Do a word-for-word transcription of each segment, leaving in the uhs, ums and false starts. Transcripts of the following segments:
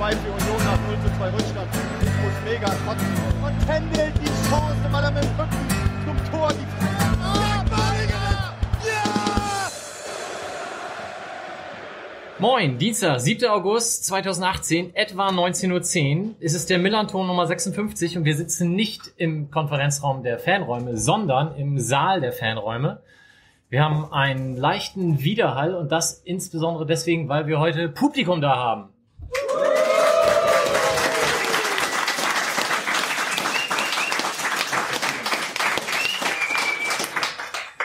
zwei für Union nach null zu zwei Rückstand. Nikos mega kotzen und pendelt die Chance, weil er mit dem Rücken zum Tor die oh, ja! Moin, Dienstag, siebter August zweitausendachtzehn, etwa neunzehn Uhr zehn. Es ist der MillernTon Nummer sechsundfünfzig und wir sitzen nicht im Konferenzraum der Fanräume, sondern im Saal der Fanräume. Wir haben einen leichten Widerhall und das insbesondere deswegen, weil wir heute Publikum da haben.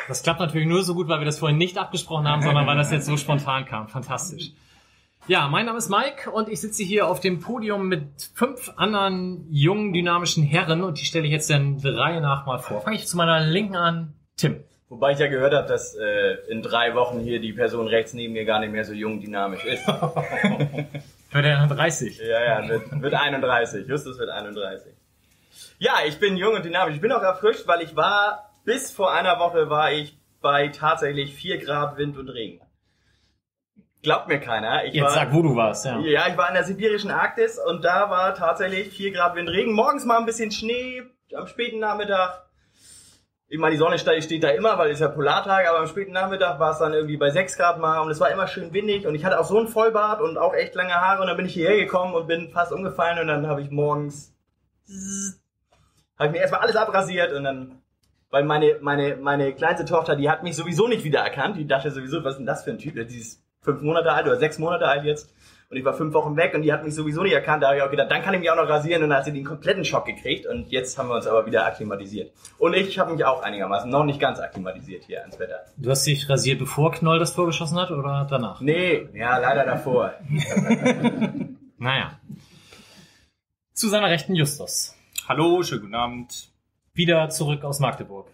Das klappt natürlich nur so gut, weil wir das vorhin nicht abgesprochen haben, sondern weil das jetzt so spontan kam. Fantastisch. Ja, mein Name ist Mike und ich sitze hier auf dem Podium mit fünf anderen jungen, dynamischen Herren und die stelle ich jetzt dann der Reihe nach mal vor. Fange ich zu meiner Linken an, Tim. Wobei ich ja gehört habe, dass äh, in drei Wochen hier die Person rechts neben mir gar nicht mehr so jung dynamisch ist. Wird er dreißig? Ja, ja, wird, wird einunddreißig. Justus wird einunddreißig. Ja, ich bin jung und dynamisch. Ich bin auch erfrischt, weil ich war, bis vor einer Woche war ich bei tatsächlich vier Grad Wind und Regen. Glaubt mir keiner. Ich Jetzt war, sag, wo du warst. Ja. ja, ich war in der sibirischen Arktis und da war tatsächlich vier Grad Wind, Regen. Morgens mal ein bisschen Schnee, am späten Nachmittag. Ich meine, die Sonne steht da immer, weil es ja Polartag, aber am späten Nachmittag war es dann irgendwie bei sechs Grad mal und es war immer schön windig und ich hatte auch so einen Vollbart und auch echt lange Haare und dann bin ich hierher gekommen und bin fast umgefallen und dann habe ich morgens habe ich mir erstmal alles abrasiert und dann, weil meine meine meine kleinste Tochter, die hat mich sowieso nicht wiedererkannt, die dachte sowieso, was ist denn das für ein Typ, die ist fünf Monate alt oder sechs Monate alt jetzt und ich war fünf Wochen weg und die hat mich sowieso nicht erkannt, da habe ich auch gedacht, dann kann ich mich auch noch rasieren und dann hat sie den kompletten Schock gekriegt und jetzt haben wir uns aber wieder akklimatisiert. Und ich habe mich auch einigermaßen noch nicht ganz akklimatisiert hier ans Wetter. Du hast dich rasiert, bevor Knoll das Tor geschossen hat oder danach? Nee, ja, leider davor. Naja. Zu seiner Rechten Justus. Hallo, schönen guten Abend. Wieder zurück aus Magdeburg.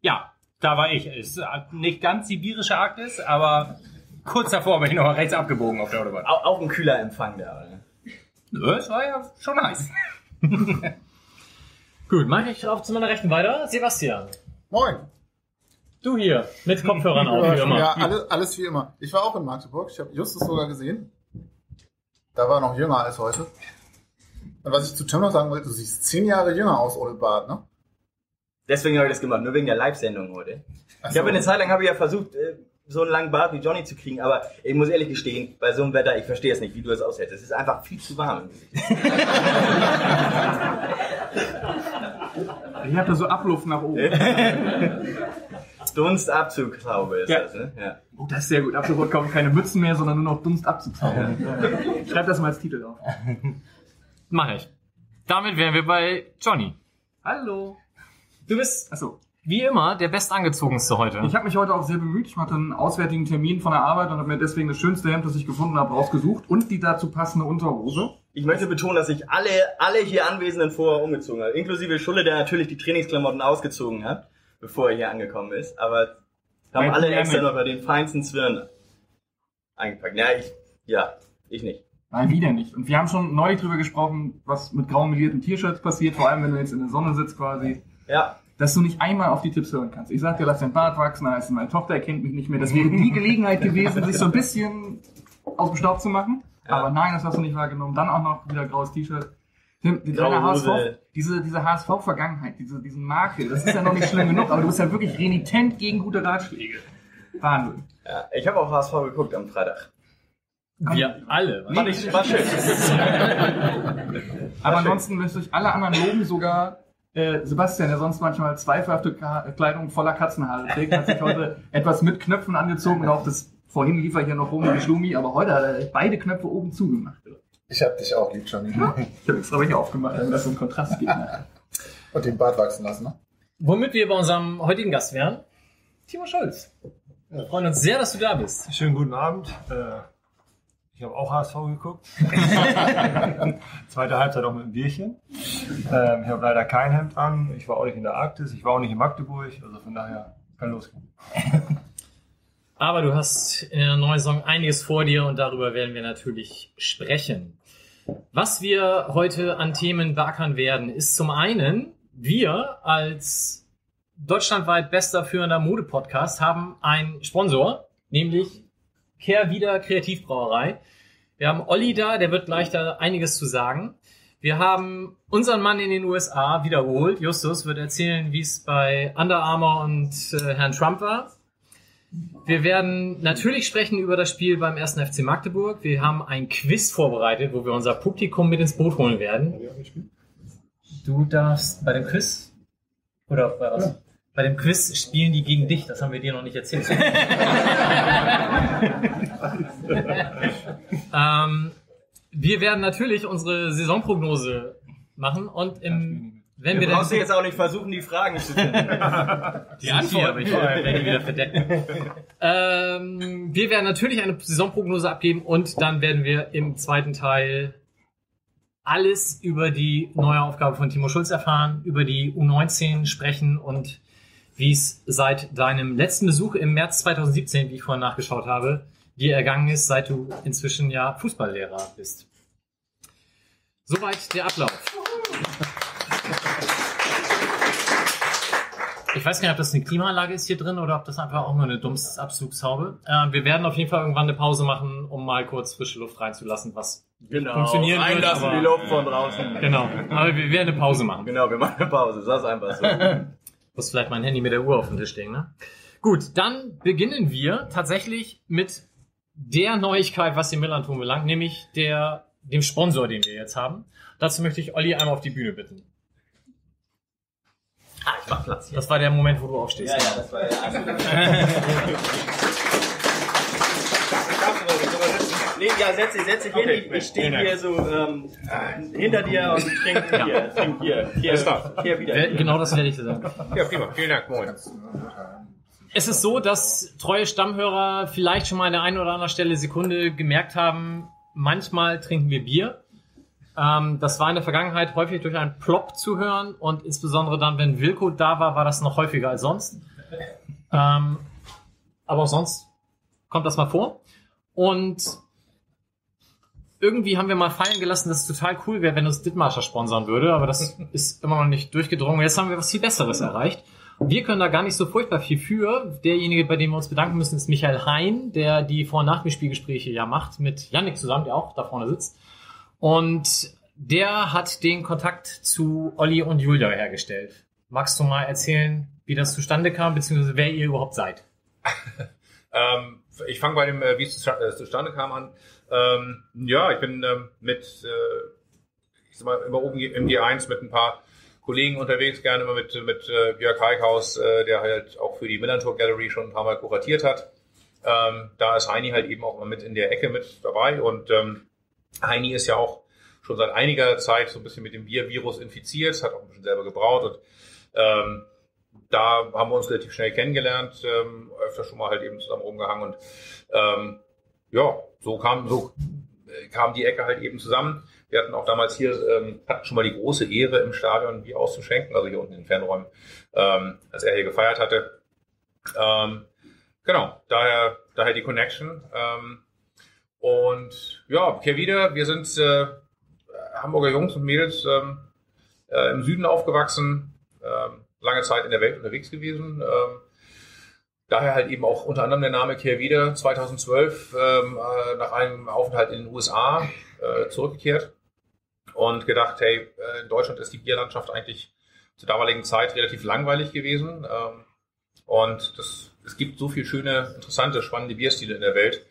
Ja, da war ich. Ist nicht ganz sibirische Arktis, aber... Kurz davor bin ich noch rechts abgebogen auf der Autobahn. Auch, auch ein kühler Empfang da, oder? Das war ja schon heiß. Gut, mache ich auch zu meiner Rechten weiter. Sebastian. Moin. Du hier, mit Kopfhörern auf, wie immer. Ja, alles, alles wie immer. Ich war auch in Magdeburg. Ich habe Justus sogar gesehen. Da war er noch jünger als heute. Und was ich zu Tim noch sagen wollte, du siehst zehn Jahre jünger aus, Ole Bart, ne? Deswegen habe ich das gemacht, nur wegen der Live-Sendung heute. Ach so. Ich habe eine Zeit lang habe ich ja versucht... Äh, so einen langen Bart wie Johnny zu kriegen, aber ich muss ehrlich gestehen, bei so einem Wetter, ich verstehe es nicht, wie du es aushältst. Es ist einfach viel zu warm im Gesicht. Ich habe da so Abluft nach oben. Dunstabzughaube ist ja. das, ne? Ja. Oh, das ist sehr gut. Ab sofort kommen keine Mützen mehr, sondern nur noch Dunstabzugshaube. Schreib das mal als Titel auf. Mach ich. Damit wären wir bei Johnny. Hallo. Du bist... Achso. Wie immer, der bestangezogenste heute. Ich habe mich heute auch sehr bemüht. Ich hatte einen auswärtigen Termin von der Arbeit und habe mir deswegen das schönste Hemd, das ich gefunden habe, rausgesucht und die dazu passende Unterhose. Ich möchte betonen, dass ich alle alle hier Anwesenden vorher umgezogen habe. Inklusive Schulle, der natürlich die Trainingsklamotten ausgezogen hat, bevor er hier angekommen ist. Aber haben Nein, alle extra noch bei den feinsten Zwirn eingepackt. Ja, ich, ja, ich nicht. Nein, wieder nicht. Und wir haben schon neulich drüber gesprochen, was mit grau melierten T-Shirts passiert, vor allem wenn du jetzt in der Sonne sitzt quasi. Ja. Dass du nicht einmal auf die Tipps hören kannst. Ich sag dir, lass dein Bart wachsen heißen, meine Tochter erkennt mich nicht mehr. Das wäre die Gelegenheit gewesen, sich so ein bisschen aus dem Staub zu machen. Ja. Aber nein, das hast du nicht wahrgenommen. Dann auch noch wieder graues T-Shirt. H S V, diese, diese H S V-Vergangenheit, diese, diesen Makel, das ist ja noch nicht schlimm genug, aber du bist ja wirklich renitent gegen gute Ratschläge. Wahnsinn. Ja, ich habe auch H S V geguckt am Freitag. Wir alle. War, nicht, war schön. Aber ansonsten müsst ihr euch alle anderen loben, sogar... Sebastian, der sonst manchmal zweifelhafte Kleidung voller Katzenhaare trägt, hat sich heute etwas mit Knöpfen angezogen und auch das vorhin lief er hier noch rum wie Schlummi, aber heute hat er beide Knöpfe oben zugemacht. Ich hab dich auch lieb, Johnny. Ich hab extra welche aufgemacht, damit das so ein Kontrast gibt. Und den Bart wachsen lassen, ne? Womit wir bei unserem heutigen Gast wären, Timo Schultz. Wir freuen uns sehr, dass du da bist. Schönen guten Abend. Ich habe auch H S V geguckt. Zweite Halbzeit auch mit einem Bierchen. Ähm, ich habe leider kein Hemd an. Ich war auch nicht in der Arktis. Ich war auch nicht in Magdeburg. Also von daher kann losgehen. Aber du hast in der neuen Saison einiges vor dir und darüber werden wir natürlich sprechen. Was wir heute an Themen beackern werden, ist zum einen, wir als deutschlandweit bester führender Mode-Podcast haben einen Sponsor, nämlich Kehr wieder Kreativbrauerei. Wir haben Olli da, der wird gleich da einiges zu sagen. Wir haben unseren Mann in den U S A wiederholt. Justus wird erzählen, wie es bei Under Armour und äh, Herrn Trump war. Wir werden natürlich sprechen über das Spiel beim ersten F C Magdeburg. Wir haben ein Quiz vorbereitet, wo wir unser Publikum mit ins Boot holen werden. Du darfst bei dem Quiz, oder bei was? Ja. Bei dem Quiz spielen die gegen dich. Das haben wir dir noch nicht erzählt. ähm, wir werden natürlich unsere Saisonprognose machen und im, wenn wir, wir brauchst dann, jetzt auch nicht versuchen, die Fragen zu finden. Die, die Antwort ich werde ich wieder verdecken. ähm, wir werden natürlich eine Saisonprognose abgeben und dann werden wir im zweiten Teil alles über die neue Aufgabe von Timo Schultz erfahren, über die U neunzehn sprechen und wie es seit deinem letzten Besuch im März zweitausendsiebzehn, wie ich vorhin nachgeschaut habe, dir ergangen ist, seit du inzwischen ja Fußballlehrer bist. Soweit der Ablauf. Ich weiß gar nicht, ob das eine Klimaanlage ist hier drin oder ob das einfach auch nur eine dumpfe Abzugshaube. Äh, wir werden auf jeden Fall irgendwann eine Pause machen, um mal kurz frische Luft reinzulassen, was genau funktionieren wird. Einlassen aber, die Luft von draußen. Genau, aber wir werden eine Pause machen. Genau, wir machen eine Pause, das ist einfach so. Muss vielleicht mein Handy mit der Uhr auf dem Tisch legen, ne? Gut, dann beginnen wir tatsächlich mit der Neuigkeit, was den MillernTon belangt, nämlich der, dem Sponsor, den wir jetzt haben. Dazu möchte ich Olli einmal auf die Bühne bitten. Ah, ich mach Platz hier. Das war der Moment, wo du aufstehst. Ja, ja, das war der absolute Nee, ja, setz dich, setz dich okay, hin. Ich, ich stehe hier so ähm, hinter dir und trinke ja. hier, trink hier, hier, hier, hier wieder. Genau das werde ich dir sagen. Ja, prima. Vielen Dank. Moin. Es ist so, dass treue Stammhörer vielleicht schon mal an der einen oder anderen Stelle Sekunde gemerkt haben, manchmal trinken wir Bier. Ähm, das war in der Vergangenheit häufig durch einen Plop zu hören und insbesondere dann, wenn Wilko da war, war das noch häufiger als sonst. Ähm, aber auch sonst kommt das mal vor. Und irgendwie haben wir mal fallen gelassen, dass es total cool wäre, wenn uns Dithmarscher sponsern würde, aber das ist immer noch nicht durchgedrungen. Jetzt haben wir was viel Besseres erreicht. Wir können da gar nicht so furchtbar viel für. Derjenige, bei dem wir uns bedanken müssen, ist Michael Hein, der die Vor- und Nachspielgespräche ja macht, mit Yannick zusammen, der auch da vorne sitzt. Und der hat den Kontakt zu Olli und Julia hergestellt. Magst du mal erzählen, wie das zustande kam, beziehungsweise wer ihr überhaupt seid? ähm, ich fange bei dem, wie es zustande kam, an. Ähm, ja, ich bin ähm, mit, äh, ich sag mal, immer oben im G eins mit ein paar Kollegen unterwegs, gerne immer mit, mit äh, Björk Heikhaus, äh, der halt auch für die Millerntor Gallery schon ein paar Mal kuratiert hat. Ähm, da ist Heini halt eben auch mal mit in der Ecke mit dabei und ähm, Heini ist ja auch schon seit einiger Zeit so ein bisschen mit dem Bier-Virus infiziert, hat auch ein bisschen selber gebraut und ähm, da haben wir uns relativ schnell kennengelernt, ähm, öfter schon mal halt eben zusammen rumgehangen und ähm, ja, so kam, so kam die Ecke halt eben zusammen. Wir hatten auch damals hier, ähm, hatten schon mal die große Ehre im Stadion Bier auszuschenken, also hier unten in den Fanräumen, ähm, als er hier gefeiert hatte. Ähm, genau, daher, daher die Connection. Ähm, Und ja, hier wieder, wir sind äh, Hamburger Jungs und Mädels ähm, äh, im Süden aufgewachsen, ähm, lange Zeit in der Welt unterwegs gewesen. Ähm, daher halt eben auch unter anderem der Name hier wieder, zweitausendzwölf ähm, äh, nach einem Aufenthalt in den U S A äh, zurückgekehrt und gedacht, hey, in Deutschland ist die Bierlandschaft eigentlich zur damaligen Zeit relativ langweilig gewesen. Ähm, und das, es gibt so viele schöne, interessante, spannende Bierstile in der Welt.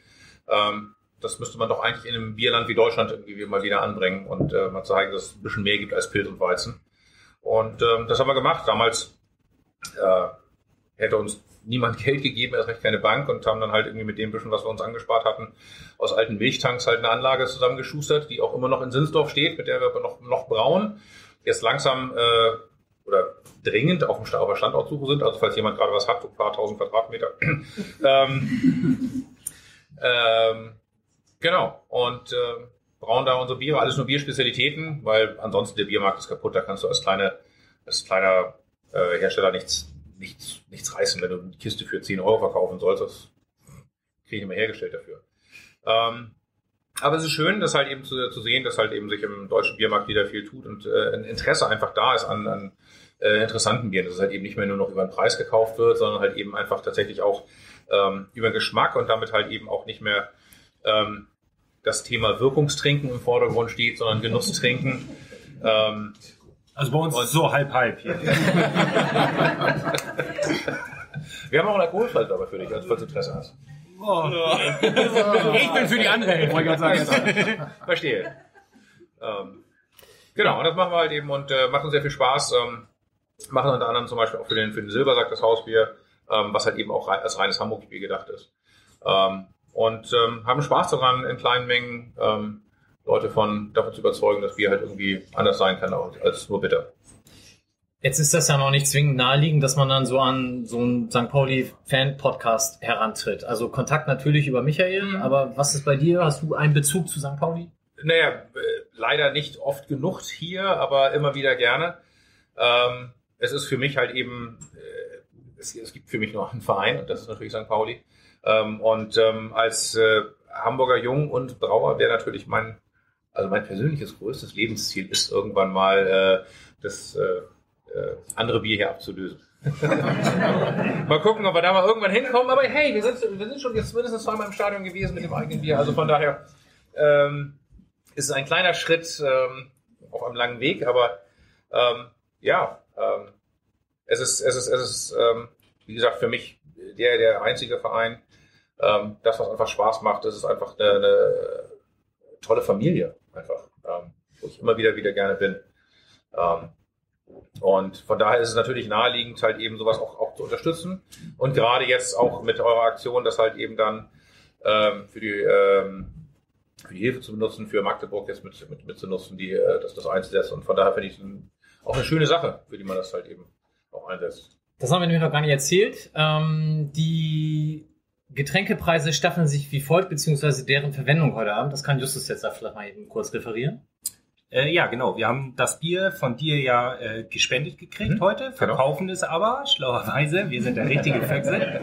Ähm, Das müsste man doch eigentlich in einem Bierland wie Deutschland irgendwie mal wieder anbringen und äh, mal zeigen, dass es ein bisschen mehr gibt als Pilz und Weizen. Und ähm, das haben wir gemacht. Damals äh, hätte uns niemand Geld gegeben, erst recht keine Bank, und haben dann halt irgendwie mit dem bisschen, was wir uns angespart hatten, aus alten Milchtanks halt eine Anlage zusammengeschustert, die auch immer noch in Sinsdorf steht, mit der wir aber noch, noch brauen. Jetzt langsam äh, oder dringend auf der Standortsuche sind, also falls jemand gerade was hat, so ein paar tausend Quadratmeter. ähm, ähm, Genau, und äh, brauen da unsere Biere, alles nur Bierspezialitäten, weil ansonsten der Biermarkt ist kaputt, da kannst du als, kleine, als kleiner äh, Hersteller nichts, nichts, nichts reißen, wenn du eine Kiste für zehn Euro verkaufen sollst, das kriege ich nicht mehr hergestellt dafür. Ähm, aber es ist schön, das halt eben zu, zu sehen, dass halt eben sich im deutschen Biermarkt wieder viel tut und äh, ein Interesse einfach da ist an, an äh, interessanten Bieren, dass es halt eben nicht mehr nur noch über den Preis gekauft wird, sondern halt eben einfach tatsächlich auch ähm, über Geschmack und damit halt eben auch nicht mehr ähm, das Thema Wirkungstrinken im Vordergrund steht, sondern Genusstrinken. Ähm, also bei uns ist so halb-halb hier. Wir haben auch einen Alkoholfall dabei für dich, falls du Interesse hast. Oh. Ich bin für die andere Hälfte, wollte ich gerade sagen. Verstehe. Ähm, genau, und das machen wir halt eben und äh, macht uns sehr viel Spaß. Ähm, machen unter anderem zum Beispiel auch für den, für den Silbersack das Hausbier, ähm, was halt eben auch rei- als reines Hamburg-Bier gedacht ist. Ähm, und ähm, haben Spaß daran, in kleinen Mengen ähm, Leute von davon zu überzeugen, dass Bier halt irgendwie anders sein kann als nur bitter. Jetzt ist das ja noch nicht zwingend naheliegend, dass man dann so an so einen Sankt Pauli-Fan-Podcast herantritt. Also Kontakt natürlich über Michael, mhm. aber was ist bei dir? Hast du einen Bezug zu Sankt Pauli? Naja, äh, leider nicht oft genug hier, aber immer wieder gerne. Ähm, es ist für mich halt eben, äh, es, es gibt für mich noch einen Verein und das ist natürlich Sankt Pauli. Ähm, und ähm, als äh, Hamburger Jung und Brauer wäre natürlich mein, also mein persönliches größtes Lebensziel ist irgendwann mal äh, das äh, Äh, andere Bier hier abzulösen. Mal gucken, ob wir da mal irgendwann hinkommen. Aber hey, wir sind, wir sind schon jetzt mindestens zweimal im Stadion gewesen mit dem eigenen Bier. Also von daher ähm, ist es ein kleiner Schritt ähm, auf einem langen Weg. Aber ähm, ja, ähm, es ist, es ist, es ist ähm, wie gesagt, für mich der, der einzige Verein. Ähm, das, was einfach Spaß macht, das ist einfach eine, eine tolle Familie. Einfach, ähm, wo ich immer wieder, wieder gerne bin. Ähm, Und von daher ist es natürlich naheliegend, halt eben sowas auch, auch zu unterstützen. Und gerade jetzt auch mit eurer Aktion, das halt eben dann ähm, für, die, ähm, für die Hilfe zu benutzen, für Magdeburg jetzt mit, mit, mit zu nutzen, die, äh, das, das einzusetzen. Und von daher finde ich es auch eine schöne Sache, für die man das halt eben auch einsetzt. Das haben wir nämlich noch gar nicht erzählt. Ähm, die Getränkepreise staffeln sich wie folgt, beziehungsweise deren Verwendung heute Abend. Das kann Justus jetzt da vielleicht mal eben kurz referieren. Äh, ja, genau. Wir haben das Bier von dir ja äh, gespendet gekriegt mhm. heute, verkaufen genau. es aber, schlauerweise. Wir sind der richtige Füchse.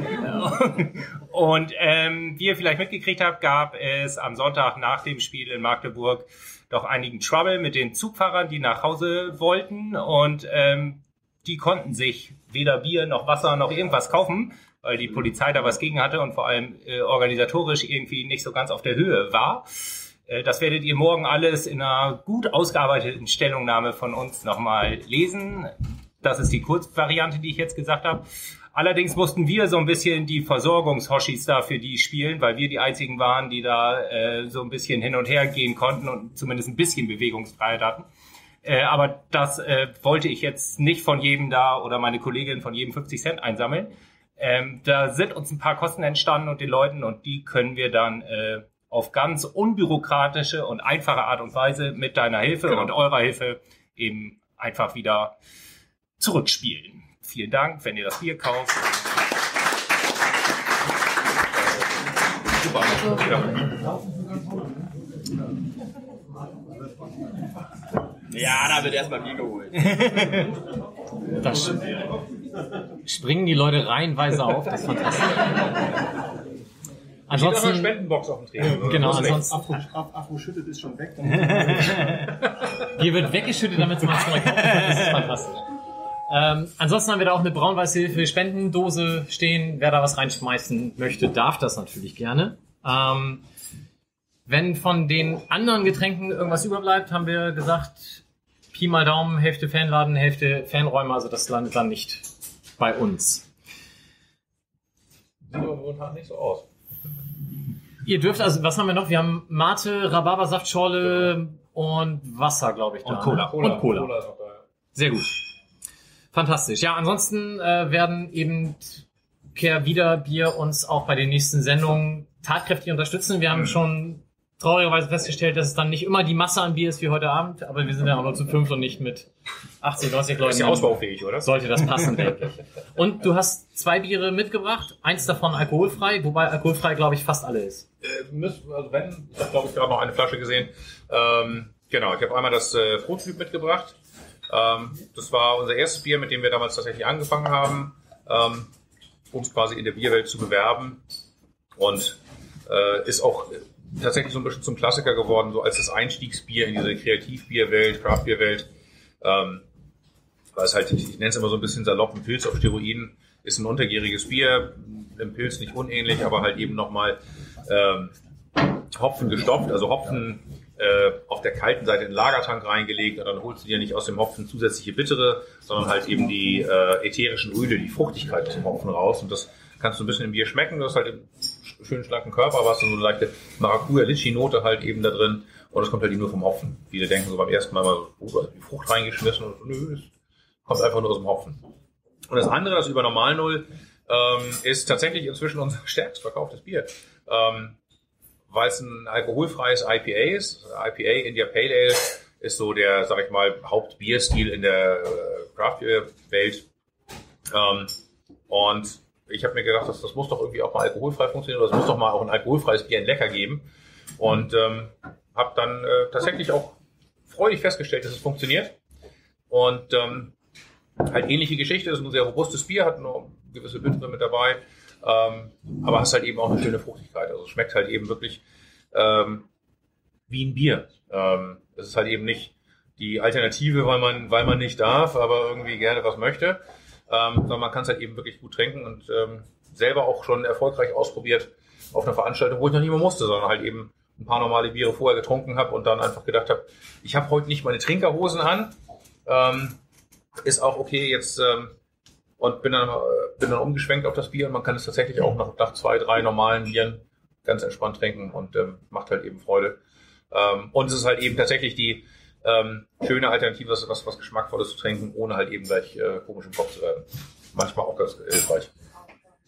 Und ähm, wie ihr vielleicht mitgekriegt habt, gab es am Sonntag nach dem Spiel in Magdeburg doch einigen Trouble mit den Zugfahrern, die nach Hause wollten. Und ähm, die konnten sich weder Bier noch Wasser noch irgendwas kaufen, weil die Polizei da was gegen hatte und vor allem äh, organisatorisch irgendwie nicht so ganz auf der Höhe war. Das werdet ihr morgen alles in einer gut ausgearbeiteten Stellungnahme von uns nochmal lesen. Das ist die Kurzvariante, die ich jetzt gesagt habe. Allerdings mussten wir so ein bisschen die Versorgungshoshis da für die spielen, weil wir die einzigen waren, die da äh, so ein bisschen hin und her gehen konnten und zumindest ein bisschen Bewegungsfreiheit hatten. Äh, aber das äh, wollte ich jetzt nicht von jedem da oder meine Kollegin von jedem fünfzig Cent einsammeln. Ähm, da sind uns ein paar Kosten entstanden und den Leuten und die können wir dann... Äh, auf ganz unbürokratische und einfache Art und Weise mit deiner Hilfe genau. und eurer Hilfe eben einfach wieder zurückspielen. Vielen Dank, wenn ihr das Bier kauft. Super. Ja, da wird erstmal Bier geholt. Das springen die Leute reihenweise auf, das ist fantastisch. Ansonsten steht auch eine Spendenbox auf dem Träger. Genau, ansonsten. Afro, Afro schüttet ist schon weg. Hier wird weggeschüttet, damit es mal zurückkommt. Das ist fantastisch. Ähm, ansonsten haben wir da auch eine Braun-Weiß-Hilfe Spendendose stehen. Wer da was reinschmeißen möchte, darf das natürlich gerne. Ähm, wenn von den anderen Getränken irgendwas überbleibt, haben wir gesagt, Pi mal Daumen, Hälfte Fanladen, Hälfte Fanräume. Also das landet dann nicht bei uns. Sieht aber momentan nicht so aus. Ihr dürft, also was haben wir noch? Wir haben Mate, Rhabarbersaftschorle und Wasser, glaube ich. Da, und Cola. Ne? Cola. Und Cola. Cola ist auch da, ja. Sehr gut. Fantastisch. Ja, ansonsten äh, werden eben Kehr wieder Bier uns auch bei den nächsten Sendungen tatkräftig unterstützen. Wir haben mhm. schon traurigerweise festgestellt, dass es dann nicht immer die Masse an Bier ist wie heute Abend, aber wir sind ja auch nur zu fünf und nicht mit achtzig, neunzig Leuten. Ist ja ausbaufähig, oder? Sollte das passen, denke ich. Und du hast zwei Biere mitgebracht, eins davon alkoholfrei, wobei alkoholfrei, glaube ich, fast alle ist. Müssen, also wenn, ich habe, glaube ich, gerade noch eine Flasche gesehen. Ähm, genau, ich habe einmal das äh, Prototyp mitgebracht. Ähm, das war unser erstes Bier, mit dem wir damals tatsächlich angefangen haben, ähm, uns quasi in der Bierwelt zu bewerben. Und äh, ist auch tatsächlich so ein bisschen zum Klassiker geworden, so als das Einstiegsbier in diese Kreativbierwelt, Craftbierwelt. Ähm, weil es halt, ich nenne es immer so ein bisschen salopp, ein Pilz auf Steroiden. Ist ein untergäriges Bier, dem Pilz nicht unähnlich, aber halt eben nochmal ähm, Hopfen gestopft, also Hopfen äh, auf der kalten Seite in den Lagertank reingelegt und dann holst du dir nicht aus dem Hopfen zusätzliche bittere, sondern halt eben die äh, ätherischen Öle, die Fruchtigkeit aus dem Hopfen raus, und das kannst du ein bisschen im Bier schmecken. Du hast halt einen schönen schlanken Körper, aber hast du so eine leichte Maracuja-Litschi-Note halt eben da drin, und das kommt halt eben nur vom Hopfen. Viele denken so beim ersten Mal mal, oh, die Frucht reingeschmissen, und nö, es kommt einfach nur aus dem Hopfen. Und das andere, das über normal null, ähm, ist tatsächlich inzwischen unser stärkst verkauftes Bier. Ähm, weil es ein alkoholfreies I P A ist. I P A, India Pale Ale, ist so der, sag ich mal, Hauptbierstil in der Craft Beer Welt. Ähm, und ich habe mir gedacht, das, das muss doch irgendwie auch mal alkoholfrei funktionieren, oder es muss doch mal auch ein alkoholfreies Bier in Lecker geben. Und ähm, habe dann äh, tatsächlich auch freudig festgestellt, dass es funktioniert. Und ähm, halt ähnliche Geschichte, das ist ein sehr robustes Bier, hat noch gewisse Bittere mit dabei, ähm, aber hast halt eben auch eine schöne Fruchtigkeit. Also es schmeckt halt eben wirklich ähm, wie ein Bier. Ähm, es ist halt eben nicht die Alternative, weil man, weil man nicht darf, aber irgendwie gerne was möchte. Ähm, sondern man kann es halt eben wirklich gut trinken, und ähm, selber auch schon erfolgreich ausprobiert auf einer Veranstaltung, wo ich noch nicht mehr musste, sondern halt eben ein paar normale Biere vorher getrunken habe und dann einfach gedacht habe, ich habe heute nicht meine Trinkerhosen an, ähm, ist auch okay jetzt, ähm, und bin dann, äh, bin dann umgeschwenkt auf das Bier, und man kann es tatsächlich auch nach, nach zwei, drei normalen Bieren ganz entspannt trinken, und ähm, macht halt eben Freude. Ähm, und es ist halt eben tatsächlich die ähm, schöne Alternative, was, was, was Geschmackvolles zu trinken, ohne halt eben gleich äh, komisch im Kopf zu werden. Manchmal auch ganz hilfreich.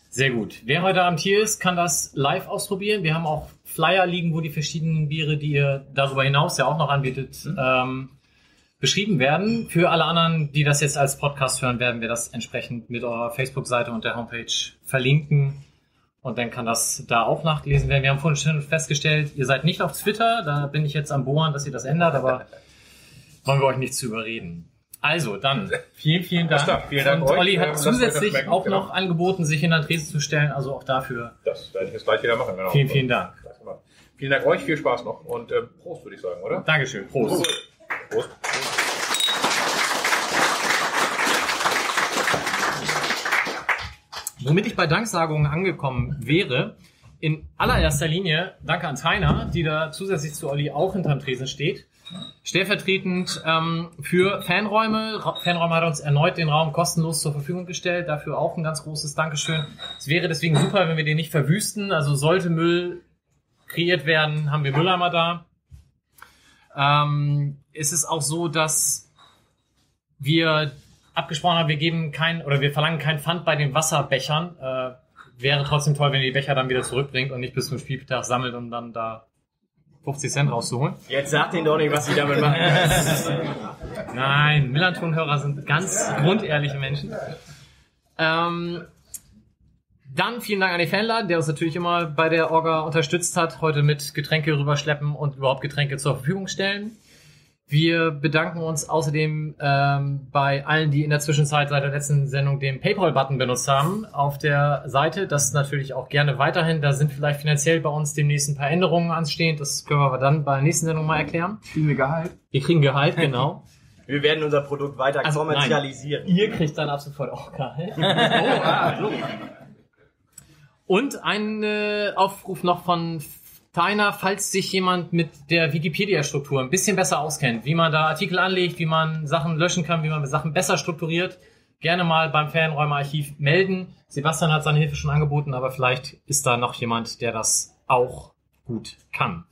Sehr gut. Wer heute Abend hier ist, kann das live ausprobieren. Wir haben auch Flyer liegen, wo die verschiedenen Biere, die ihr darüber hinaus ja auch noch anbietet, mhm. ähm, beschrieben werden. Für alle anderen, die das jetzt als Podcast hören, werden wir das entsprechend mit eurer Facebook-Seite und der Homepage verlinken. Und dann kann das da auch nachgelesen werden. Wir haben vorhin schon festgestellt, ihr seid nicht auf Twitter. Da bin ich jetzt am Bohren, dass ihr das ändert. Aber wollen wir euch nicht zu überreden. Also, dann vielen, vielen Dank. Klar, vielen Dank und euch. Olli hat zusätzlich schmecken, auch genau. noch angeboten, sich in der Tresen zu stellen. Also auch dafür. Das werde ich jetzt gleich wieder machen. Genau. Vielen, vielen Dank. Vielen Dank euch. Viel Spaß noch. Und ähm, Prost, würde ich sagen, oder? Dankeschön. Prost. Prost. Prost. Womit ich bei Danksagungen angekommen wäre, in allererster Linie danke an Taina, die da zusätzlich zu Olli auch hinterm Tresen steht. Stellvertretend ähm, für Fanräume. Fanräume hat uns erneut den Raum kostenlos zur Verfügung gestellt. Dafür auch ein ganz großes Dankeschön. Es wäre deswegen super, wenn wir den nicht verwüsten. Also sollte Müll kreiert werden, haben wir Mülleimer da. Ähm, es ist auch so, dass wir abgesprochen haben, wir geben kein, oder wir verlangen keinen Pfand bei den Wasserbechern. Äh, wäre trotzdem toll, wenn ihr die Becher dann wieder zurückbringt und nicht bis zum Spieltag sammelt, um dann da fünfzig Cent rauszuholen. Jetzt sagt denen doch nicht, was sie damit machen. Nein, MillernTon-Hörer sind ganz grundehrliche Menschen. Ähm, dann vielen Dank an den Fanladen, der uns natürlich immer bei der Orga unterstützt hat, heute mit Getränke rüberschleppen und überhaupt Getränke zur Verfügung stellen. Wir bedanken uns außerdem ähm, bei allen, die in der Zwischenzeit seit der letzten Sendung den PayPal-Button benutzt haben auf der Seite. Das natürlich auch gerne weiterhin. Da sind vielleicht finanziell bei uns demnächst ein paar Änderungen anstehend. Das können wir dann bei der nächsten Sendung mal erklären. Kriegen wir Gehalt. Wir kriegen Gehalt, genau. Wir werden unser Produkt weiter also, kommerzialisieren. Nein. Ihr kriegt dann ab sofort auch Gehalt. Oh, ah, hallo. Und ein äh, Aufruf noch von Taina, falls sich jemand mit der Wikipedia-Struktur ein bisschen besser auskennt, wie man da Artikel anlegt, wie man Sachen löschen kann, wie man Sachen besser strukturiert, gerne mal beim Fanräume-Archiv melden. Sebastian hat seine Hilfe schon angeboten, aber vielleicht ist da noch jemand, der das auch gut kann.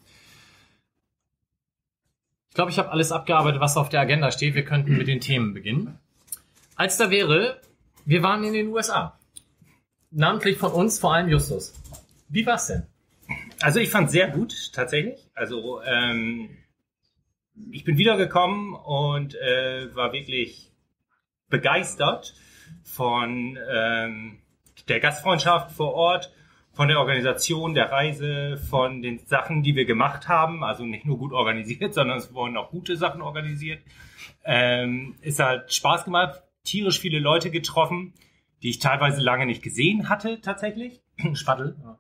Ich glaube, ich habe alles abgearbeitet, was auf der Agenda steht. Wir könnten mit den Themen beginnen. Als da wäre, wir waren in den U S A. Namentlich von uns, vor allem Justus. Wie war's denn? Also ich fand es sehr gut, tatsächlich. Also ähm, ich bin wiedergekommen und äh, war wirklich begeistert von ähm, der Gastfreundschaft vor Ort, von der Organisation, der Reise, von den Sachen, die wir gemacht haben. Also nicht nur gut organisiert, sondern es wurden auch gute Sachen organisiert. Ähm, es hat Spaß gemacht, tierisch viele Leute getroffen, die ich teilweise lange nicht gesehen hatte, tatsächlich. Spattel, ja.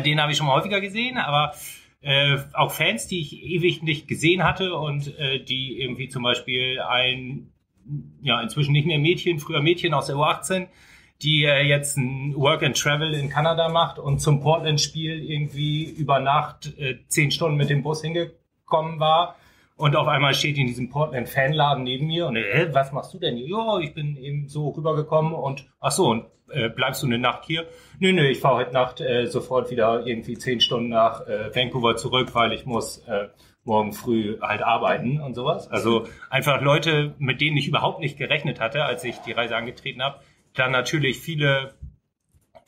Den habe ich schon mal häufiger gesehen, aber äh, auch Fans, die ich ewig nicht gesehen hatte und äh, die irgendwie zum Beispiel ein, ja inzwischen nicht mehr Mädchen, früher Mädchen aus der U achtzehn, die äh, jetzt ein Work and Travel in Kanada macht und zum Portland-Spiel irgendwie über Nacht äh, zehn Stunden mit dem Bus hingekommen war. Und auf einmal steht in diesem Portland-Fanladen neben mir und äh, was machst du denn? Jo, ich bin eben so rübergekommen und ach so, und äh, bleibst du eine Nacht hier? Nö, nö, ich fahre heute Nacht äh, sofort wieder irgendwie zehn Stunden nach äh, Vancouver zurück, weil ich muss äh, morgen früh halt arbeiten und sowas. Also einfach Leute, mit denen ich überhaupt nicht gerechnet hatte, als ich die Reise angetreten habe. Dann natürlich viele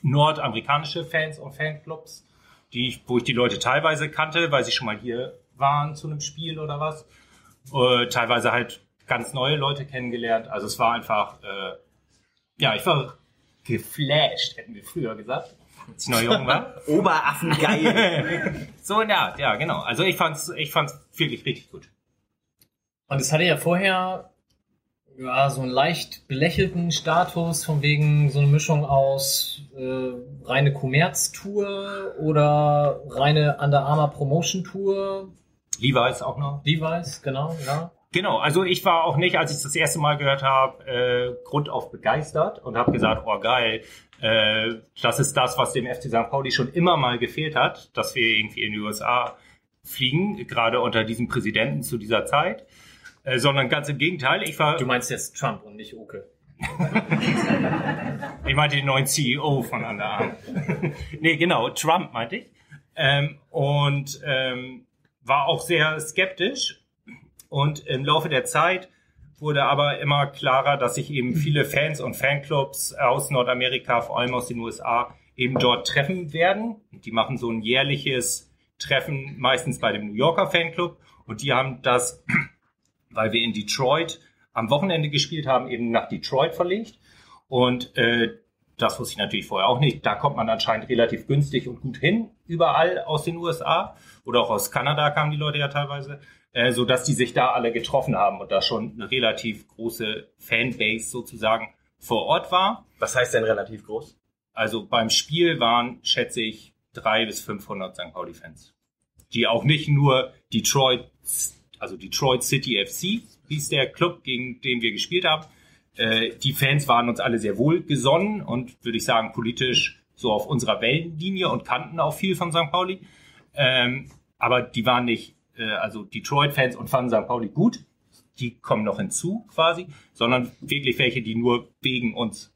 nordamerikanische Fans und Fanclubs, die ich, wo ich die Leute teilweise kannte, weil sie schon mal hier waren zu einem Spiel oder was. Äh, teilweise halt ganz neue Leute kennengelernt. Also es war einfach, äh, ja, ich war geflasht, hätten wir früher gesagt, als ich noch jung war. Oberaffengeil. So in der Art, ja, genau. Also ich fand's, ich fand's wirklich richtig gut. Und es hatte ja vorher ja so einen leicht belächelten Status, von wegen so eine Mischung aus äh, reine Kommerztour oder reine Under Armour Promotion Tour. Levi's auch noch. Levi's, genau, ja. Genau, also ich war auch nicht, als ich das erste Mal gehört habe, äh, grundauf begeistert und habe gesagt, oh geil, äh, das ist das, was dem F C Sankt Pauli schon immer mal gefehlt hat, dass wir irgendwie in die U S A fliegen, gerade unter diesem Präsidenten zu dieser Zeit. Äh, sondern ganz im Gegenteil, ich war... Du meinst jetzt Trump und nicht Oke. Ich meinte den neuen C E O von Under Armour. Nee, genau, Trump meinte ich. Ähm, und ähm, war auch sehr skeptisch. Und im Laufe der Zeit wurde aber immer klarer, dass sich eben viele Fans und Fanclubs aus Nordamerika, vor allem aus den U S A, eben dort treffen werden. Die machen so ein jährliches Treffen, meistens bei dem New Yorker Fanclub. Und die haben das... weil wir in Detroit am Wochenende gespielt haben, eben nach Detroit verlegt. Und äh, das wusste ich natürlich vorher auch nicht. Da kommt man anscheinend relativ günstig und gut hin, überall aus den U S A. Oder auch aus Kanada kamen die Leute ja teilweise. Äh, sodass die sich da alle getroffen haben und da schon eine relativ große Fanbase sozusagen vor Ort war. Was heißt denn relativ groß? Also beim Spiel waren, schätze ich, dreihundert bis fünfhundert Sankt Pauli-Fans. Die auch nicht nur Detroit... Also Detroit City F C hieß der Club, gegen den wir gespielt haben. Äh, die Fans waren uns alle sehr wohlgesonnen und, würde ich sagen, politisch so auf unserer Wellenlinie und kannten auch viel von Sankt Pauli. Ähm, aber die waren nicht, äh, also Detroit-Fans und fanden Sankt Pauli gut. Die kommen noch hinzu quasi, sondern wirklich welche, die nur wegen uns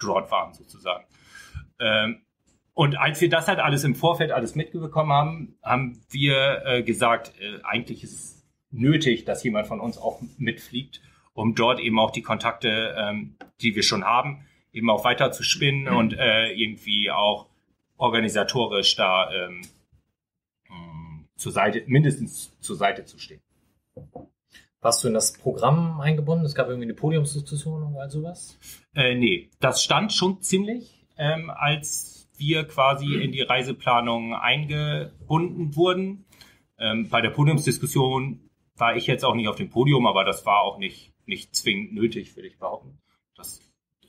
dort waren sozusagen. Ähm, Und als wir das halt alles im Vorfeld alles mitbekommen haben, haben wir äh, gesagt, äh, eigentlich ist es nötig, dass jemand von uns auch mitfliegt, um dort eben auch die Kontakte, ähm, die wir schon haben, eben auch weiter zu spinnen mhm. und äh, irgendwie auch organisatorisch da ähm, zur Seite, mindestens zur Seite zu stehen. Warst du in das Programm eingebunden? Es gab irgendwie eine Podiumsdiskussion oder all sowas? Äh, nee, das stand schon ziemlich, ähm, als wir quasi in die Reiseplanung eingebunden wurden. Ähm, bei der Podiumsdiskussion war ich jetzt auch nicht auf dem Podium, aber das war auch nicht, nicht zwingend nötig, würde ich behaupten. Das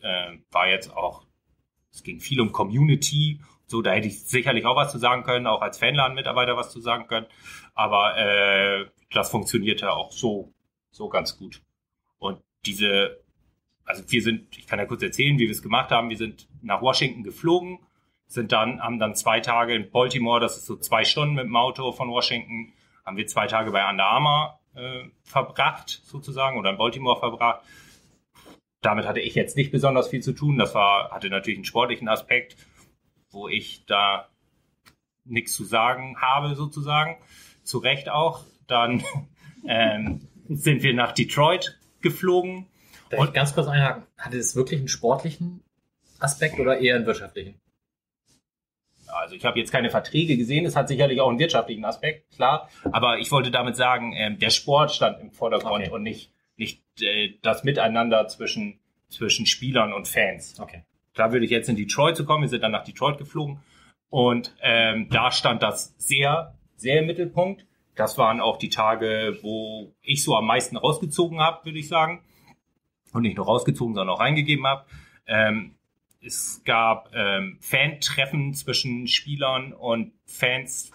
äh, war jetzt auch, es ging viel um Community, so, da hätte ich sicherlich auch was zu sagen können, auch als Fanladen-Mitarbeiter was zu sagen können, aber äh, das funktionierte auch so, so ganz gut. Und diese, also wir sind, ich kann ja kurz erzählen, wie wir es gemacht haben, wir sind nach Washington geflogen, sind dann, haben dann zwei Tage in Baltimore, das ist so zwei Stunden mit dem Auto von Washington, haben wir zwei Tage bei Under Armour äh, verbracht, sozusagen, oder in Baltimore verbracht. Damit hatte ich jetzt nicht besonders viel zu tun. Das war, hatte natürlich einen sportlichen Aspekt, wo ich da nichts zu sagen habe, sozusagen. Zu Recht auch. Dann ähm, sind wir nach Detroit geflogen. Darf ich ganz kurz einhaken? Hatte es wirklich einen sportlichen Aspekt oder eher einen wirtschaftlichen? Also ich habe jetzt keine Verträge gesehen, es hat sicherlich auch einen wirtschaftlichen Aspekt, klar. Aber ich wollte damit sagen, ähm, der Sport stand im Vordergrund okay. und nicht, nicht äh, das Miteinander zwischen, zwischen Spielern und Fans. Okay. Da würde ich jetzt in Detroit zu kommen, wir sind dann nach Detroit geflogen und ähm, da stand das sehr, sehr im Mittelpunkt. Das waren auch die Tage, wo ich so am meisten rausgezogen habe, würde ich sagen. Und nicht nur rausgezogen, sondern auch reingegeben habe. Ähm, Es gab ähm, Fan-Treffen zwischen Spielern und Fans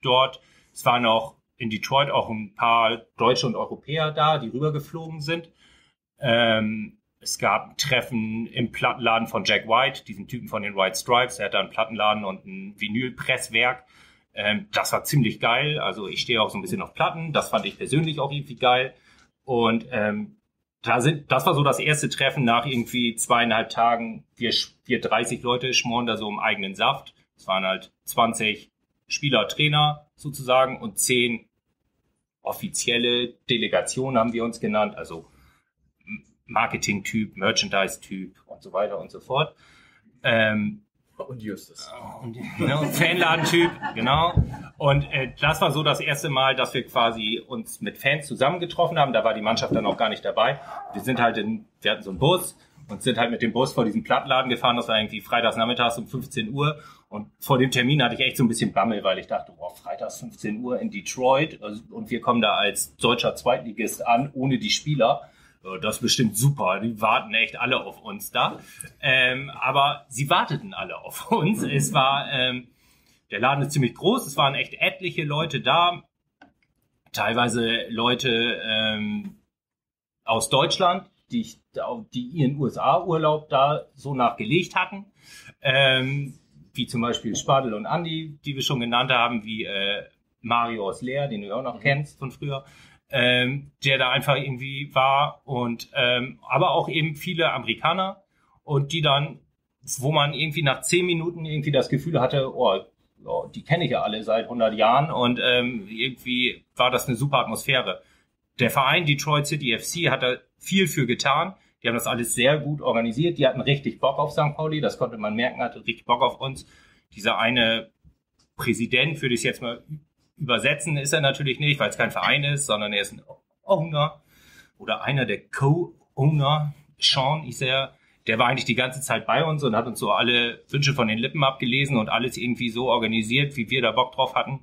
dort. Es waren auch in Detroit auch ein paar Deutsche und Europäer da, die rübergeflogen sind. Ähm, Es gab ein Treffen im Plattenladen von Jack White, diesen Typen von den White Stripes. Er hat da einen Plattenladen und ein Vinylpresswerk. Ähm, das war ziemlich geil. Also ich stehe auch so ein bisschen auf Platten. Das fand ich persönlich auch irgendwie geil. Und ähm, da sind, das war so das erste Treffen nach irgendwie zweieinhalb Tagen. Wir, wir dreißig Leute schmoren da so im eigenen Saft. Es waren halt zwanzig Spieler, Trainer sozusagen und zehn offizielle Delegationen haben wir uns genannt. Also Marketing-Typ, Merchandise-Typ und so weiter und so fort. Ähm, und Justus. Und, genau, Fanladen-Typ, genau. Und äh, das war so das erste Mal, dass wir quasi uns mit Fans zusammengetroffen haben. Da war die Mannschaft dann auch gar nicht dabei. Wir sind halt in, wir hatten so einen Bus und sind halt mit dem Bus vor diesem Plattenladen gefahren. Das war irgendwie freitags nachmittags um fünfzehn Uhr. Und vor dem Termin hatte ich echt so ein bisschen Bammel, weil ich dachte, boah, freitags fünfzehn Uhr in Detroit und wir kommen da als deutscher Zweitligist an, ohne die Spieler. Das ist bestimmt super, die warten echt alle auf uns da. Ähm, aber sie warteten alle auf uns. Es war, ähm, der Laden ist ziemlich groß, es waren echt etliche Leute da. Teilweise Leute ähm, aus Deutschland, die, ich, die ihren U S A-Urlaub da so nachgelegt hatten. Ähm, wie zum Beispiel Spadel und Andi, die wir schon genannt haben, wie äh, Mario aus Leer, den du auch noch kennst von früher. Ähm, der da einfach irgendwie war und ähm, aber auch eben viele Amerikaner und die dann, wo man irgendwie nach zehn Minuten irgendwie das Gefühl hatte, oh, oh die kenne ich ja alle seit hundert Jahren und ähm, irgendwie war das eine super Atmosphäre. Der Verein Detroit City F C hat da viel für getan, die haben das alles sehr gut organisiert, die hatten richtig Bock auf Sankt Pauli, das konnte man merken, hatte richtig Bock auf uns. Dieser eine Präsident, würde ich jetzt mal übersetzen ist er natürlich nicht, weil es kein Verein ist, sondern er ist ein Owner oder einer der Co-Owner, Sean ist er, der war eigentlich die ganze Zeit bei uns und hat uns so alle Wünsche von den Lippen abgelesen und alles irgendwie so organisiert, wie wir da Bock drauf hatten.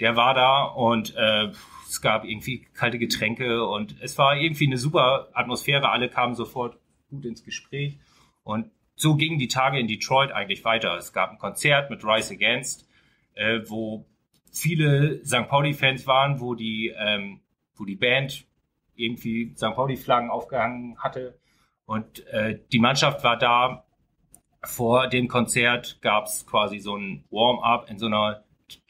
Der war da und äh, es gab irgendwie kalte Getränke und es war irgendwie eine super Atmosphäre, alle kamen sofort gut ins Gespräch und so gingen die Tage in Detroit eigentlich weiter. Es gab ein Konzert mit Rise Against, äh, wo viele Sankt Pauli-Fans waren, wo die, ähm, wo die Band irgendwie Sankt Pauli-Flaggen aufgehangen hatte. Und äh, die Mannschaft war da. Vor dem Konzert gab es quasi so ein Warm-up in so einer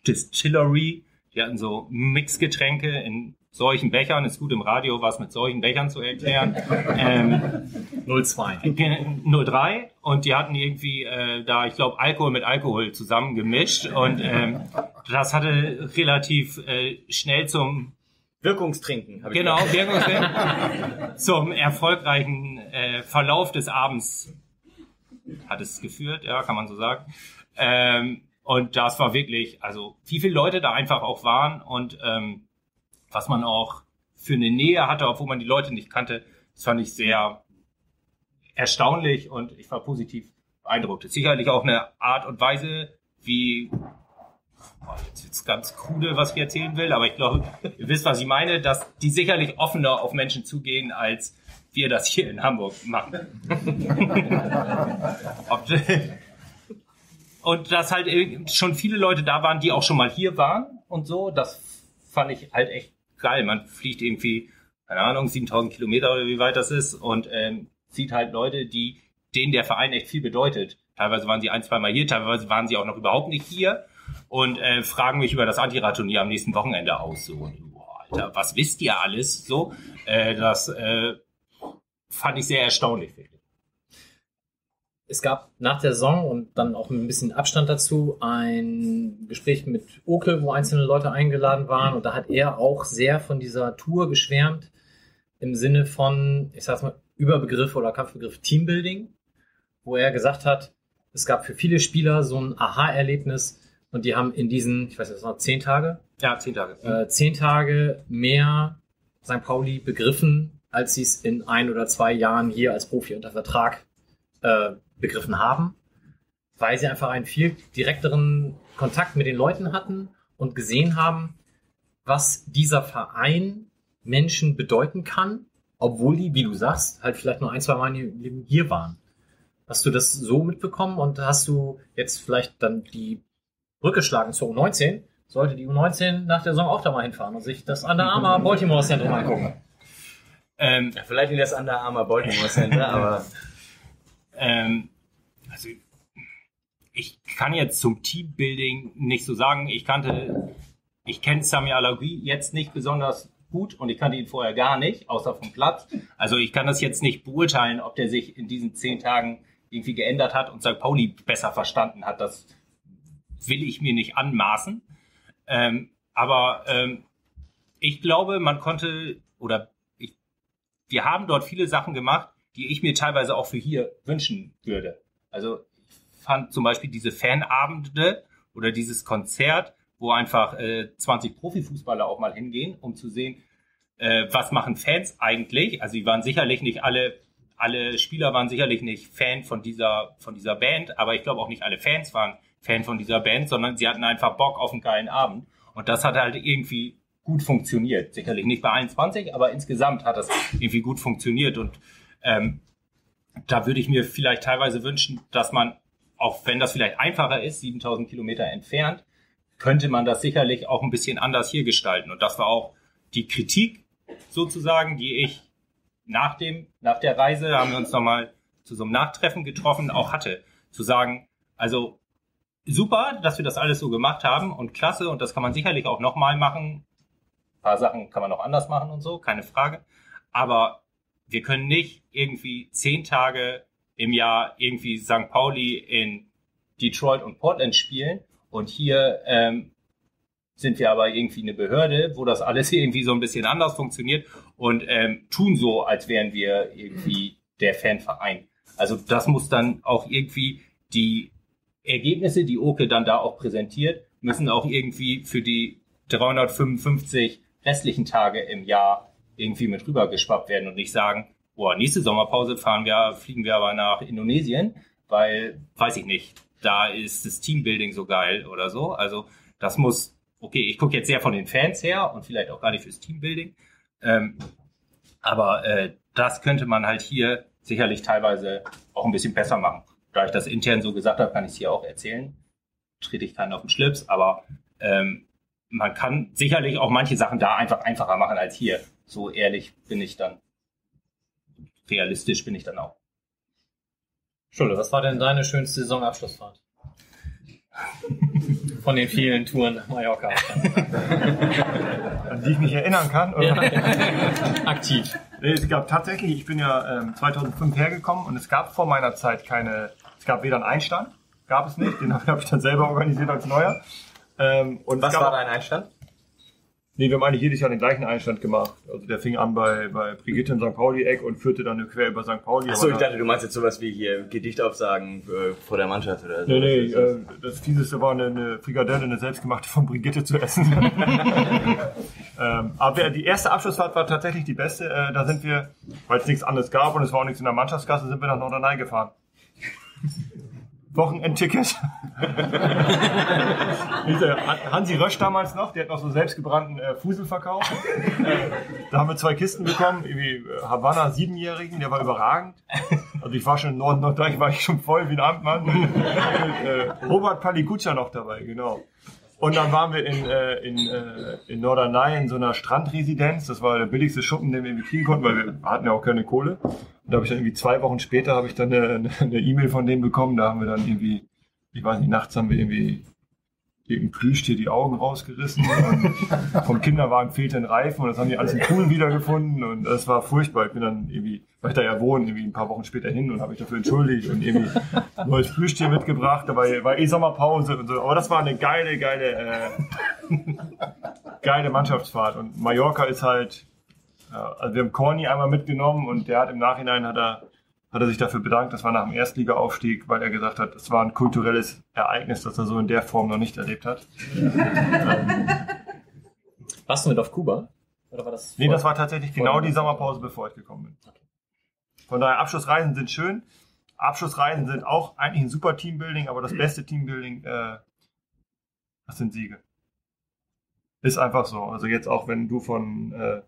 Distillery. Die hatten so Mixgetränke in solchen Bechern. Ist gut im Radio, was mit solchen Bechern zu erklären. ähm, null zwei, null drei. Und die hatten irgendwie äh, da, ich glaube, Alkohol mit Alkohol zusammengemischt. Und ähm, das hatte relativ äh, schnell zum Wirkungstrinken. Hab ich genau, Wirkungstrinken. Zum erfolgreichen äh, Verlauf des Abends hat es geführt, ja, kann man so sagen. Ähm, und das war wirklich, also wie viele Leute da einfach auch waren und ähm, was man auch für eine Nähe hatte, obwohl man die Leute nicht kannte, das fand ich sehr erstaunlich und ich war positiv beeindruckt. Das ist sicherlich auch eine Art und Weise, wie... Jetzt wird's ganz krude, was ich erzählen will, aber ich glaube, ihr wisst, was ich meine, dass die sicherlich offener auf Menschen zugehen, als wir das hier in Hamburg machen. Und dass halt schon viele Leute da waren, die auch schon mal hier waren und so, das fand ich halt echt geil. Man fliegt irgendwie, keine Ahnung, siebentausend Kilometer oder wie weit das ist und ähm, sieht halt Leute, die denen der Verein echt viel bedeutet. Teilweise waren sie ein, zweimal hier, teilweise waren sie auch noch überhaupt nicht hier. Und äh, fragen mich über das Antirad-Turnier am nächsten Wochenende aus. So, boah, Alter, was wisst ihr alles? So, äh, das äh, fand ich sehr erstaunlich. Es gab nach der Saison und dann auch mit ein bisschen Abstand dazu ein Gespräch mit Oke, wo einzelne Leute eingeladen waren. Und da hat er auch sehr von dieser Tour geschwärmt im Sinne von, ich sag's mal, Überbegriff oder Kampfbegriff Teambuilding, wo er gesagt hat, es gab für viele Spieler so ein Aha-Erlebnis. Und die haben in diesen, ich weiß nicht, was noch, zehn Tage? Ja, zehn Tage. Äh, zehn Tage mehr Sankt Pauli begriffen, als sie es in ein oder zwei Jahren hier als Profi unter Vertrag äh, begriffen haben, weil sie einfach einen viel direkteren Kontakt mit den Leuten hatten und gesehen haben, was dieser Verein Menschen bedeuten kann, obwohl die, wie du sagst, halt vielleicht nur ein, zwei Mal hier waren. Hast du das so mitbekommen und hast du jetzt vielleicht dann die Brücke schlagen zur U neunzehn, sollte die U neunzehn nach der Saison auch da mal hinfahren und sich das Under Armour Baltimore Zentrum angucken. Ähm, ja, vielleicht in das Under Armour Baltimore Center, aber ähm, also ich kann jetzt zum Teambuilding nicht so sagen. Ich kannte, ich kenne Sami Alagui jetzt nicht besonders gut und ich kannte ihn vorher gar nicht, außer vom Platz. Also ich kann das jetzt nicht beurteilen, ob der sich in diesen zehn Tagen irgendwie geändert hat und Sankt Pauli besser verstanden hat. Das will ich mir nicht anmaßen. Ähm, aber ähm, ich glaube, man konnte oder ich, wir haben dort viele Sachen gemacht, die ich mir teilweise auch für hier wünschen würde. Also ich fand zum Beispiel diese Fanabende oder dieses Konzert, wo einfach äh, zwanzig Profifußballer auch mal hingehen, um zu sehen, äh, was machen Fans eigentlich. Also die waren sicherlich nicht alle, alle Spieler waren sicherlich nicht Fan von dieser, von dieser Band, aber ich glaube auch nicht alle Fans waren Fan von dieser Band, sondern sie hatten einfach Bock auf einen geilen Abend. Und das hat halt irgendwie gut funktioniert. Sicherlich nicht bei einundzwanzig, aber insgesamt hat das irgendwie gut funktioniert. Und ähm, da würde ich mir vielleicht teilweise wünschen, dass man, auch wenn das vielleicht einfacher ist, siebentausend Kilometer entfernt, könnte man das sicherlich auch ein bisschen anders hier gestalten. Und das war auch die Kritik sozusagen, die ich nach dem, nach der Reise, haben wir uns nochmal zu so einem Nachtreffen getroffen, auch hatte. Zu sagen, also super, dass wir das alles so gemacht haben und klasse und das kann man sicherlich auch nochmal machen. Ein paar Sachen kann man auch anders machen und so, keine Frage. Aber wir können nicht irgendwie zehn Tage im Jahr irgendwie Sankt Pauli in Detroit und Portland spielen. Und hier ähm, sind wir aber irgendwie eine Behörde, wo das alles irgendwie so ein bisschen anders funktioniert und ähm, tun so, als wären wir irgendwie der Fanverein. Also das muss dann auch irgendwie die Ergebnisse, die Oke dann da auch präsentiert, müssen auch irgendwie für die dreihundertfünfundfünfzig restlichen Tage im Jahr irgendwie mit rübergeschwappt werden und nicht sagen, boah, nächste Sommerpause fahren wir, fliegen wir aber nach Indonesien, weil, weiß ich nicht, da ist das Teambuilding so geil oder so. Also das muss, okay, ich gucke jetzt sehr von den Fans her und vielleicht auch gar nicht fürs Teambuilding. Ähm, aber äh, das könnte man halt hier sicherlich teilweise auch ein bisschen besser machen. Da ich das intern so gesagt habe, kann ich es hier auch erzählen. Trete ich keinen auf den Schlips, aber ähm, man kann sicherlich auch manche Sachen da einfach einfacher machen als hier. So ehrlich bin ich dann. Realistisch bin ich dann auch. Schulde, was war denn deine schönste Saisonabschlussfahrt? Von den vielen Touren nach Mallorca. An die ich mich erinnern kann. Oder? Ja. Aktiv. Es gab tatsächlich, ich bin ja ähm, zweitausendfünf hergekommen und es gab vor meiner Zeit keine, es gab weder einen Einstand, gab es nicht, den habe ich dann selber organisiert als Neuer. Ähm, und was war dein Einstand? Nee, wir haben eigentlich jedes Jahr den gleichen Einstand gemacht. Also der fing an bei, bei Brigitte im Sankt Pauli-Eck und führte dann quer über Sankt Pauli. Achso, ich dachte, du meinst jetzt sowas wie hier Gedicht aufsagen äh, vor der Mannschaft oder so. Nee, nee, äh, das Fieseste war eine, eine Frikadelle, eine selbstgemachte von Brigitte zu essen. ähm, aber die erste Abschlussfahrt war tatsächlich die beste. Äh, da sind wir, weil es nichts anderes gab und es war auch nichts in der Mannschaftsgasse, sind wir nach Norderney gefahren. Wochenendticket. Hansi Rösch damals noch, der hat noch so selbstgebrannten äh, Fusel verkauft. Da haben wir zwei Kisten bekommen, irgendwie Havanna Siebenjährigen, der war überragend. Also ich war schon in Norden, Norddeich war ich schon voll wie ein Amtmann. Und, äh, Robert Palikutscher noch dabei, genau. Und dann waren wir in, äh, in, äh, in Norderney in so einer Strandresidenz. Das war der billigste Schuppen, den wir irgendwie kriegen konnten, weil wir hatten ja auch keine Kohle. Und da habe ich dann irgendwie zwei Wochen später habe ich dann eine, eine E-Mail von denen bekommen. Da haben wir dann irgendwie, ich weiß nicht, nachts haben wir irgendwie irgendein Plüschtier die Augen rausgerissen. Und vom Kinderwagen fehlte ein Reifen und das haben die alles im Pool wiedergefunden. Und das war furchtbar. Ich bin dann irgendwie, weil ich da ja wohne, irgendwie ein paar Wochen später hin und habe mich dafür entschuldigt und irgendwie ein neues Plüschtier mitgebracht. Da war, war eh Sommerpause und so. Aber das war eine geile, geile, äh, geile Mannschaftsfahrt. Und Mallorca ist halt... Also wir haben Corny einmal mitgenommen und der hat im Nachhinein hat er, hat er sich dafür bedankt, das war nach dem Erstliga-Aufstieg, weil er gesagt hat, es war ein kulturelles Ereignis, das er so in der Form noch nicht erlebt hat. Warst du mit auf Kuba? Oder war das nee, das war tatsächlich genau die Sommerpause, bevor ich gekommen bin. Okay. Von daher, Abschlussreisen sind schön. Abschlussreisen sind auch eigentlich ein super Teambuilding, aber das beste Teambuilding, äh, das sind Siege. Ist einfach so. Also jetzt auch, wenn du von... Äh,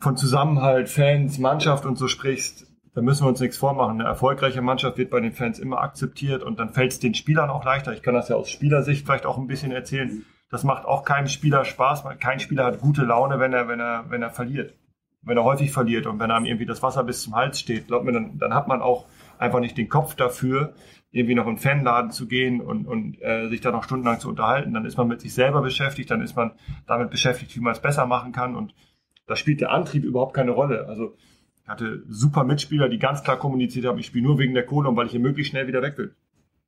von Zusammenhalt, Fans, Mannschaft und so sprichst, da müssen wir uns nichts vormachen. Eine erfolgreiche Mannschaft wird bei den Fans immer akzeptiert und dann fällt es den Spielern auch leichter. Ich kann das ja aus Spielersicht vielleicht auch ein bisschen erzählen. Das macht auch keinem Spieler Spaß. Kein Spieler hat gute Laune, wenn er, wenn er, wenn er verliert. wenn er häufig verliert und wenn einem irgendwie das Wasser bis zum Hals steht, glaubt mir, dann, dann hat man auch einfach nicht den Kopf dafür, irgendwie noch in einen Fanladen zu gehen und, und äh, sich da noch stundenlang zu unterhalten. Dann ist man mit sich selber beschäftigt, dann ist man damit beschäftigt, wie man es besser machen kann. Und da spielt der Antrieb überhaupt keine Rolle. Also ich hatte super Mitspieler, die ganz klar kommuniziert haben, ich spiele nur wegen der Kohle und weil ich hier möglichst schnell wieder weg will.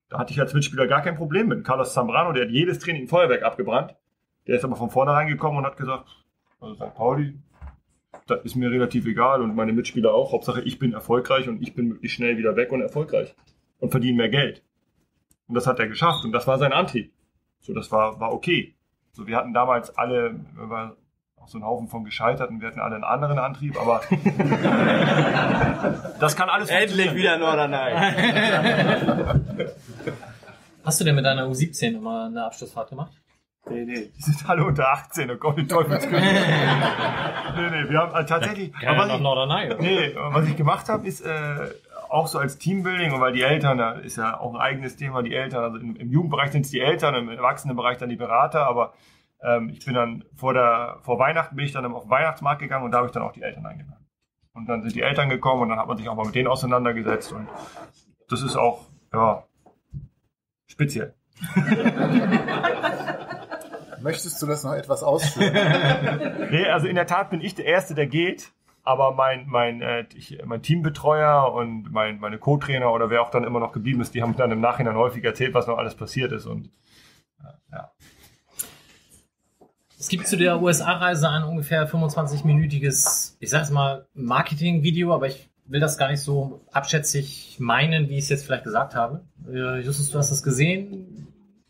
Da hatte ich als Mitspieler gar kein Problem mit. Carlos Zambrano, der hat jedes Training im Feuerwerk abgebrannt. Der ist aber von vornherein gekommen und hat gesagt, also Sankt Pauli, das ist mir relativ egal und meine Mitspieler auch. Hauptsache, ich bin erfolgreich und ich bin möglichst schnell wieder weg und erfolgreich und verdiene mehr Geld. Und das hat er geschafft und das war sein Antrieb. So, das war, war okay. So, wir hatten damals alle, war auch so einen Haufen von Gescheiterten, wir hatten alle einen anderen Antrieb, aber das kann alles endlich wieder nur oder nein. Hast du denn mit deiner U siebzehn nochmal eine Abschlussfahrt gemacht? Nee, nee, die sind alle unter achtzehn, oh Gott, die Teufelsküche. Nee, nee, wir haben also tatsächlich... Ja, was, ich, noch nein, oder? Nee, was ich gemacht habe, ist äh, auch so als Teambuilding, und weil die Eltern, da ist ja auch ein eigenes Thema, die Eltern, also im, im Jugendbereich sind es die Eltern, im Erwachsenenbereich dann die Berater, aber ähm, ich bin dann vor der vor Weihnachten, bin ich dann auf den Weihnachtsmarkt gegangen und da habe ich dann auch die Eltern eingeladen. Und dann sind die Eltern gekommen und dann hat man sich auch mal mit denen auseinandergesetzt und das ist auch, ja, speziell. Möchtest du das noch etwas ausführen? Nee, also in der Tat bin ich der Erste, der geht, aber mein, mein, äh, ich, mein Teambetreuer und mein, meine Co-Trainer oder wer auch dann immer noch geblieben ist, die haben dann im Nachhinein häufig erzählt, was noch alles passiert ist. Und äh, ja. Es gibt zu der U S A-Reise ein ungefähr fünfundzwanzig-minütiges, ich sag's mal, Marketing-Video, aber ich will das gar nicht so abschätzig meinen, wie ich es jetzt vielleicht gesagt habe. Äh, Justus, du hast das gesehen.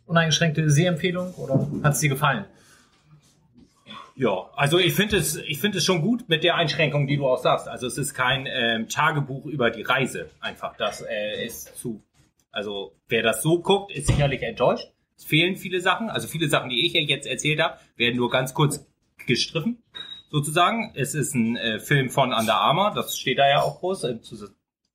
Uneingeschränkte Sehempfehlung oder hat es dir gefallen? Ja, also ich finde es, ich finde es schon gut mit der Einschränkung, die du auch sagst. Also es ist kein ähm, Tagebuch über die Reise einfach. Das äh, ist zu. Also wer das so guckt, ist sicherlich enttäuscht. Es fehlen viele Sachen. Also viele Sachen, die ich jetzt erzählt habe, werden nur ganz kurz gestriffen sozusagen. Es ist ein äh, Film von Under Armour. Das steht da ja auch groß. Äh, zu,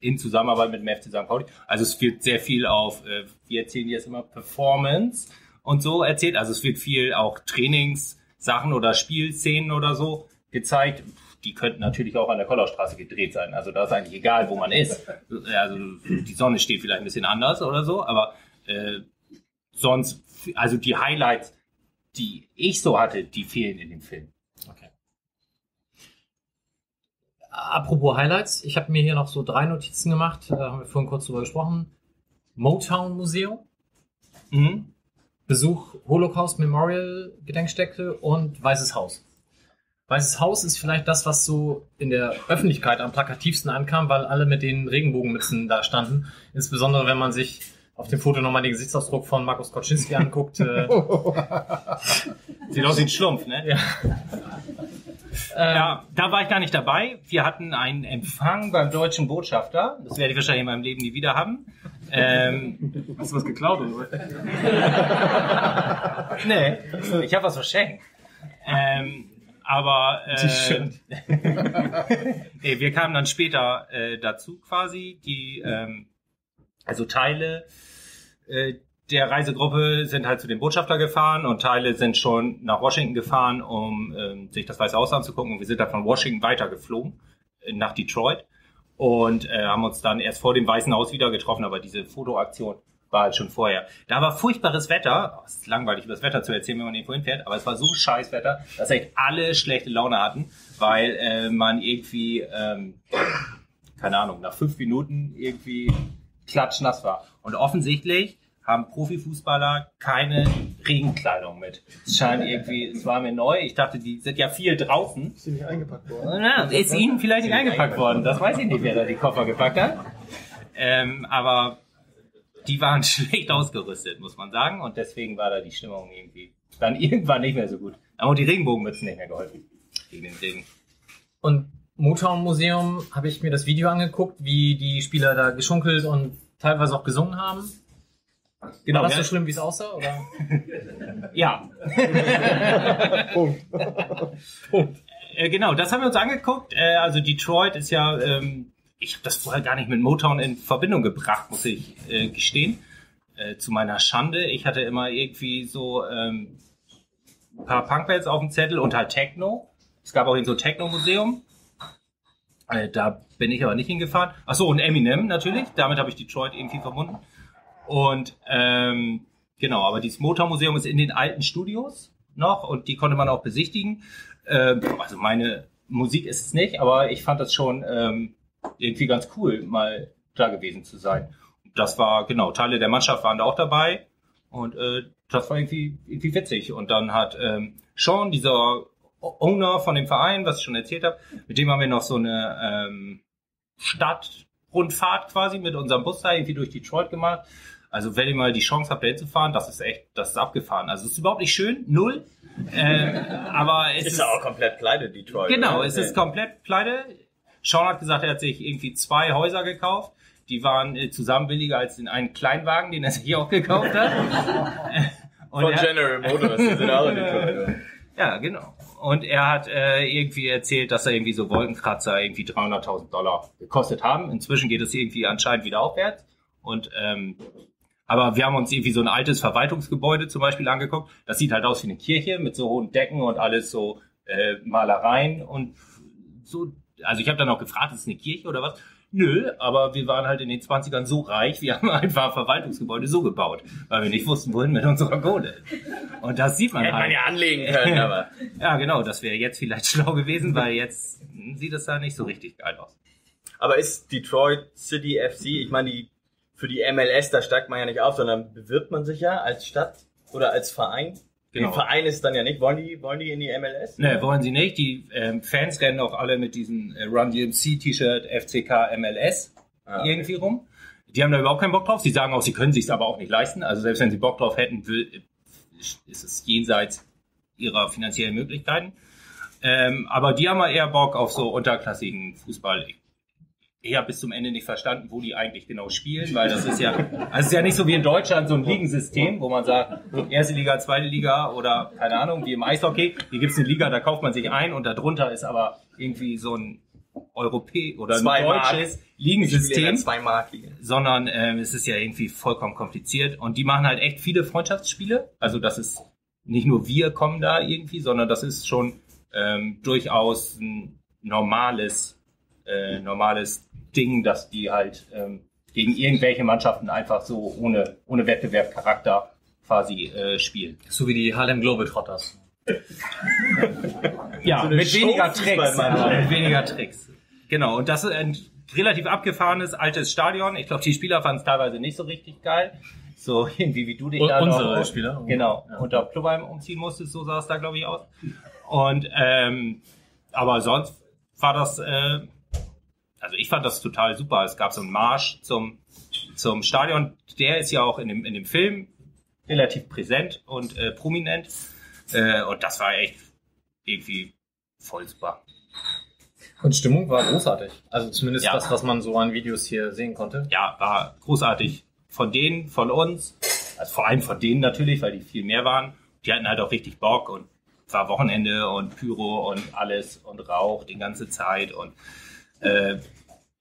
in Zusammenarbeit mit dem F C Sankt Pauli. Also es wird sehr viel auf, äh, wir erzählen jetzt immer Performance und so erzählt. Also es wird viel auch Trainingssachen oder Spielszenen oder so gezeigt. Die könnten natürlich auch an der Kollerstraße gedreht sein. Also da ist eigentlich egal, wo man ist. Also die Sonne steht vielleicht ein bisschen anders oder so, aber äh, sonst, also die Highlights, die ich so hatte, die fehlen in dem Film. Okay. Apropos Highlights, ich habe mir hier noch so drei Notizen gemacht, da haben wir vorhin kurz drüber gesprochen. Motown Museum, mhm. Besuch Holocaust Memorial Gedenkstätte und Weißes Haus. Weißes Haus ist vielleicht das, was so in der Öffentlichkeit am plakativsten ankam, weil alle mit den Regenbogenmützen da standen. Insbesondere, wenn man sich auf dem Foto nochmal den Gesichtsausdruck von Markus Koczynski anguckt. äh, Sieht aus wie ein Schlumpf, ne? Ja. Ja, da war ich gar nicht dabei. Wir hatten einen Empfang beim deutschen Botschafter. Das werde ich wahrscheinlich in meinem Leben nie wieder haben. Ähm, Hast du was geklaut oder was? Nee, ich habe was verschenkt. Ähm, aber äh, nee, wir kamen dann später äh, dazu quasi. Die ähm, also Teile äh, der Reisegruppe sind halt zu dem Botschafter gefahren und Teile sind schon nach Washington gefahren, um ähm, sich das Weiße Haus anzugucken. Und wir sind dann von Washington weitergeflogen äh, nach Detroit und äh, haben uns dann erst vor dem Weißen Haus wieder getroffen. Aber diese Fotoaktion war halt schon vorher. Da war furchtbares Wetter. Oh, es ist langweilig, über das Wetter zu erzählen, wenn man irgendwo hinfährt. Aber es war so scheiß Wetter, dass echt alle schlechte Laune hatten, weil äh, man irgendwie, ähm, keine Ahnung, nach fünf Minuten irgendwie klatschnass war. Und offensichtlich haben Profifußballer keine Regenkleidung mit. Es scheint irgendwie, es war mir neu. Ich dachte, die sind ja viel draußen. Ist ihnen nicht eingepackt worden? Ja, ist ihnen vielleicht nicht eingepackt worden. Das weiß ich nicht, wer da die Koffer gepackt hat. Ähm, aber die waren schlecht ausgerüstet, muss man sagen. Und deswegen war da die Stimmung irgendwie dann irgendwann nicht mehr so gut. Aber die Regenbogenmützen nicht mehr geholfen. Gegen den Regen. Und Motown Museum habe ich mir das Video angeguckt, wie die Spieler da geschunkelt und teilweise auch gesungen haben. Genau, war das so schlimm, wie es aussah? Oder? Ja. Punkt. Punkt. Äh, genau, das haben wir uns angeguckt. Äh, also Detroit ist ja, ähm, ich habe das vorher gar nicht mit Motown in Verbindung gebracht, muss ich äh, gestehen. Äh, zu meiner Schande. Ich hatte immer irgendwie so ähm, ein paar Punkbands auf dem Zettel und halt Techno. Es gab auch so ein Techno-Museum. Äh, da bin ich aber nicht hingefahren. Achso, und Eminem natürlich. Damit habe ich Detroit irgendwie verbunden. Und ähm, genau, aber dieses Motormuseum ist in den alten Studios noch und die konnte man auch besichtigen. Ähm, also meine Musik ist es nicht, aber ich fand das schon ähm, irgendwie ganz cool, mal da gewesen zu sein. Das war, genau, Teile der Mannschaft waren da auch dabei und äh, das war irgendwie, irgendwie witzig. Und dann hat ähm, Sean, dieser Owner von dem Verein, was ich schon erzählt habe, mit dem haben wir noch so eine ähm, Stadtrundfahrt quasi mit unserem Bus da irgendwie durch Detroit gemacht. Also wenn ihr mal die Chance habt, da hinzufahren, das ist echt, das ist abgefahren. Also es ist überhaupt nicht schön, null. Ähm, aber es ist ja auch komplett pleite, Detroit. Genau, oder? Es ist komplett pleite. Sean hat gesagt, er hat sich irgendwie zwei Häuser gekauft. Die waren zusammen billiger als in einen Kleinwagen, den er sich auch gekauft hat. Und von General Motors, die sind auch in Detroit. Ja, genau. Und er hat äh, irgendwie erzählt, dass er irgendwie so Wolkenkratzer irgendwie dreihunderttausend Dollar gekostet haben. Inzwischen geht es irgendwie anscheinend wieder aufwärts. Und ähm, aber wir haben uns irgendwie so ein altes Verwaltungsgebäude zum Beispiel angeguckt. Das sieht halt aus wie eine Kirche mit so hohen Decken und alles so äh, Malereien und so. Also ich habe dann auch gefragt, ist es eine Kirche oder was? Nö, aber wir waren halt in den zwanzigern so reich, wir haben einfach Verwaltungsgebäude so gebaut, weil wir nicht wussten, wohin mit unserer Kohle. Und das sieht man hätte halt. Hätte man ja anlegen können, aber. Ja, genau, das wäre jetzt vielleicht schlau gewesen, weil jetzt sieht es da nicht so richtig geil aus. Aber ist Detroit City F C, ich meine, die, für die M L S, da steigt man ja nicht auf, sondern bewirbt man sich ja als Stadt oder als Verein? Genau. Den Verein ist dann ja nicht. Wollen die, wollen die in die M L S? Ne, wollen sie nicht. Die ähm, Fans rennen auch alle mit diesem äh, Run D M C T-Shirt F C K M L S ah, irgendwie okay. rum. Die haben da überhaupt keinen Bock drauf. Sie sagen auch, sie können sich's aber auch nicht leisten. Also selbst wenn sie Bock drauf hätten, will, ist es jenseits ihrer finanziellen Möglichkeiten. Ähm, aber die haben ja eher Bock auf so unterklassigen Fußball. Ich habe bis zum Ende nicht verstanden, wo die eigentlich genau spielen, weil das ist ja, das ist ja nicht so wie in Deutschland so ein Ligensystem, wo man sagt, erste Liga, zweite Liga oder keine Ahnung, wie im Eishockey. Hier gibt's eine Liga, da kauft man sich ein und darunter ist aber irgendwie so ein europäisch oder ein deutsches Ligensystem, sondern ähm, es ist ja irgendwie vollkommen kompliziert und die machen halt echt viele Freundschaftsspiele. Also das ist nicht nur wir kommen da irgendwie, sondern das ist schon ähm, durchaus ein normales Äh, normales Ding, dass die halt ähm, gegen irgendwelche Mannschaften einfach so ohne, ohne Wettbewerbscharakter quasi äh, spielen. So wie die Harlem Globetrotters. Ja, so mit weniger Tricks. Mit weniger Tricks. Genau, und das ist ein relativ abgefahrenes altes Stadion. Ich glaube, die Spieler fanden es teilweise nicht so richtig geil. So irgendwie wie du dich und da unsere noch, Spieler. Genau, ja. Unter Klubheim umziehen musstest, so sah es da, glaube ich, aus. Und ähm, aber sonst war das... Äh, Also ich fand das total super. Es gab so einen Marsch zum zum Stadion. Der ist ja auch in dem in dem Film relativ präsent und äh, prominent. Äh, und das war echt irgendwie voll super. Und Stimmung war großartig. Also zumindest ja. Das, was man so an Videos hier sehen konnte. Ja, war großartig. Von denen, von uns, also vor allem von denen natürlich, weil die viel mehr waren. Die hatten halt auch richtig Bock und war Wochenende und Pyro und alles und Rauch die ganze Zeit und Äh,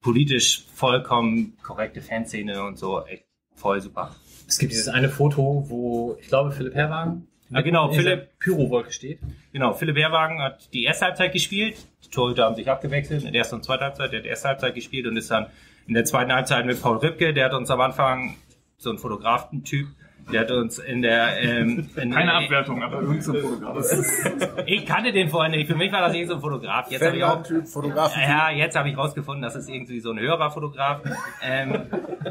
politisch vollkommen korrekte Fanszene und so, echt voll super. Es gibt dieses eine Foto, wo, ich glaube, Philipp Herwagen ah, genau, Philipp Pyrowolke steht. Genau, Philipp Herwagen hat die erste Halbzeit gespielt, die Torhüter haben sich abgewechselt in der ersten und zweiten Halbzeit, der hat die erste Halbzeit gespielt und ist dann in der zweiten Halbzeit mit Paul Rübke, der hat uns am Anfang, so ein Fotografen-Typ, der hat uns in der... Ähm, in Keine Abwertung, aber irgend so ein Fotograf. Ich kannte den vorher nicht. Für mich war das irgend so ein Fotograf. Jetzt habe ich auch, typ, ja, jetzt habe ich rausgefunden, dass es irgendwie so ein höherer Fotograf ähm,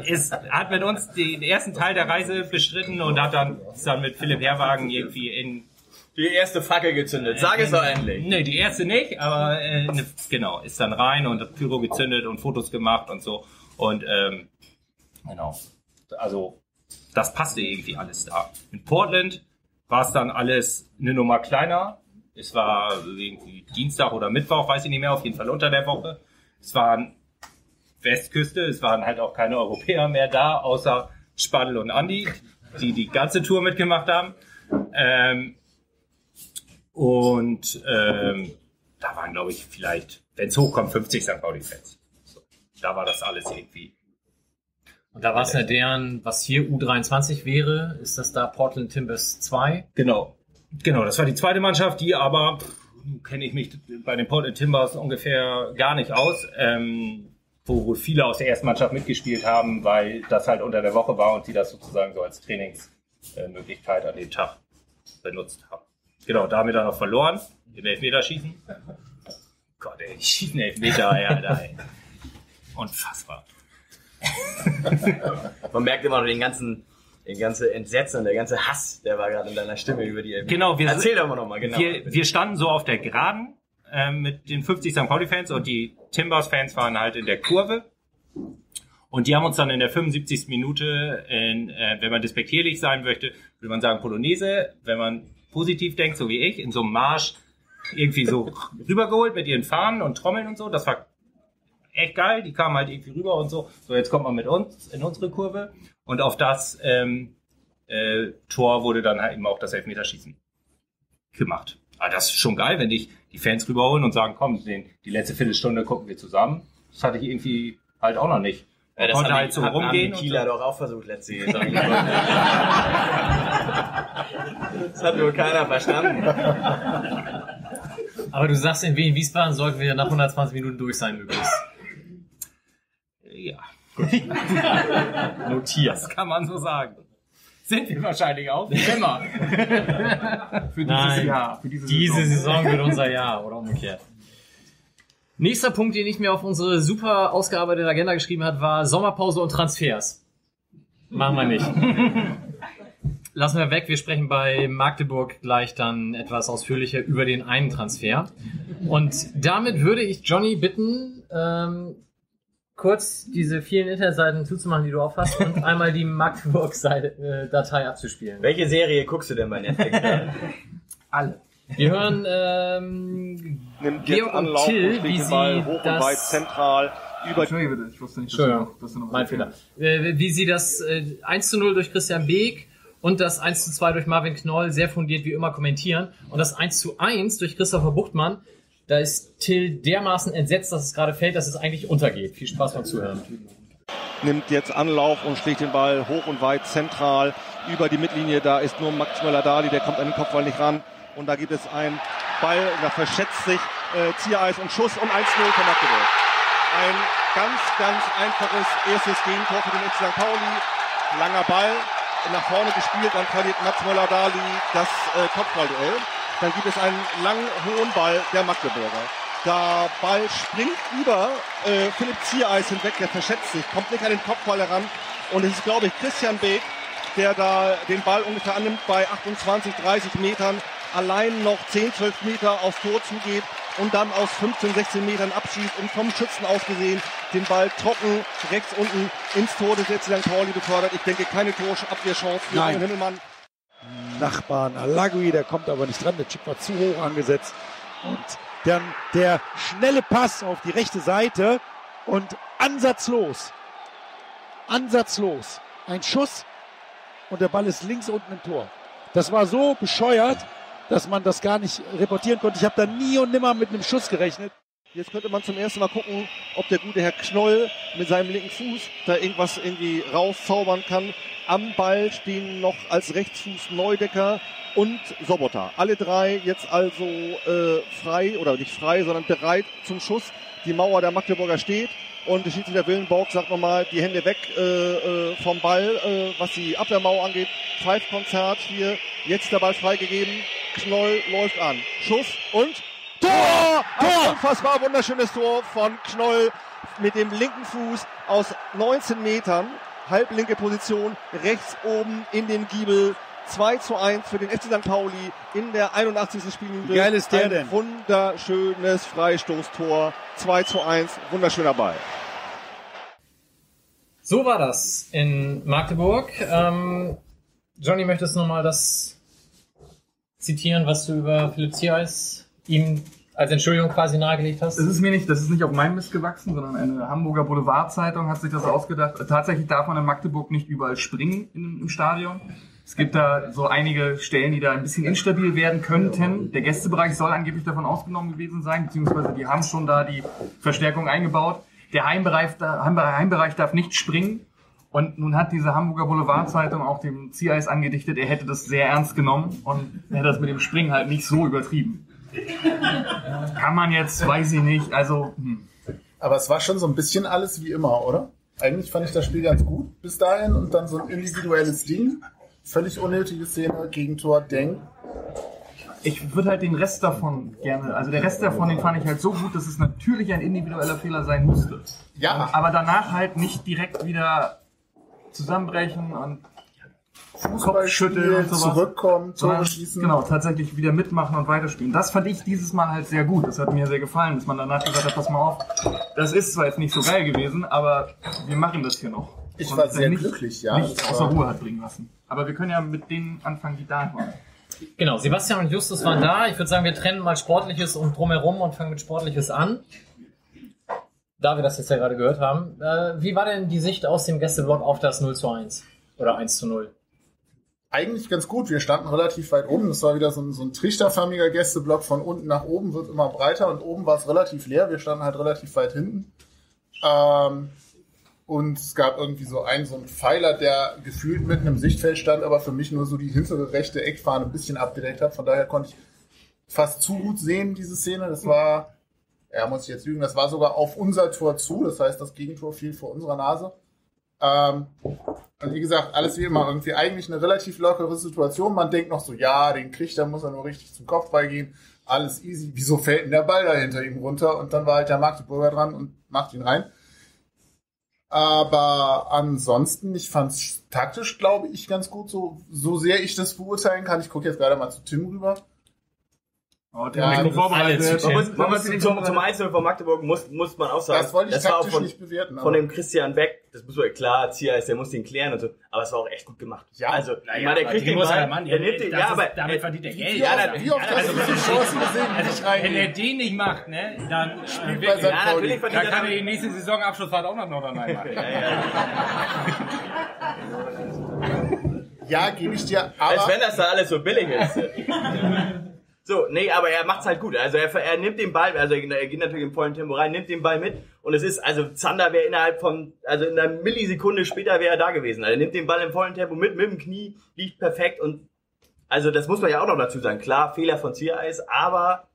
ist. Hat mit uns den ersten Teil der Reise bestritten und hat dann, ist dann mit Philipp Herwagen irgendwie in... Die erste Fackel gezündet. Sag in, es doch endlich. Nee, die erste nicht, aber äh, ne, genau. Ist dann rein und hat Pyro gezündet und Fotos gemacht und so. Und ähm, genau. Also... Das passte irgendwie alles da. In Portland war es dann alles eine Nummer kleiner. Es war irgendwie Dienstag oder Mittwoch, weiß ich nicht mehr, auf jeden Fall unter der Woche. Es waren Westküste, es waren halt auch keine Europäer mehr da, außer Spadl und Andi, die die ganze Tour mitgemacht haben. Ähm, und ähm, da waren, glaube ich, vielleicht, wenn es hochkommt, fünfzig Sankt Pauli-Fans. So, da war das alles irgendwie... Und da war es ja deren, was hier U dreiundzwanzig wäre, ist das da Portland Timbers zwei? Genau, genau. Das war die zweite Mannschaft, die aber kenne ich mich bei den Portland Timbers ungefähr gar nicht aus, ähm, wo wohl viele aus der ersten Mannschaft mitgespielt haben, weil das halt unter der Woche war und die das sozusagen so als Trainingsmöglichkeit an dem Tag benutzt haben. Genau, da haben wir dann noch verloren, im Elfmeterschießen. Gott, ey, ich schieße einen Elfmeter, ey, Alter, ey. Unfassbar. Man merkt immer noch den ganzen... Der ganze Entsetzen, der ganze Hass, der war gerade in deiner Stimme über die Elfmeter. Genau, wir, erzähl doch mal nochmal, genau. Wir, wir standen so auf der Geraden äh, mit den fünfzig Sankt Pauli-Fans und die Timbers-Fans waren halt in der Kurve. Und die haben uns dann in der fünfundsiebzigsten Minute, in, äh, wenn man despektierlich sein möchte, würde man sagen Polonaise, wenn man positiv denkt, so wie ich, in so einem Marsch irgendwie so rübergeholt mit ihren Fahnen und Trommeln und so. Das war echt geil, die kamen halt irgendwie rüber und so. So, jetzt kommt man mit uns in unsere Kurve. Und auf das ähm, äh, Tor wurde dann halt eben auch das Elfmeterschießen gemacht. Aber das ist schon geil, wenn dich die Fans rüberholen und sagen, komm, den, die letzte Viertelstunde gucken wir zusammen. Das hatte ich irgendwie halt auch noch nicht. Ja, das konnte halt so rumgehen. Das Kieler so. Doch auch versucht, letzte Saison. Das hat nur keiner verstanden. Aber du sagst, in Wien, Wiesbaden sollten wir nach hundertzwanzig Minuten durch sein, möglichst. Ja. Notiert. Das kann man so sagen. Sind wir wahrscheinlich auch. Immer. Für dieses Nein, Jahr. Für diese, diese Saison. Saison wird unser Jahr oder umgekehrt. Nächster Punkt, den ich mir auf unsere super ausgearbeitete Agenda geschrieben hat, war Sommerpause und Transfers. Machen wir nicht. Lassen wir weg. Wir sprechen bei Magdeburg gleich dann etwas ausführlicher über den einen Transfer. Und damit würde ich Johnny bitten, ähm, kurz diese vielen Internetseiten zuzumachen, die du auf hast, und einmal die Magdeburg-Datei abzuspielen. Welche Serie guckst du denn bei Netflix? Alle. Wir hören ähm, nimmt Georg und Till, wie sie Ball, hoch das... Und weit, zentral, über... Entschuldigung bitte, ich wusste nicht, dass du noch, dass du noch mein Fehler. Äh, wie sie das äh, eins zu null durch Christian Beck und das eins zu zwei durch Marvin Knoll sehr fundiert wie immer kommentieren und das eins zu eins durch Christopher Buchtmann. Da ist Till dermaßen entsetzt, dass es gerade fällt, dass es eigentlich untergeht. Viel Spaß beim Zuhören. Nimmt jetzt Anlauf und schlägt den Ball hoch und weit zentral über die Mittellinie. Da ist nur Maximilien Dali, der kommt an den Kopfball nicht ran. Und da gibt es einen Ball, da verschätzt sich äh, Ziereis und Schuss und eins zu null für Magdeburg. Ein ganz, ganz einfaches erstes Gegentor für den F C Sankt Pauli. Langer Ball, nach vorne gespielt, dann verliert Maximilien Dali das äh, Kopfballduell. Dann gibt es einen langen, hohen Ball der Magdeburger. Der Ball springt über äh, Philipp Ziereis hinweg, der verschätzt sich, kommt nicht an den Kopfball heran. Und es ist, glaube ich, Christian Beck, der da den Ball ungefähr annimmt bei achtundzwanzig, dreißig Metern, allein noch zehn, zwölf Meter aufs Tor zugeht und dann aus fünfzehn, sechzehn Metern abschießt und vom Schützen aus gesehen den Ball trocken rechts unten ins Tor des F C Sankt Pauli befördert. Ich denke, keine Torabwehrchance für den Himmelmann. Nachbarn Alagui, der kommt aber nicht dran, der Chip war zu hoch angesetzt und dann der schnelle Pass auf die rechte Seite und ansatzlos, ansatzlos, ein Schuss und der Ball ist links unten im Tor. Das war so bescheuert, dass man das gar nicht reportieren konnte. Ich habe da nie und nimmer mit einem Schuss gerechnet. Jetzt könnte man zum ersten Mal gucken, ob der gute Herr Knoll mit seinem linken Fuß da irgendwas irgendwie rauszaubern kann. Am Ball stehen noch als Rechtsfuß Neudecker und Sobota. Alle drei jetzt also äh, frei, oder nicht frei, sondern bereit zum Schuss. Die Mauer der Magdeburger steht und der Schiedsrichter Willenborg sagt nochmal, die Hände weg äh, äh, vom Ball, äh, was die Abwehrmauer angeht. Pfeifkonzert hier, jetzt der Ball freigegeben, Knoll läuft an. Schuss und... Tor! Ein unfassbar wunderschönes Tor von Knoll mit dem linken Fuß aus neunzehn Metern, halblinke Position, rechts oben in den Giebel. zwei zu eins für den F C Sankt Pauli in der einundachtzigsten Spielminute. Wie geil ist der ein denn? Wunderschönes Freistoßtor, zwei zu eins, wunderschöner Ball. So war das in Magdeburg. Ähm, Johnny, möchtest du nochmal das zitieren, was du über Philipp Ziereis ihm als Entschuldigung quasi nahegelegt hast? Das ist mir nicht, das ist nicht auf meinem Mist gewachsen, sondern eine Hamburger Boulevardzeitung hat sich das ausgedacht. Tatsächlich darf man in Magdeburg nicht überall springen im Stadion. Es gibt da so einige Stellen, die da ein bisschen instabil werden könnten. Der Gästebereich soll angeblich davon ausgenommen gewesen sein, beziehungsweise die haben schon da die Verstärkung eingebaut. Der Heimbereich, der Heimbereich darf nicht springen. Und nun hat diese Hamburger Boulevardzeitung auch dem Ziereis angedichtet, er hätte das sehr ernst genommen und hätte das mit dem Springen halt nicht so übertrieben. Kann man jetzt, weiß ich nicht, also... Hm. Aber es war schon so ein bisschen alles wie immer, oder? Eigentlich fand ich das Spiel ganz gut bis dahin und dann so ein individuelles Ding. Völlig unnötige Szene, Gegentor, Deng. Ich würde halt den Rest davon gerne, also der Rest davon, den fand ich halt so gut, dass es natürlich ein individueller Fehler sein musste. Ja. Aber danach halt nicht direkt wieder zusammenbrechen und Fußball schütteln und sowas. Zurückkommen, Tore schießen. Genau, tatsächlich wieder mitmachen und weiterspielen. Das fand ich dieses Mal halt sehr gut. Das hat mir sehr gefallen, dass man danach gesagt hat, pass mal auf, das ist zwar jetzt nicht so geil gewesen, aber wir machen das hier noch. Ich und war sehr nicht, glücklich, ja. Nichts außer Ruhe hat bringen lassen. Aber wir können ja mit denen anfangen, die da waren. Genau, Sebastian und Justus waren da. Ich würde sagen, wir trennen mal Sportliches und Drumherum und fangen mit Sportliches an. Da wir das jetzt ja gerade gehört haben. Äh, wie war denn die Sicht aus dem Gästeblock auf das null zu eins? Oder eins zu null? Eigentlich ganz gut. Wir standen relativ weit oben. Das war wieder so ein, so ein trichterförmiger Gästeblock. Von unten nach oben wird immer breiter und oben war es relativ leer. Wir standen halt relativ weit hinten. Ähm, und es gab irgendwie so einen, so einen Pfeiler, der gefühlt mitten im Sichtfeld stand, aber für mich nur so die hintere rechte Eckfahne ein bisschen abgedeckt hat. Von daher konnte ich fast zu gut sehen, diese Szene. Das war, ja, muss ich jetzt lügen, das war sogar auf unser Tor zu. Das heißt, das Gegentor fiel vor unserer Nase. Ähm, und wie gesagt, alles wie immer, irgendwie eigentlich eine relativ lockere Situation. Man denkt noch so, ja, den kriegt, dann muss er nur richtig zum Kopfball gehen. Alles easy. Wieso fällt denn der Ball da hinter ihm runter? Und dann war halt der Magdeburger dran und macht ihn rein. Aber ansonsten, ich fand es taktisch, glaube ich, ganz gut. So, so sehr ich das beurteilen kann. Ich gucke jetzt gerade mal zu Tim rüber. Oh, der ja, ist vorbereitet. Man muss, man muss den Tor zum Einzelnen von Magdeburg, muss, muss man auch sagen. Das wollte ich das taktisch war auch von, nicht bewerten. Von dem Christian Beck, das muss man klar, Ziereis, der muss den klären und so. Aber es war auch echt gut gemacht. Ja, also, na ja, der kriegt den Ball, Mann, der nimmt den, ja, aber, damit verdient er Geld. Ja, dann, wie oft hast du diese Chancen gesehen, die nicht reingehen? Wenn er den nicht macht, ne, dann spielt er sein Pauli. Dann kann er die nächste Saisonabschlussfahrt auch noch noch einmal machen. Ja, gebe ich dir, aber... Als wenn das da alles so billig ist. So, nee, aber er macht's halt gut. Also er, er nimmt den Ball, also er, er geht natürlich im vollen Tempo rein, nimmt den Ball mit und es ist, also Zander wäre innerhalb von, also in einer Millisekunde später wäre er da gewesen. Also er nimmt den Ball im vollen Tempo mit, mit dem Knie, liegt perfekt und also das muss man ja auch noch dazu sagen. Klar, Fehler von Ziereis, aber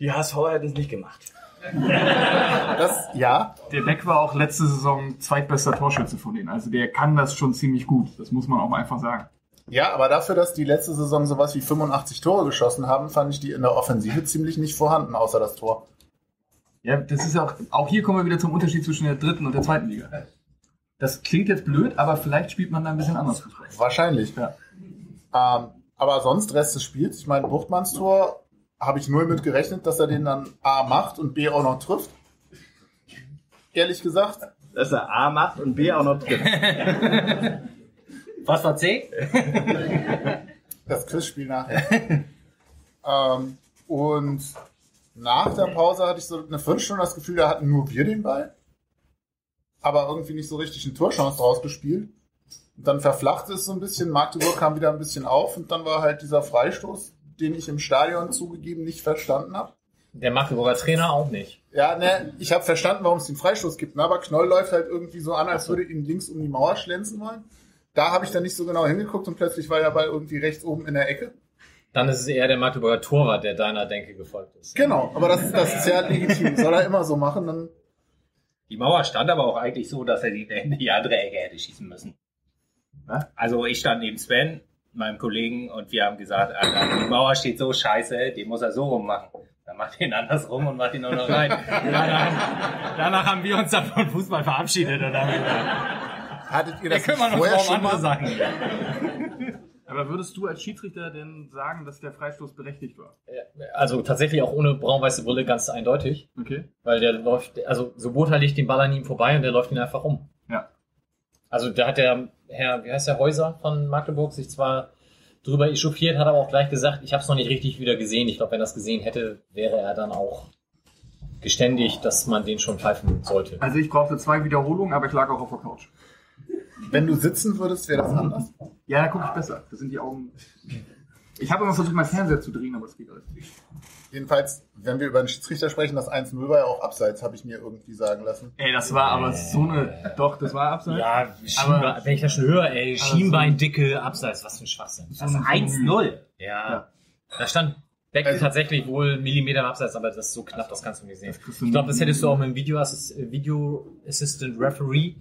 die H S V hätten es nicht gemacht. Das, ja. Der Beck war auch letzte Saison zweitbester Torschütze von denen. Also der kann das schon ziemlich gut. Das muss man auch einfach sagen. Ja, aber dafür, dass die letzte Saison sowas wie fünfundachtzig Tore geschossen haben, fand ich die in der Offensive ziemlich nicht vorhanden, außer das Tor. Ja, das ist auch, auch hier kommen wir wieder zum Unterschied zwischen der dritten und der zweiten Liga. Das klingt jetzt blöd, aber vielleicht spielt man da ein bisschen anders. Wahrscheinlich, ja. Ähm, aber sonst, Rest des Spiels, ich meine, Buchtmanns Tor habe ich null mit gerechnet, dass er den dann A macht und B auch noch trifft. Ehrlich gesagt. Dass er A macht und B auch noch trifft. Was war C? Das Quizspiel nachher. ähm, und nach der Pause hatte ich so eine Viertelstunde das Gefühl, da hatten nur wir den Ball. Aber irgendwie nicht so richtig eine Torchance draus gespielt. Und dann verflachte es so ein bisschen. Magdeburg kam wieder ein bisschen auf. Und dann war halt dieser Freistoß, den ich im Stadion zugegeben nicht verstanden habe. Der Magdeburger Trainer auch nicht. Ja, ne, ich habe verstanden, warum es den Freistoß gibt. Ne? Aber Knoll läuft halt irgendwie so an, als würde ihn links um die Mauer schlänzen wollen. Da habe ich dann nicht so genau hingeguckt und plötzlich war der Ball irgendwie rechts oben in der Ecke. Dann ist es eher der Magdeburger Torwart, der deiner Denke gefolgt ist. Genau, aber das, das ist ja legitim. Soll er immer so machen, dann... Die Mauer stand aber auch eigentlich so, dass er die in die andere Ecke hätte schießen müssen. Na? Also ich stand neben Sven, meinem Kollegen, und wir haben gesagt, Alter, die Mauer steht so scheiße, den muss er so rum machen. Dann macht ihn andersrum und macht ihn auch noch rein. danach, danach haben wir uns dann von Fußball verabschiedet und haben gesagt... Hattet ihr das vorher schon mal sagen? Aber würdest du als Schiedsrichter denn sagen, dass der Freistoß berechtigt war? Also tatsächlich auch ohne braun-weiße Brille ganz eindeutig. Okay. Weil der läuft, also Sobota legt den Ball an ihm vorbei und der läuft ihn einfach um. Ja. Also da hat der Herr, wie heißt der, Häuser von Magdeburg sich zwar drüber echauffiert, hat aber auch gleich gesagt, ich habe es noch nicht richtig wieder gesehen. Ich glaube, wenn er das gesehen hätte, wäre er dann auch geständig, dass man den schon pfeifen sollte. Also ich brauchte zwei Wiederholungen, aber ich lag auch auf der Couch. Wenn du sitzen würdest, wäre das anders? Ja, da gucke ich besser. Da sind die Augen... Ich habe immer versucht, meinen Fernseher zu drehen, aber es geht alles nicht. Jedenfalls, wenn wir über den Schiedsrichter sprechen, das eins null war ja auch abseits, habe ich mir irgendwie sagen lassen. Ey, das war aber so eine... Doch, das war abseits. Ja, aber wenn ich das schon höre, ey, Schienbeindicke, abseits, was für ein Schwachsinn. Das ist eins null. Ja. Ja, da stand Beck also, tatsächlich wohl Millimeter abseits, aber das ist so knapp, das kannst du nicht sehen. Ich glaube, das hättest du auch mit dem Video, Assist, Video Assistant Referee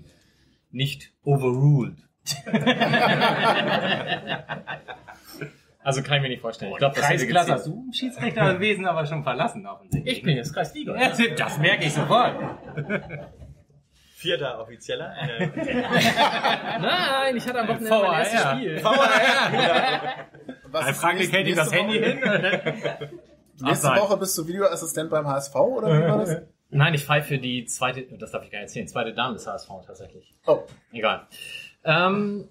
nicht overruled. Also kann ich mir nicht vorstellen. Ich glaube, das Kreisklasse hast du Schiedsrichter gewesen, aber schon verlassen offensichtlich. Ich bin jetzt Kreisliga. Das merke ich sofort. Vierter Offizieller. Nein, ich hatte am Wochenende mein erstes Spiel. V A R. Dann fragt ihr, hält ihr das Handy hin? Nächste Woche bist du Videoassistent beim H S V, oder wie war das? Nein, ich pfeife für die zweite, das darf ich gar nicht erzählen, zweite Dame des H S V tatsächlich. Oh. Egal. Ähm,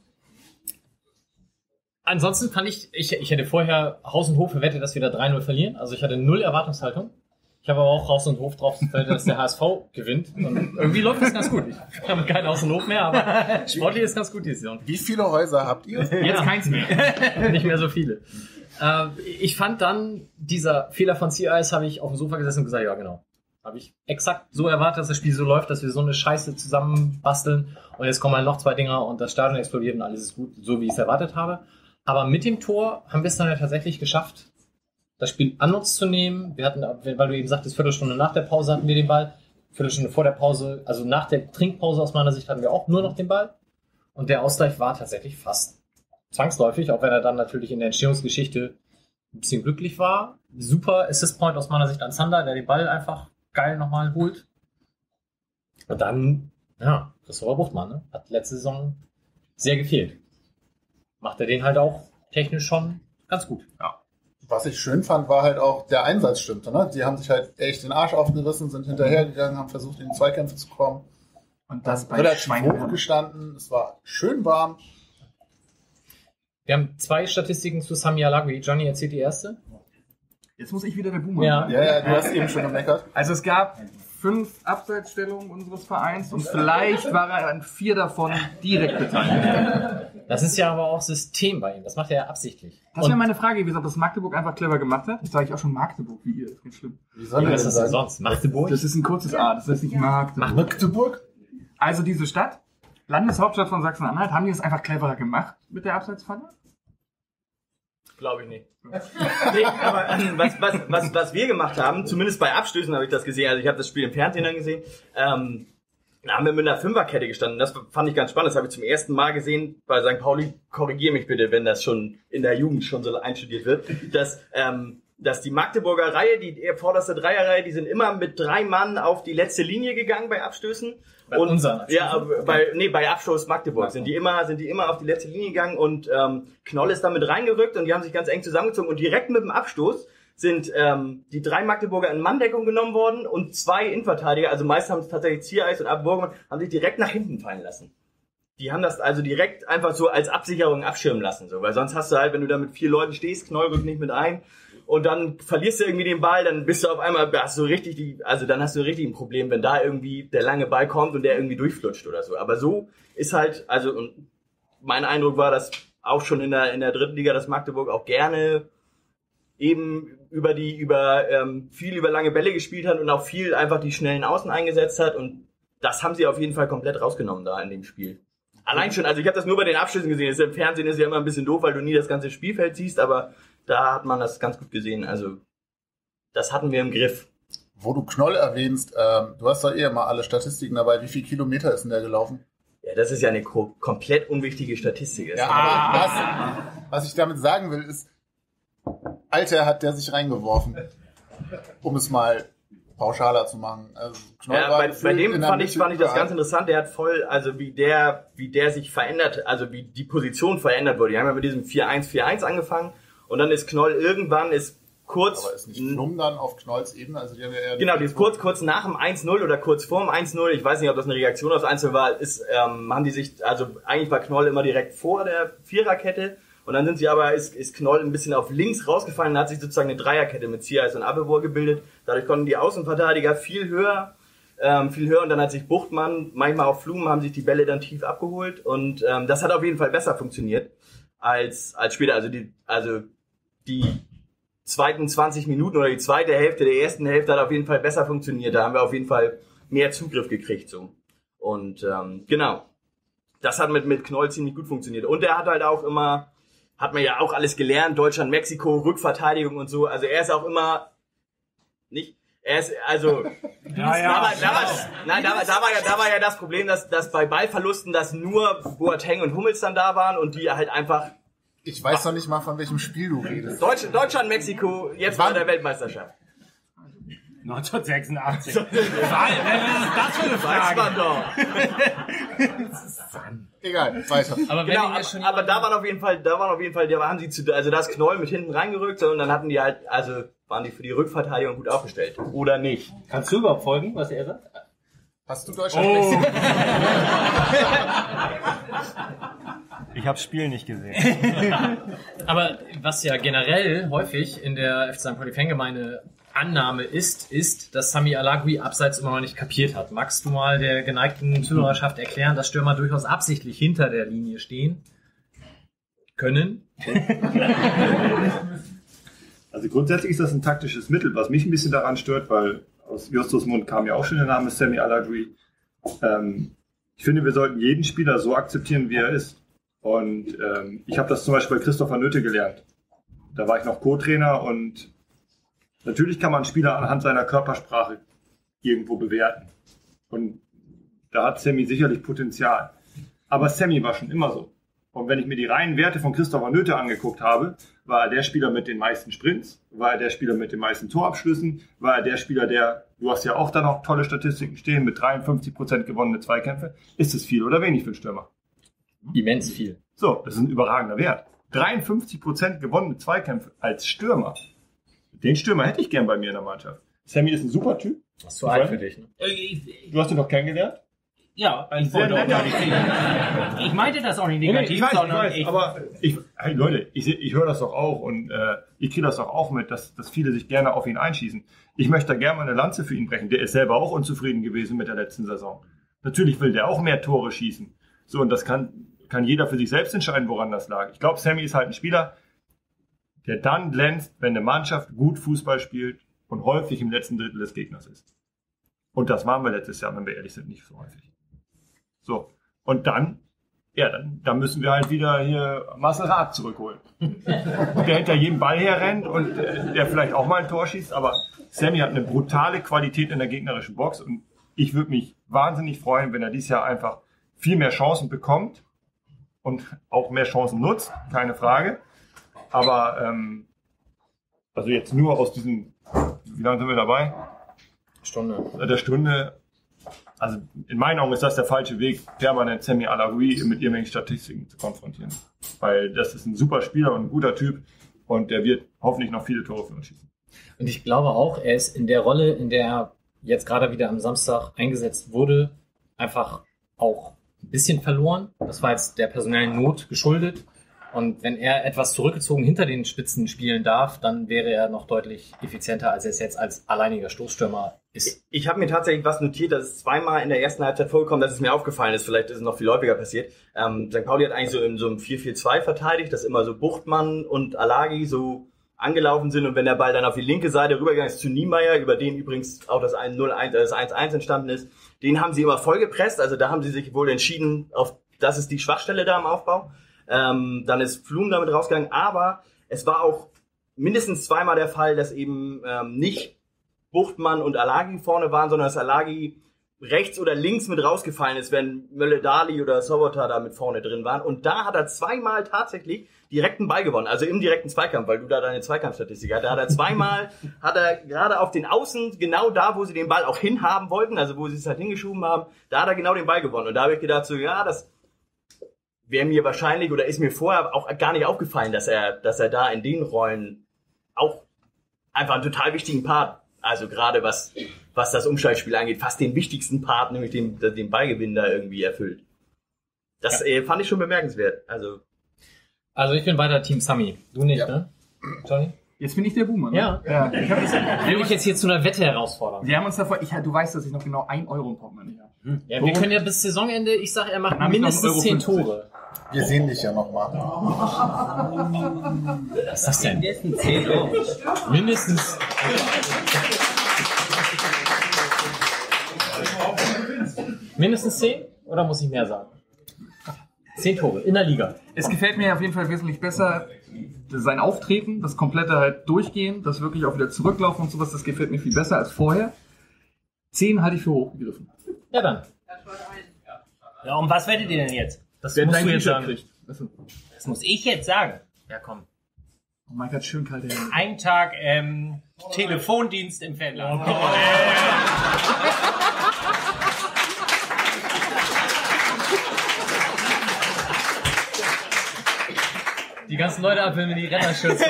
ansonsten kann ich, ich, ich hätte vorher Haus und Hof verwettet, dass wir da drei null verlieren. Also ich hatte null Erwartungshaltung. Ich habe aber auch Haus und Hof drauf verwettet, dass der H S V gewinnt. Und irgendwie läuft das ganz gut. Ich habe kein Haus und Hof mehr, aber sportlich ist ganz gut die Saison. Wie viele Häuser habt ihr? Jetzt keins mehr. Nicht mehr so viele. Äh, ich fand dann, dieser Fehler von Ziereis, habe ich auf dem Sofa gesessen und gesagt, ja genau. Habe ich exakt so erwartet, dass das Spiel so läuft, dass wir so eine Scheiße zusammenbasteln und jetzt kommen halt noch zwei Dinger und das Stadion explodiert und alles ist gut, so wie ich es erwartet habe. Aber mit dem Tor haben wir es dann ja tatsächlich geschafft, das Spiel an uns zu nehmen. Wir hatten, weil du eben sagtest, Viertelstunde nach der Pause hatten wir den Ball, Viertelstunde vor der Pause, also nach der Trinkpause aus meiner Sicht hatten wir auch nur noch den Ball und der Ausgleich war tatsächlich fast zwangsläufig, auch wenn er dann natürlich in der Entstehungsgeschichte ein bisschen glücklich war. Super Assist-Point aus meiner Sicht an Sander, der den Ball einfach geil nochmal holt. Und dann, ja, Christopher Buchtmann, ne? Hat letzte Saison sehr gefehlt. Macht er den halt auch technisch schon ganz gut. Ja. Was ich schön fand, war halt auch, der Einsatz stimmte. Ne? Die haben sich halt echt den Arsch aufgerissen, sind hinterhergegangen, haben versucht, in die Zweikämpfe zu kommen. Und das bei Schweinberg hochgestanden. Es war schön warm. Wir haben zwei Statistiken zu Sami Alagui. Johnny erzählt die erste. Jetzt muss ich wieder der Boomer. Ja, ja, ja, du hast eben schon gemeckert. Also es gab fünf Abseitsstellungen unseres Vereins und vielleicht war er an vier davon direkt beteiligt. Das ist ja aber auch System bei ihm. Das macht er ja absichtlich. Das wäre meine Frage gewesen, ob das Magdeburg einfach clever gemacht hat. Das sage ich auch schon Magdeburg wie ihr. Das ist ganz schlimm. Wie soll ja, das denn das sonst? Magdeburg? Das ist ein kurzes A. Das heißt nicht Magdeburg. Magdeburg? Also diese Stadt, Landeshauptstadt von Sachsen-Anhalt, haben die das einfach cleverer gemacht mit der Abseitsfalle? Glaube ich nicht. Nee, aber was, was, was, was wir gemacht haben, zumindest bei Abstößen habe ich das gesehen, also ich habe das Spiel im Fernsehen dann gesehen, ähm, da haben wir mit einer Fünferkette gestanden, das fand ich ganz spannend, das habe ich zum ersten Mal gesehen, bei Sankt Pauli, korrigiere mich bitte, wenn das schon in der Jugend schon so einstudiert wird, dass, ähm, dass die Magdeburger Reihe, die vorderste Dreierreihe, die sind immer mit drei Mann auf die letzte Linie gegangen bei Abstößen. Bei und, unseren? Ja, bei, nee, bei Abstoß Magdeburg sind die immer, sind die immer auf die letzte Linie gegangen und ähm, Knoll ist damit reingerückt und die haben sich ganz eng zusammengezogen und direkt mit dem Abstoß sind ähm, die drei Magdeburger in Manndeckung genommen worden und zwei Innenverteidiger, also meist haben es tatsächlich Ziereis und Abburgmann, haben sich direkt nach hinten fallen lassen. Die haben das also direkt einfach so als Absicherung abschirmen lassen, so, weil sonst hast du halt, wenn du da mit vier Leuten stehst, Knoll rückt nicht mit ein. Und dann verlierst du irgendwie den Ball, dann bist du auf einmal, hast du richtig die, also dann hast du richtig ein Problem, wenn da irgendwie der lange Ball kommt und der irgendwie durchflutscht oder so. Aber so ist halt, also und mein Eindruck war, dass auch schon in der in der dritten Liga, dass Magdeburg auch gerne eben über die über ähm, viel über lange Bälle gespielt hat und auch viel einfach die schnellen Außen eingesetzt hat und das haben sie auf jeden Fall komplett rausgenommen da in dem Spiel. Allein schon, also ich habe das nur bei den Abschlüssen gesehen. Das ist ja im Fernsehen ist ja immer ein bisschen doof, weil du nie das ganze Spielfeld siehst, aber da hat man das ganz gut gesehen. Also das hatten wir im Griff. Wo du Knoll erwähnst, ähm, du hast doch eh mal alle Statistiken dabei. Wie viel Kilometer ist denn der gelaufen? Ja, das ist ja eine ko- komplett unwichtige Statistik. Ja, aber ah. das, was ich damit sagen will, ist, Alter, hat der sich reingeworfen, um es mal pauschaler zu machen. Also Knoll ja, war bei, bei dem fand ich, fand ich das ganz interessant. Der hat voll, also wie der, wie der sich verändert, also wie die Position verändert wurde. Die haben ja mit diesem vier eins vier eins angefangen. Und dann ist Knoll irgendwann, ist kurz... Aber ist nicht Flum dann auf Knolls Ebene? Also die haben ja eher genau, die ist kurz, kurz nach dem eins null oder kurz vor dem eins null, ich weiß nicht, ob das eine Reaktion aufs eins null war, ist, ähm, haben die sich, also eigentlich war Knoll immer direkt vor der Viererkette und dann sind sie aber, ist, ist Knoll ein bisschen auf links rausgefallen und hat sich sozusagen eine Dreierkette mit Ziereis und Abewor gebildet. Dadurch konnten die Außenverteidiger viel höher, ähm, viel höher und dann hat sich Buchtmann, manchmal auch Flum, haben sich die Bälle dann tief abgeholt und ähm, das hat auf jeden Fall besser funktioniert als, als später, also die, also die zweiten zwanzig Minuten oder die zweite Hälfte der ersten Hälfte hat auf jeden Fall besser funktioniert. Da haben wir auf jeden Fall mehr Zugriff gekriegt. So. Und ähm, genau, das hat mit, mit Knoll ziemlich gut funktioniert. Und er hat halt auch immer hat man ja auch alles gelernt, Deutschland, Mexiko, Rückverteidigung und so. Also er ist auch immer nicht, er ist, also ja, ja, da war, da war, nein, da war, da war ja, da war ja das Problem, dass, dass bei Ballverlusten, dass nur Boateng und Hummels dann da waren und die halt einfach. Ich weiß noch nicht mal, von welchem Spiel du redest. Deutsch, Deutschland, Mexiko, jetzt bei der Weltmeisterschaft. neunzehnhundertsechsundachtzig. Was ist das für eine Frage? Weiß man doch. Egal, weiß man. Aber, genau, aber, schon aber da waren auf jeden Fall, da waren auf jeden Fall, da haben sie zu, also das Knoll mit hinten reingerückt und dann hatten die halt, also waren die für die Rückverteidigung gut aufgestellt. Oder nicht? Kannst du überhaupt folgen, was er sagt? Hast du Deutschland? Oh. Ich habe das Spiel nicht gesehen. Aber was ja generell häufig in der F C Sankt Pauli-Fangemeinde Annahme ist, ist, dass Sami Alagui abseits immer noch nicht kapiert hat. Magst du mal der geneigten Zuhörerschaft erklären, dass Stürmer durchaus absichtlich hinter der Linie stehen können? Also grundsätzlich ist das ein taktisches Mittel, was mich ein bisschen daran stört, weil aus Justus Mund kam ja auch schon der Name Sami Alagui. Ähm, ich finde, wir sollten jeden Spieler so akzeptieren, wie er ist. Und ähm, ich habe das zum Beispiel bei Christopher Nöthe gelernt. Da war ich noch Co-Trainer und natürlich kann man Spieler anhand seiner Körpersprache irgendwo bewerten. Und da hat Sammy sicherlich Potenzial. Aber Sammy war schon immer so. Und wenn ich mir die reinen Werte von Christopher Nöthe angeguckt habe, war er der Spieler mit den meisten Sprints, war er der Spieler mit den meisten Torabschlüssen, war er der Spieler, der, du hast ja auch da noch tolle Statistiken stehen, mit dreiundfünfzig Prozent gewonnene Zweikämpfe. Ist es viel oder wenig für einen Stürmer? Immens viel. So, das ist ein überragender Wert. dreiundfünfzig Prozent gewonnene Zweikämpfe als Stürmer. Den Stürmer hätte ich gern bei mir in der Mannschaft. Sammy ist ein super Typ. Das ist zu alt für dich, ne? Du hast ihn doch kennengelernt? Ja, ein sehr netter. Ich meinte das auch nicht negativ, nee, ich weiß, sondern ich weiß, aber ich, hey Leute, ich, ich höre das doch auch und äh, ich kriege das doch auch mit, dass, dass viele sich gerne auf ihn einschießen. Ich möchte da gerne mal eine Lanze für ihn brechen. Der ist selber auch unzufrieden gewesen mit der letzten Saison. Natürlich will der auch mehr Tore schießen. So, und das kann, kann jeder für sich selbst entscheiden, woran das lag. Ich glaube, Sammy ist halt ein Spieler, der dann glänzt, wenn eine Mannschaft gut Fußball spielt und häufig im letzten Drittel des Gegners ist. Und das waren wir letztes Jahr, wenn wir ehrlich sind, nicht so häufig. So, und dann, ja, dann, dann müssen wir halt wieder hier Maserati zurückholen. Der hinter jedem Ball herrennt und äh, der vielleicht auch mal ein Tor schießt, aber Sammy hat eine brutale Qualität in der gegnerischen Box und ich würde mich wahnsinnig freuen, wenn er dieses Jahr einfach viel mehr Chancen bekommt und auch mehr Chancen nutzt, keine Frage. Aber, ähm, also jetzt nur aus diesem, wie lange sind wir dabei? Stunde. Der Stunde, also in meinen Augen ist das der falsche Weg, permanent Sami Alagui mit irgendwelchen Statistiken zu konfrontieren. Weil das ist ein super Spieler und ein guter Typ und der wird hoffentlich noch viele Tore für uns schießen. Und ich glaube auch, er ist in der Rolle, in der er jetzt gerade wieder am Samstag eingesetzt wurde, einfach auch ein bisschen verloren. Das war jetzt der personellen Not geschuldet. Und wenn er etwas zurückgezogen hinter den Spitzen spielen darf, dann wäre er noch deutlich effizienter, als er es jetzt als alleiniger Stoßstürmer ist. Ich, ich habe mir tatsächlich was notiert, dass es zweimal in der ersten Halbzeit vorgekommen, dass es mir aufgefallen ist. Vielleicht ist es noch viel häufiger passiert. Ähm, Sankt Pauli hat eigentlich so in so einem vier vier zwei verteidigt, dass immer so Buchtmann und Alagui so angelaufen sind. Und wenn der Ball dann auf die linke Seite rübergegangen ist zu Niemeyer, über den übrigens auch das eins null eins, das eins eins entstanden ist, den haben sie immer voll gepresst. Also da haben sie sich wohl entschieden, auf, das ist die Schwachstelle da im Aufbau. Ähm, dann ist Flum damit rausgegangen, aber es war auch mindestens zweimal der Fall, dass eben ähm, nicht Buchtmann und Alagui vorne waren, sondern dass Alagui rechts oder links mit rausgefallen ist, wenn Mölle Dali oder Sobota da mit vorne drin waren. Und da hat er zweimal tatsächlich direkten Ball gewonnen, also im direkten Zweikampf, weil du da deine Zweikampfstatistik hast. Da hat er zweimal, hat er gerade auf den Außen, genau da, wo sie den Ball auch hinhaben wollten, also wo sie es halt hingeschoben haben, da hat er genau den Ball gewonnen. Und da habe ich gedacht so, ja, das wäre mir wahrscheinlich oder ist mir vorher auch gar nicht aufgefallen, dass er, dass er da in den Rollen auch einfach einen total wichtigen Part, also gerade was, was das Umschaltspiel angeht, fast den wichtigsten Part, nämlich den, den Ballgewinn da irgendwie erfüllt. Das ja. äh, fand ich schon bemerkenswert. Also, also ich bin weiter Team Sami. Du nicht, ja. Ne? Johnny? Jetzt bin ich der Boomer, ne? Ja. ja. Ich hab das, will mich jetzt hier zu einer Wette herausfordern. Wir haben uns davor, ich, du weißt, dass ich noch genau ein Euro im Portemonnaie habe. Hm. Ja, wir können ja bis Saisonende, ich sag, er macht mindestens zehn Tore. Wir sehen dich ja nochmal. Was ist das denn? Mindestens zehn Euro. Mindestens. Mindestens zehn? Oder muss ich mehr sagen? zehn Tore in der Liga. Es gefällt mir auf jeden Fall wesentlich besser, sein Auftreten, das komplette halt durchgehen, das wirklich auch wieder zurücklaufen und sowas, das gefällt mir viel besser als vorher. zehn hatte ich für hochgegriffen. Ja, dann. Ja, und was wettet ihr denn jetzt? Das musst du jetzt sagen. Das muss ich jetzt sagen. Ja, komm. Oh mein Gott, schön kalt. Ein Tag ähm, oh Telefondienst im Fanladen. Oh. Die ganzen Leute abwimmeln mit die Rennerschürze.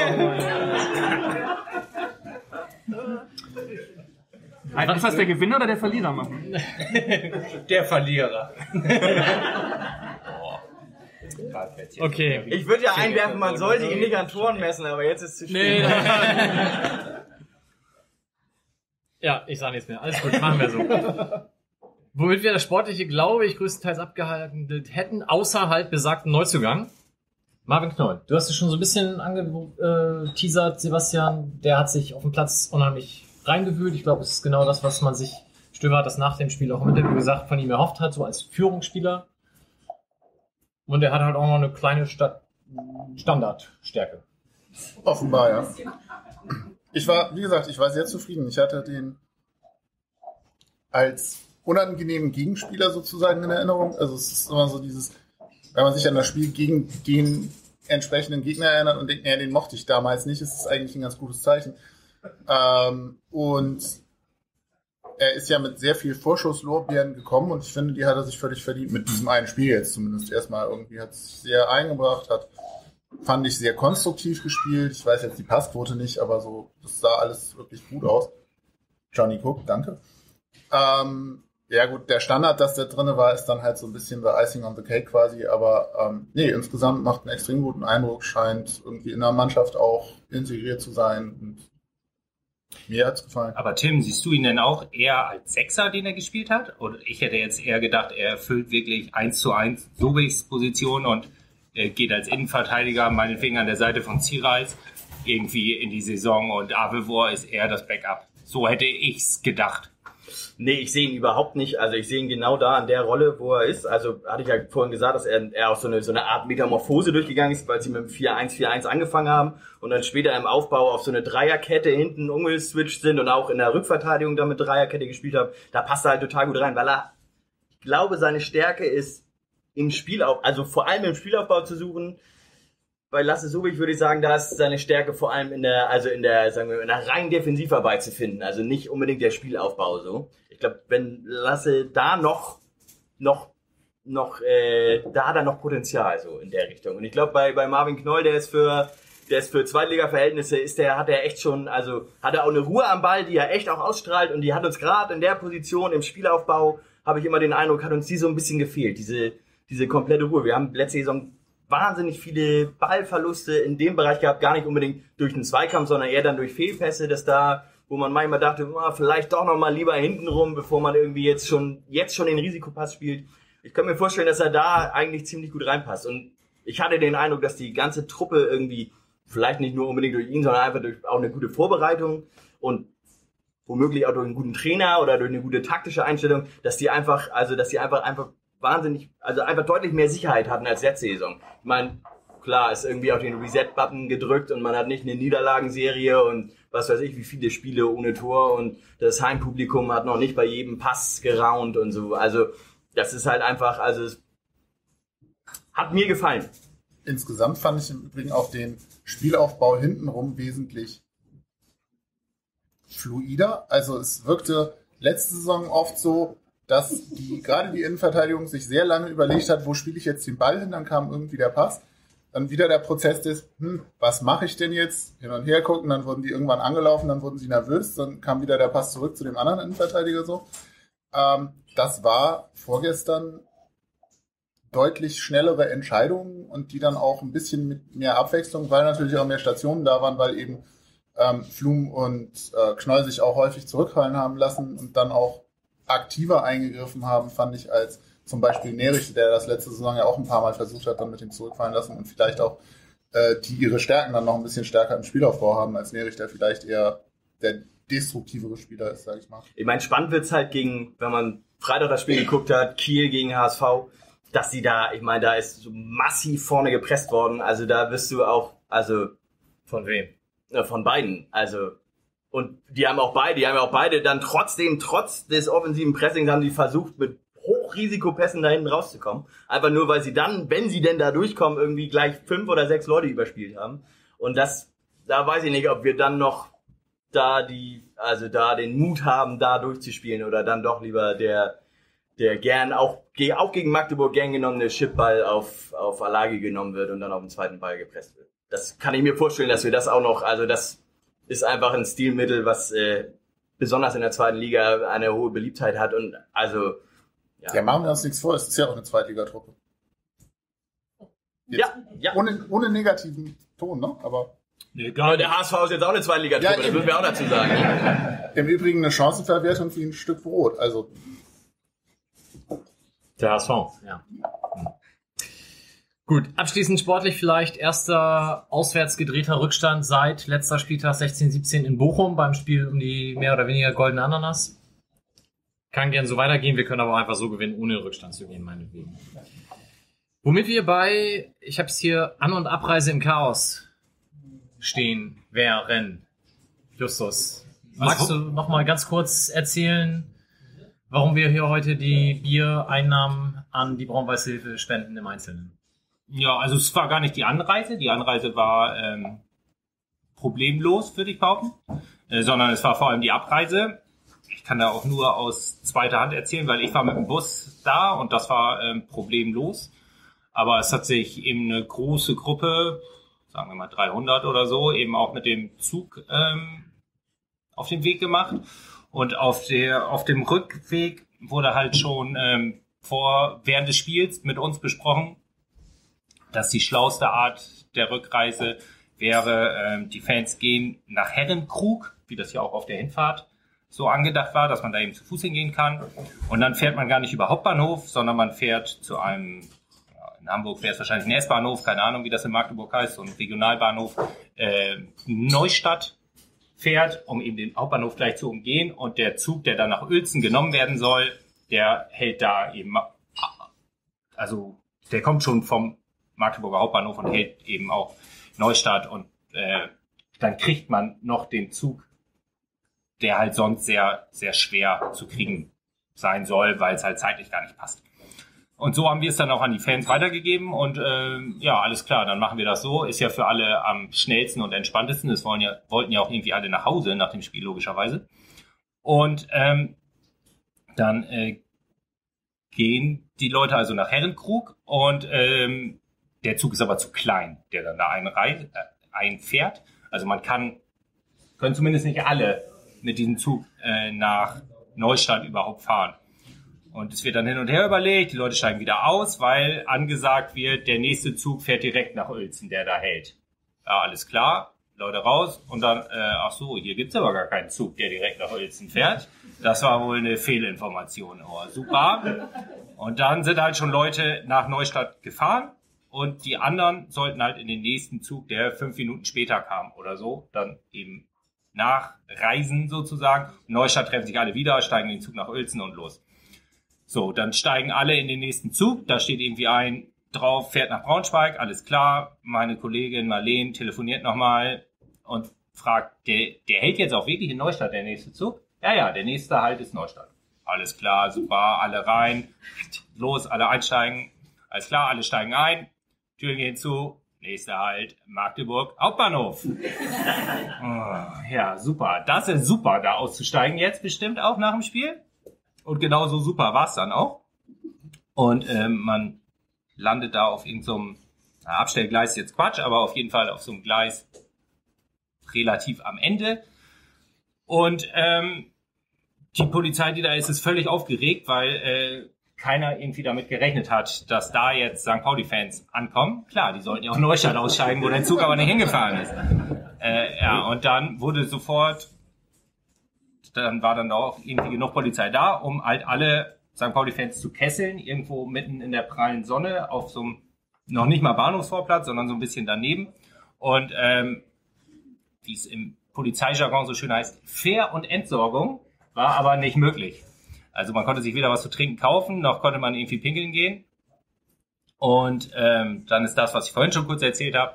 Alter, ist das der Gewinner oder der Verlierer machen? Der Verlierer. Okay. Ich würde ja einwerfen, man sollte ihn nicht an Toren messen, aber jetzt ist es zu spät. Nee, ja, ich sage nichts mehr. Alles gut, machen wir so. Womit wir das sportliche, glaube ich, größtenteils abgehalten hätten, außer halt besagten Neuzugang. Marvin Knoll, du hast es schon so ein bisschen angeteasert, Sebastian, der hat sich auf dem Platz unheimlich reingewühlt. Ich glaube, es ist genau das, was man sich, Stöber hat das nach dem Spiel auch im Interview gesagt, von ihm erhofft hat, so als Führungsspieler. Und er hat halt auch noch eine kleine Sta- Standardstärke. Offenbar, ja. Ich war, wie gesagt, ich war sehr zufrieden. Ich hatte den als unangenehmen Gegenspieler sozusagen in Erinnerung. Also es ist immer so dieses, wenn man sich an das Spiel gegen den entsprechenden Gegner erinnert und denkt, naja, den mochte ich damals nicht, ist es eigentlich ein ganz gutes Zeichen. Ähm, und er ist ja mit sehr viel Vorschusslorbeeren gekommen und ich finde, die hat er sich völlig verdient mit diesem einen Spiel jetzt zumindest erstmal. Irgendwie hat es sich sehr eingebracht, hat, fand ich, sehr konstruktiv gespielt. Ich weiß jetzt die Passquote nicht, aber so, das sah alles wirklich gut aus. Johnny Cook, danke. Ähm, ja gut, der Standard, dass der drinne war, ist dann halt so ein bisschen the icing on the cake quasi, aber ähm, nee, insgesamt macht einen extrem guten Eindruck, scheint irgendwie in der Mannschaft auch integriert zu sein und mir hat's gefallen. Aber Tim, siehst du ihn denn auch eher als Sechser, den er gespielt hat? Oder ich hätte jetzt eher gedacht, er erfüllt wirklich eins zu eins Sobichs Position und äh, geht als Innenverteidiger, meinetwegen an der Seite von Ziereis, irgendwie in die Saison und Avevor ist eher das Backup. So hätte ich's gedacht. Nee, ich sehe ihn überhaupt nicht. Also ich sehe ihn genau da an der Rolle, wo er ist. Also hatte ich ja vorhin gesagt, dass er, er auch so eine, so eine Art Metamorphose durchgegangen ist, weil sie mit dem vier eins vier eins angefangen haben und dann später im Aufbau auf so eine Dreierkette hinten umgeswitcht sind und auch in der Rückverteidigung damit Dreierkette gespielt haben. Da passt er halt total gut rein, weil er, ich glaube, seine Stärke ist, im Spielaufbau, also vor allem im Spielaufbau zu suchen. Bei Lasse Sobich würde ich sagen, da ist seine Stärke vor allem in der, also in der, sagen wir, in der reinen Defensivarbeit zu finden. Also nicht unbedingt der Spielaufbau so. Ich glaube, wenn Lasse da noch, noch, noch, äh, da hat er noch Potenzial so in der Richtung. Und ich glaube, bei, bei Marvin Knoll, der ist für, der ist für Zweitliga-Verhältnisse, ist der, hat er echt schon, also hat er auch eine Ruhe am Ball, die er echt auch ausstrahlt und die hat uns gerade in der Position im Spielaufbau, habe ich immer den Eindruck, hat uns die so ein bisschen gefehlt, diese, diese komplette Ruhe. Wir haben letzte Saison wahnsinnig viele Ballverluste in dem Bereich gehabt, gar nicht unbedingt durch den Zweikampf, sondern eher dann durch Fehlpässe, dass da, wo man manchmal dachte, oh, vielleicht doch nochmal lieber hinten rum, bevor man irgendwie jetzt schon, jetzt schon den Risikopass spielt. Ich könnte mir vorstellen, dass er da eigentlich ziemlich gut reinpasst. Und ich hatte den Eindruck, dass die ganze Truppe irgendwie, vielleicht nicht nur unbedingt durch ihn, sondern einfach durch auch eine gute Vorbereitung und womöglich auch durch einen guten Trainer oder durch eine gute taktische Einstellung, dass die einfach, also, dass die einfach, einfach wahnsinnig, also einfach deutlich mehr Sicherheit hatten als letzte Saison. Ich meine, klar, ist irgendwie auf den Reset-Button gedrückt und man hat nicht eine Niederlagenserie und was weiß ich, wie viele Spiele ohne Tor und das Heimpublikum hat noch nicht bei jedem Pass geraunt und so. Also das ist halt einfach, also es hat mir gefallen. Insgesamt fand ich im Übrigen auch den Spielaufbau hintenrum wesentlich fluider. Also es wirkte letzte Saison oft so, dass die, gerade die Innenverteidigung sich sehr lange überlegt hat, wo spiele ich jetzt den Ball hin, dann kam irgendwie der Pass. Dann wieder der Prozess des, hm, was mache ich denn jetzt? Hin und her gucken, dann wurden die irgendwann angelaufen, dann wurden sie nervös, dann kam wieder der Pass zurück zu dem anderen Innenverteidiger so. Ähm, das war vorgestern deutlich schnellere Entscheidungen und die dann auch ein bisschen mit mehr Abwechslung, weil natürlich auch mehr Stationen da waren, weil eben ähm, Flum und äh, Knoll sich auch häufig zurückfallen haben lassen und dann auch aktiver eingegriffen haben, fand ich, als zum Beispiel Nerich, der das letzte Saison ja auch ein paar Mal versucht hat, dann mit dem zurückfallen lassen und vielleicht auch äh, die ihre Stärken dann noch ein bisschen stärker im Spielaufbau haben, als Nerich, der vielleicht eher der destruktivere Spieler ist, sage ich mal. Ich meine, spannend wird's halt gegen, wenn man Freitag das Spiel geguckt hat, Kiel gegen H S V, dass sie da, ich meine, da ist so massiv vorne gepresst worden. Also da wirst du auch, also von wem? Von beiden. Also und die haben auch beide, die haben auch beide dann trotzdem, trotz des offensiven Pressings, haben die versucht, mit Hochrisikopässen da hinten rauszukommen. Einfach nur, weil sie dann, wenn sie denn da durchkommen, irgendwie gleich fünf oder sechs Leute überspielt haben. Und das, da weiß ich nicht, ob wir dann noch da die, also da den Mut haben, da durchzuspielen oder dann doch lieber der, der gern auch, auch gegen Magdeburg gern genommene Chipball auf, auf Alagui genommen wird und dann auf den zweiten Ball gepresst wird. Das kann ich mir vorstellen, dass wir das auch noch, also das ist einfach ein Stilmittel, was äh, besonders in der zweiten Liga eine hohe Beliebtheit hat und also, ja. Ja, machen wir uns nichts vor, es ist ja auch eine Zweitligatruppe. Ja, ja. Ohne, ohne negativen Ton, ne? Aber nee, aber der H S V ist jetzt auch eine Zweitligatruppe, ja, das müssen wir auch dazu sagen. Im Übrigen eine Chancenverwertung wie ein Stück Brot, also. Der H S V, ja. Gut, abschließend sportlich vielleicht erster auswärts gedrehter Rückstand seit letzter Spieltag sechzehn siebzehn in Bochum beim Spiel um die mehr oder weniger goldene Ananas. Kann gern so weitergehen, wir können aber einfach so gewinnen, ohne Rückstand zu gehen, meinetwegen. Womit wir bei, ich habe es hier, An- und Abreise im Chaos stehen wären. Justus, magst du nochmal ganz kurz erzählen, warum wir hier heute die Biereinnahmen an die Braun-Weiß-Hilfe spenden im Einzelnen? Ja, also es war gar nicht die Anreise. Die Anreise war ähm, problemlos, würde ich behaupten, äh, sondern es war vor allem die Abreise. Ich kann da auch nur aus zweiter Hand erzählen, weil ich war mit dem Bus da und das war ähm, problemlos. Aber es hat sich eben eine große Gruppe, sagen wir mal dreihundert oder so, eben auch mit dem Zug ähm, auf den Weg gemacht. Und auf der, auf dem Rückweg wurde halt schon ähm, vor während des Spiels mit uns besprochen, dass die schlauste Art der Rückreise wäre, ähm, die Fans gehen nach Herrenkrug, wie das ja auch auf der Hinfahrt so angedacht war, dass man da eben zu Fuß hingehen kann. Und dann fährt man gar nicht über Hauptbahnhof, sondern man fährt zu einem, ja, in Hamburg wäre es wahrscheinlich ein S-Bahnhof, keine Ahnung, wie das in Magdeburg heißt, so ein Regionalbahnhof, äh, Neustadt fährt, um eben den Hauptbahnhof gleich zu umgehen. Und der Zug, der dann nach Uelzen genommen werden soll, der hält da eben, also der kommt schon vom Magdeburger Hauptbahnhof und hält eben auch Neustadt und äh, dann kriegt man noch den Zug, der halt sonst sehr, sehr schwer zu kriegen sein soll, weil es halt zeitlich gar nicht passt. Und so haben wir es dann auch an die Fans weitergegeben und äh, ja, alles klar, dann machen wir das so. Ist ja für alle am schnellsten und entspanntesten. Es wollen ja, wollten ja auch irgendwie alle nach Hause nach dem Spiel, logischerweise. Und ähm, dann äh, gehen die Leute also nach Herrenkrug und ähm, der Zug ist aber zu klein, der dann da einreist, äh, einfährt. Also man kann, können zumindest nicht alle mit diesem Zug äh, nach Neustadt überhaupt fahren. Und es wird dann hin und her überlegt, die Leute steigen wieder aus, weil angesagt wird, der nächste Zug fährt direkt nach Uelzen, der da hält. Ja, alles klar, Leute raus und dann, äh, ach so, hier gibt's aber gar keinen Zug, der direkt nach Uelzen fährt. Das war wohl eine Fehlinformation. Oh, super. Und dann sind halt schon Leute nach Neustadt gefahren. Und die anderen sollten halt in den nächsten Zug, der fünf Minuten später kam oder so, dann eben nachreisen sozusagen. In Neustadt treffen sich alle wieder, steigen in den Zug nach Uelzen und los. So, dann steigen alle in den nächsten Zug. Da steht irgendwie ein drauf, fährt nach Braunschweig, alles klar. Meine Kollegin Marleen telefoniert nochmal und fragt, der, der hält jetzt auch wirklich in Neustadt, der nächste Zug? Ja, ja, der nächste halt ist Neustadt. Alles klar, super, alle rein, los, alle einsteigen. Alles klar, alle steigen ein. Türen gehen zu, nächster Halt, Magdeburg, Hauptbahnhof. Oh, ja, super. Das ist super, da auszusteigen jetzt bestimmt auch nach dem Spiel. Und genauso super war es dann auch. Und ähm, man landet da auf irgendeinem so Abstellgleis, ist jetzt Quatsch, aber auf jeden Fall auf so einem Gleis relativ am Ende. Und ähm, die Polizei, die da ist, ist völlig aufgeregt, weil... Äh, keiner irgendwie damit gerechnet hat, dass da jetzt Sankt Pauli-Fans ankommen. Klar, die sollten ja auch Neustadt aussteigen, wo der Zug aber nicht hingefahren ist. Äh, ja, und dann wurde sofort, dann war dann auch irgendwie genug Polizei da, um halt alle Sankt Pauli-Fans zu kesseln, irgendwo mitten in der prallen Sonne auf so einem, noch nicht mal Bahnhofsvorplatz, sondern so ein bisschen daneben. Und ähm, wie es im Polizeijargon so schön heißt, Fähr- und Entsorgung war aber nicht möglich. Also man konnte sich weder was zu trinken kaufen, noch konnte man irgendwie pinkeln gehen. Und ähm, dann ist das, was ich vorhin schon kurz erzählt habe.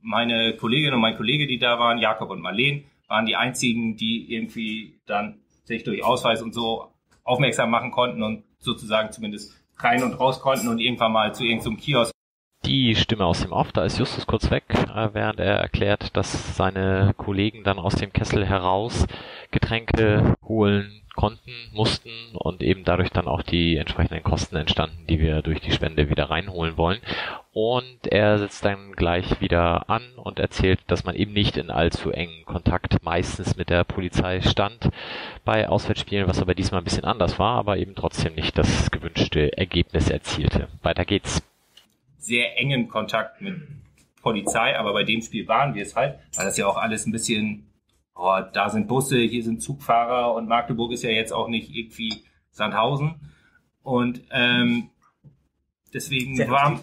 Meine Kollegin und mein Kollege, die da waren, Jakob und Marleen, waren die einzigen, die irgendwie dann sich durch Ausweis und so aufmerksam machen konnten und sozusagen zumindest rein und raus konnten und irgendwann mal zu irgendeinem Kiosk. Die Stimme aus dem Off, da ist Justus kurz weg, während er erklärt, dass seine Kollegen dann aus dem Kessel heraus Getränke holen konnten, mussten und eben dadurch dann auch die entsprechenden Kosten entstanden, die wir durch die Spende wieder reinholen wollen. Und er setzt dann gleich wieder an und erzählt, dass man eben nicht in allzu engen Kontakt meistens mit der Polizei stand bei Auswärtsspielen, was aber diesmal ein bisschen anders war, aber eben trotzdem nicht das gewünschte Ergebnis erzielte. Weiter geht's. Sehr engen Kontakt mit Polizei, aber bei dem Spiel waren wir es halt, weil das ja auch alles ein bisschen, oh, da sind Busse, hier sind Zugfahrer und Magdeburg ist ja jetzt auch nicht irgendwie Sandhausen. Und ähm, deswegen war,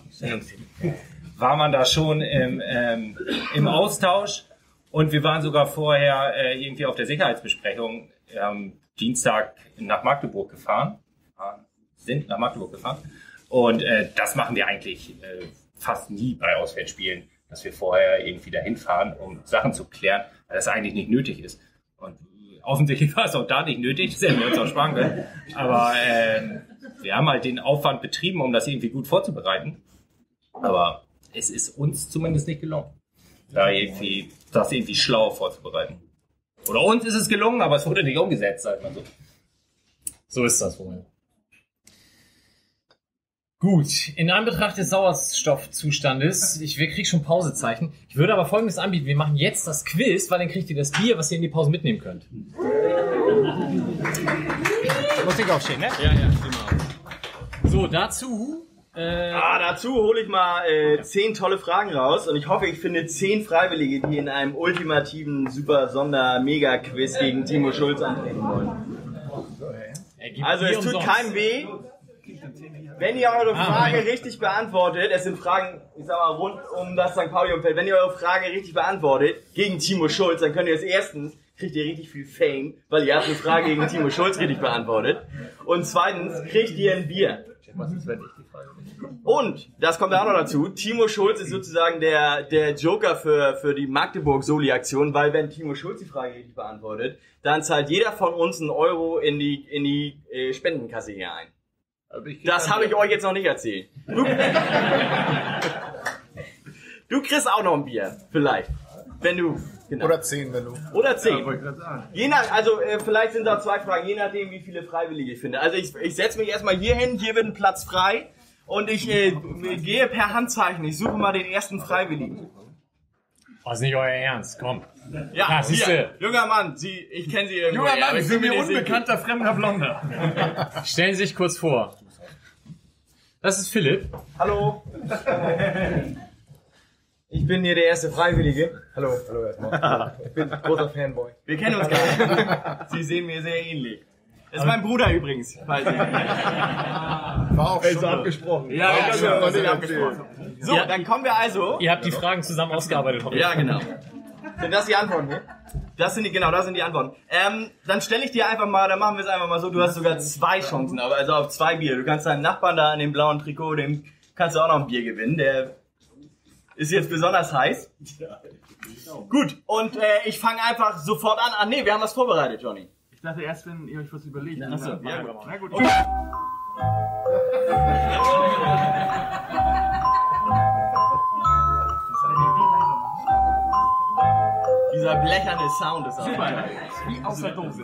war man da schon im, ähm, im Austausch und wir waren sogar vorher äh, irgendwie auf der Sicherheitsbesprechung ähm, Dienstag nach Magdeburg gefahren, sind nach Magdeburg gefahren. Und äh, das machen wir eigentlich äh, fast nie bei Auswärtsspielen, dass wir vorher irgendwie dahin fahren, um Sachen zu klären, weil das eigentlich nicht nötig ist. Und offensichtlich war es auch da nicht nötig, das hätten wir uns auch sparen können. Aber äh, wir haben halt den Aufwand betrieben, um das irgendwie gut vorzubereiten. Aber es ist uns zumindest nicht gelungen, da irgendwie, das irgendwie schlau vorzubereiten. Oder uns ist es gelungen, aber es wurde nicht umgesetzt, sagt man so. So ist das wohl. Gut, in Anbetracht des Sauerstoffzustandes, ich kriege schon Pausezeichen, ich würde aber Folgendes anbieten, wir machen jetzt das Quiz, weil dann kriegt ihr das Bier, was ihr in die Pause mitnehmen könnt. Muss ich aufstehen, ne? Ja, ja, genau. So, dazu... Äh, ah, dazu hole ich mal äh, zehn tolle Fragen raus und ich hoffe, ich finde zehn Freiwillige, die in einem ultimativen Super-Sonder-Mega-Quiz gegen Timo Schultz antreten wollen. Also, es tut keinem weh. Wenn ihr eure Frage ah, richtig beantwortet, es sind Fragen, ich sag mal, rund um das Sankt Pauli-Umfeld, wenn ihr eure Frage richtig beantwortet, gegen Timo Schultz, dann könnt ihr es erstens, kriegt ihr richtig viel Fame, weil ihr habt eine Frage gegen Timo Schultz richtig beantwortet. Und zweitens, kriegt ihr ein Bier. Und, das kommt auch noch dazu, Timo Schultz ist sozusagen der, der Joker für, für die Magdeburg-Soli-Aktion, weil wenn Timo Schultz die Frage richtig beantwortet, dann zahlt jeder von uns einen Euro in die, in die äh, Spendenkasse hier ein. Das habe ich euch jetzt noch nicht erzählt. Du, du kriegst auch noch ein Bier, vielleicht. Wenn du. Genau. Oder zehn, wenn du. Oder zehn. Ja, je nach, also äh, vielleicht sind da zwei Fragen, je nachdem, wie viele Freiwillige ich finde. Also ich, ich setze mich erstmal hier hin, hier wird ein Platz frei und ich äh, gehe per Handzeichen. Ich suche mal den ersten Freiwilligen. Was nicht euer Ernst, komm. Ja, ja hier, junger Mann, Sie, ich kenne Sie irgendwie. Junger Mann, ich bin mir unbekannter fremder Blonder. Stellen Sie sich kurz vor. Das ist Philipp. Hallo. Ich bin hier der erste Freiwillige. Hallo. Hallo erstmal. Ich bin ein großer Fanboy. Wir kennen uns gar nicht. Sie sehen mir sehr ähnlich. Das ist mein Bruder übrigens. Falls ihr war auch schon so abgesprochen. Ja, ja, ja, schon, was ich abgesprochen. So, ja, dann kommen wir also. Ihr habt die Fragen zusammen ausgearbeitet. Hoffe ich. Ja, genau. Sind das die Antworten, ne? Das sind die, genau, das sind die Antworten. Ähm, dann stelle ich dir einfach mal, dann machen wir es einfach mal so, du hast sogar zwei Chancen, aber also auf zwei Bier. Du kannst deinen Nachbarn da in dem blauen Trikot, dem kannst du auch noch ein Bier gewinnen, der ist jetzt besonders heiß. Gut, und äh, ich fange einfach sofort an. Ah, nee, wir haben was vorbereitet, Johnny. Ich dachte erst, wenn ihr euch was überlegt. Ja, achso, ja, gut. Na gut. Und dieser blecherne Sound ist auch wie aus der Dose.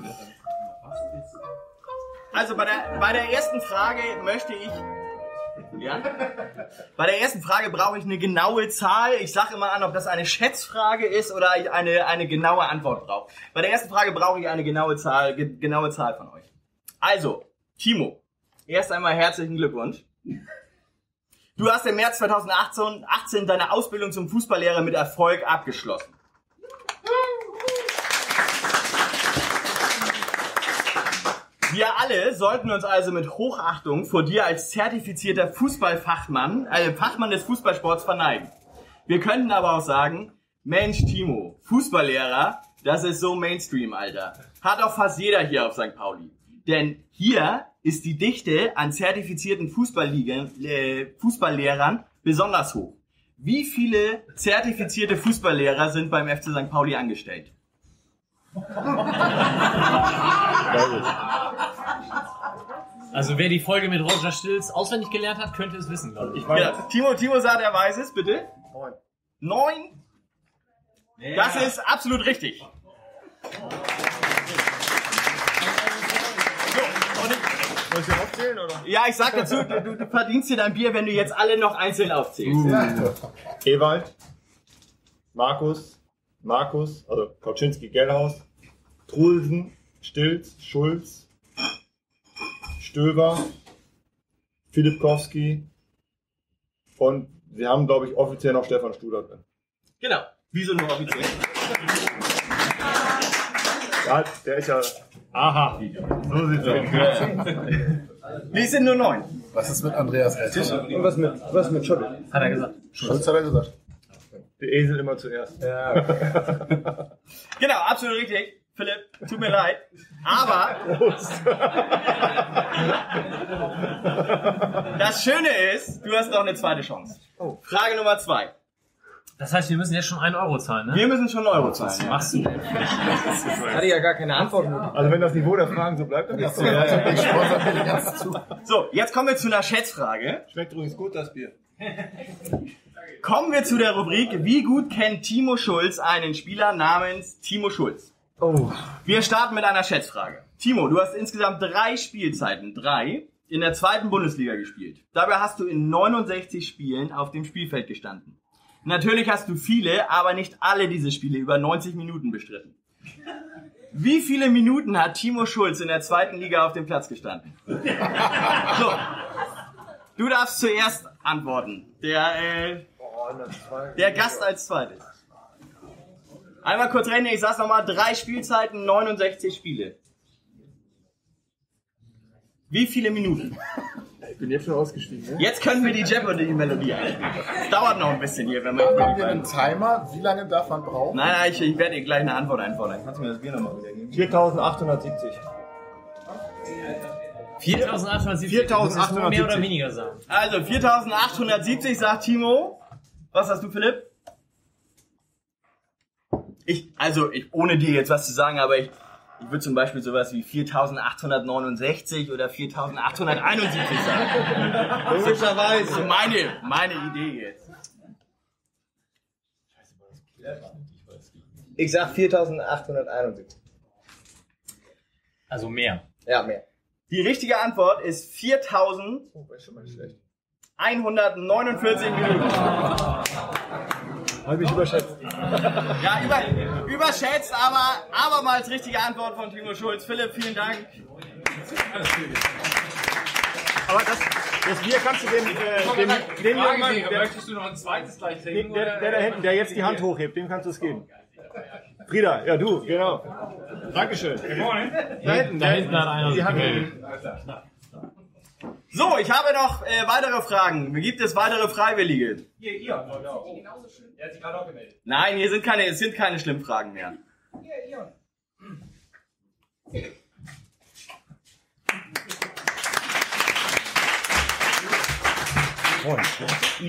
Also bei der, bei der ersten Frage möchte ich... Ja? Bei der ersten Frage brauche ich eine genaue Zahl. Ich sage immer an, ob das eine Schätzfrage ist oder ich eine, eine genaue Antwort brauche. Bei der ersten Frage brauche ich eine genaue Zahl, ge- genaue Zahl von euch. Also, Timo, erst einmal herzlichen Glückwunsch. Du hast im März zweitausendachtzehn deine Ausbildung zum Fußballlehrer mit Erfolg abgeschlossen. Wir alle sollten uns also mit Hochachtung vor dir als zertifizierter Fußballfachmann, also Fachmann des Fußballsports, verneigen. Wir könnten aber auch sagen, Mensch Timo, Fußballlehrer, das ist so Mainstream, Alter. Hat auch fast jeder hier auf Sankt Pauli. Denn hier ist die Dichte an zertifizierten äh, Fußballlehrern besonders hoch. Wie viele zertifizierte Fußballlehrer sind beim F C Sankt Pauli angestellt? Also wer die Folge mit Roger Stills auswendig gelernt hat, könnte es wissen, glaube ich. ich ja, Timo, Timo sagt, er weiß es, bitte. Neun. Neun? Ja. Das ist absolut richtig. Soll ich sie aufzählen, oder? Ja, ich sag dazu, du, du verdienst dir dein Bier, wenn du jetzt alle noch einzeln aufzählst. Uh. Ewald, Markus, Markus, also Koczynski, Gellhaus, Trulsen, Stilz, Schulz, Stöber, Filipkowski und wir haben, glaube ich, offiziell noch Stefan Studer drin. Genau, wieso nur offiziell? Ja, der ist ja... Aha, so sieht's aus. Nee, sind nur neun. Was ist mit Andreas Tisch? Und was mit, was mit Schulz? Hat er gesagt. Schulz hat er gesagt. Der Esel immer zuerst. Ja. Genau, absolut richtig. Philipp, tut mir leid. Aber Prost. Das Schöne ist, du hast noch eine zweite Chance. Frage Nummer zwei. Das heißt, wir müssen jetzt schon einen Euro zahlen, ne? Wir müssen schon einen Euro zahlen. Was machst du denn? Ich hatte ja gar keine Antwort. Also wenn das Niveau der Fragen so bleibt, dann ist es ja. zu. So, jetzt kommen wir zu einer Schätzfrage. Schmeckt übrigens gut, das Bier. Kommen wir zu der Rubrik, wie gut kennt Timo Schulz einen Spieler namens Timo Schulz? Oh. Wir starten mit einer Schätzfrage. Timo, du hast insgesamt drei Spielzeiten, drei, in der zweiten Bundesliga gespielt. Dabei hast du in neunundsechzig Spielen auf dem Spielfeld gestanden. Natürlich hast du viele, aber nicht alle diese Spiele über neunzig Minuten bestritten. Wie viele Minuten hat Timo Schulz in der zweiten Liga auf dem Platz gestanden? So. Du darfst zuerst antworten. Der, äh, der Gast als zweites. Einmal kurz rechnen, ich sag's nochmal, drei Spielzeiten, neunundsechzig Spiele. Wie viele Minuten? Ich bin jetzt schon ausgestiegen. Ne? Jetzt können wir die Jeopardy-Melodie einspielen. Das dauert noch ein bisschen hier, wenn man. Haben wir einen Timer? Wie lange darf man brauchen? Nein, nein, ich, ich werde dir gleich eine Antwort einfordern. Kannst du mir das Bier nochmal wieder geben? viertausendachthundertsiebzig. viertausendachthundertsiebzig? viertausendachthundertsiebzig. Mehr oder weniger sagen. Also viertausendachthundertsiebzig sagt Timo. Was hast du, Philipp? Ich, also ich, ohne dir jetzt was zu sagen, aber ich. Ich würde zum Beispiel sowas wie viertausendachthundertneunundsechzig oder viertausendachthunderteinundsiebzig sagen. Logischerweise. Meine, meine Idee jetzt. Ich sag viertausendachthunderteinundsiebzig. Also mehr. Ja, mehr. Die richtige Antwort ist viertausendeinhundertneunundvierzig oh, ist schon mal schlecht. Minuten. Habe ich überschätzt. Ja, über, überschätzt, aber abermals richtige Antwort von Timo Schulz. Philipp, vielen Dank. Aber das, das Bier kannst du dem, dem, dem, dem, der, möchtest du noch ein zweites gleich trinken? Der, der da hinten, der jetzt die Hand hochhebt, dem kannst du es geben. Frieda, ja du, genau. Dankeschön. Da hinten, da hinten hat einer die Hand. So, ich habe noch äh, weitere Fragen. Gibt es weitere Freiwillige? Hier, hier. Er hat sich gerade auch gemeldet. Nein, hier sind keine, es sind keine schlimmen Fragen mehr. Hier,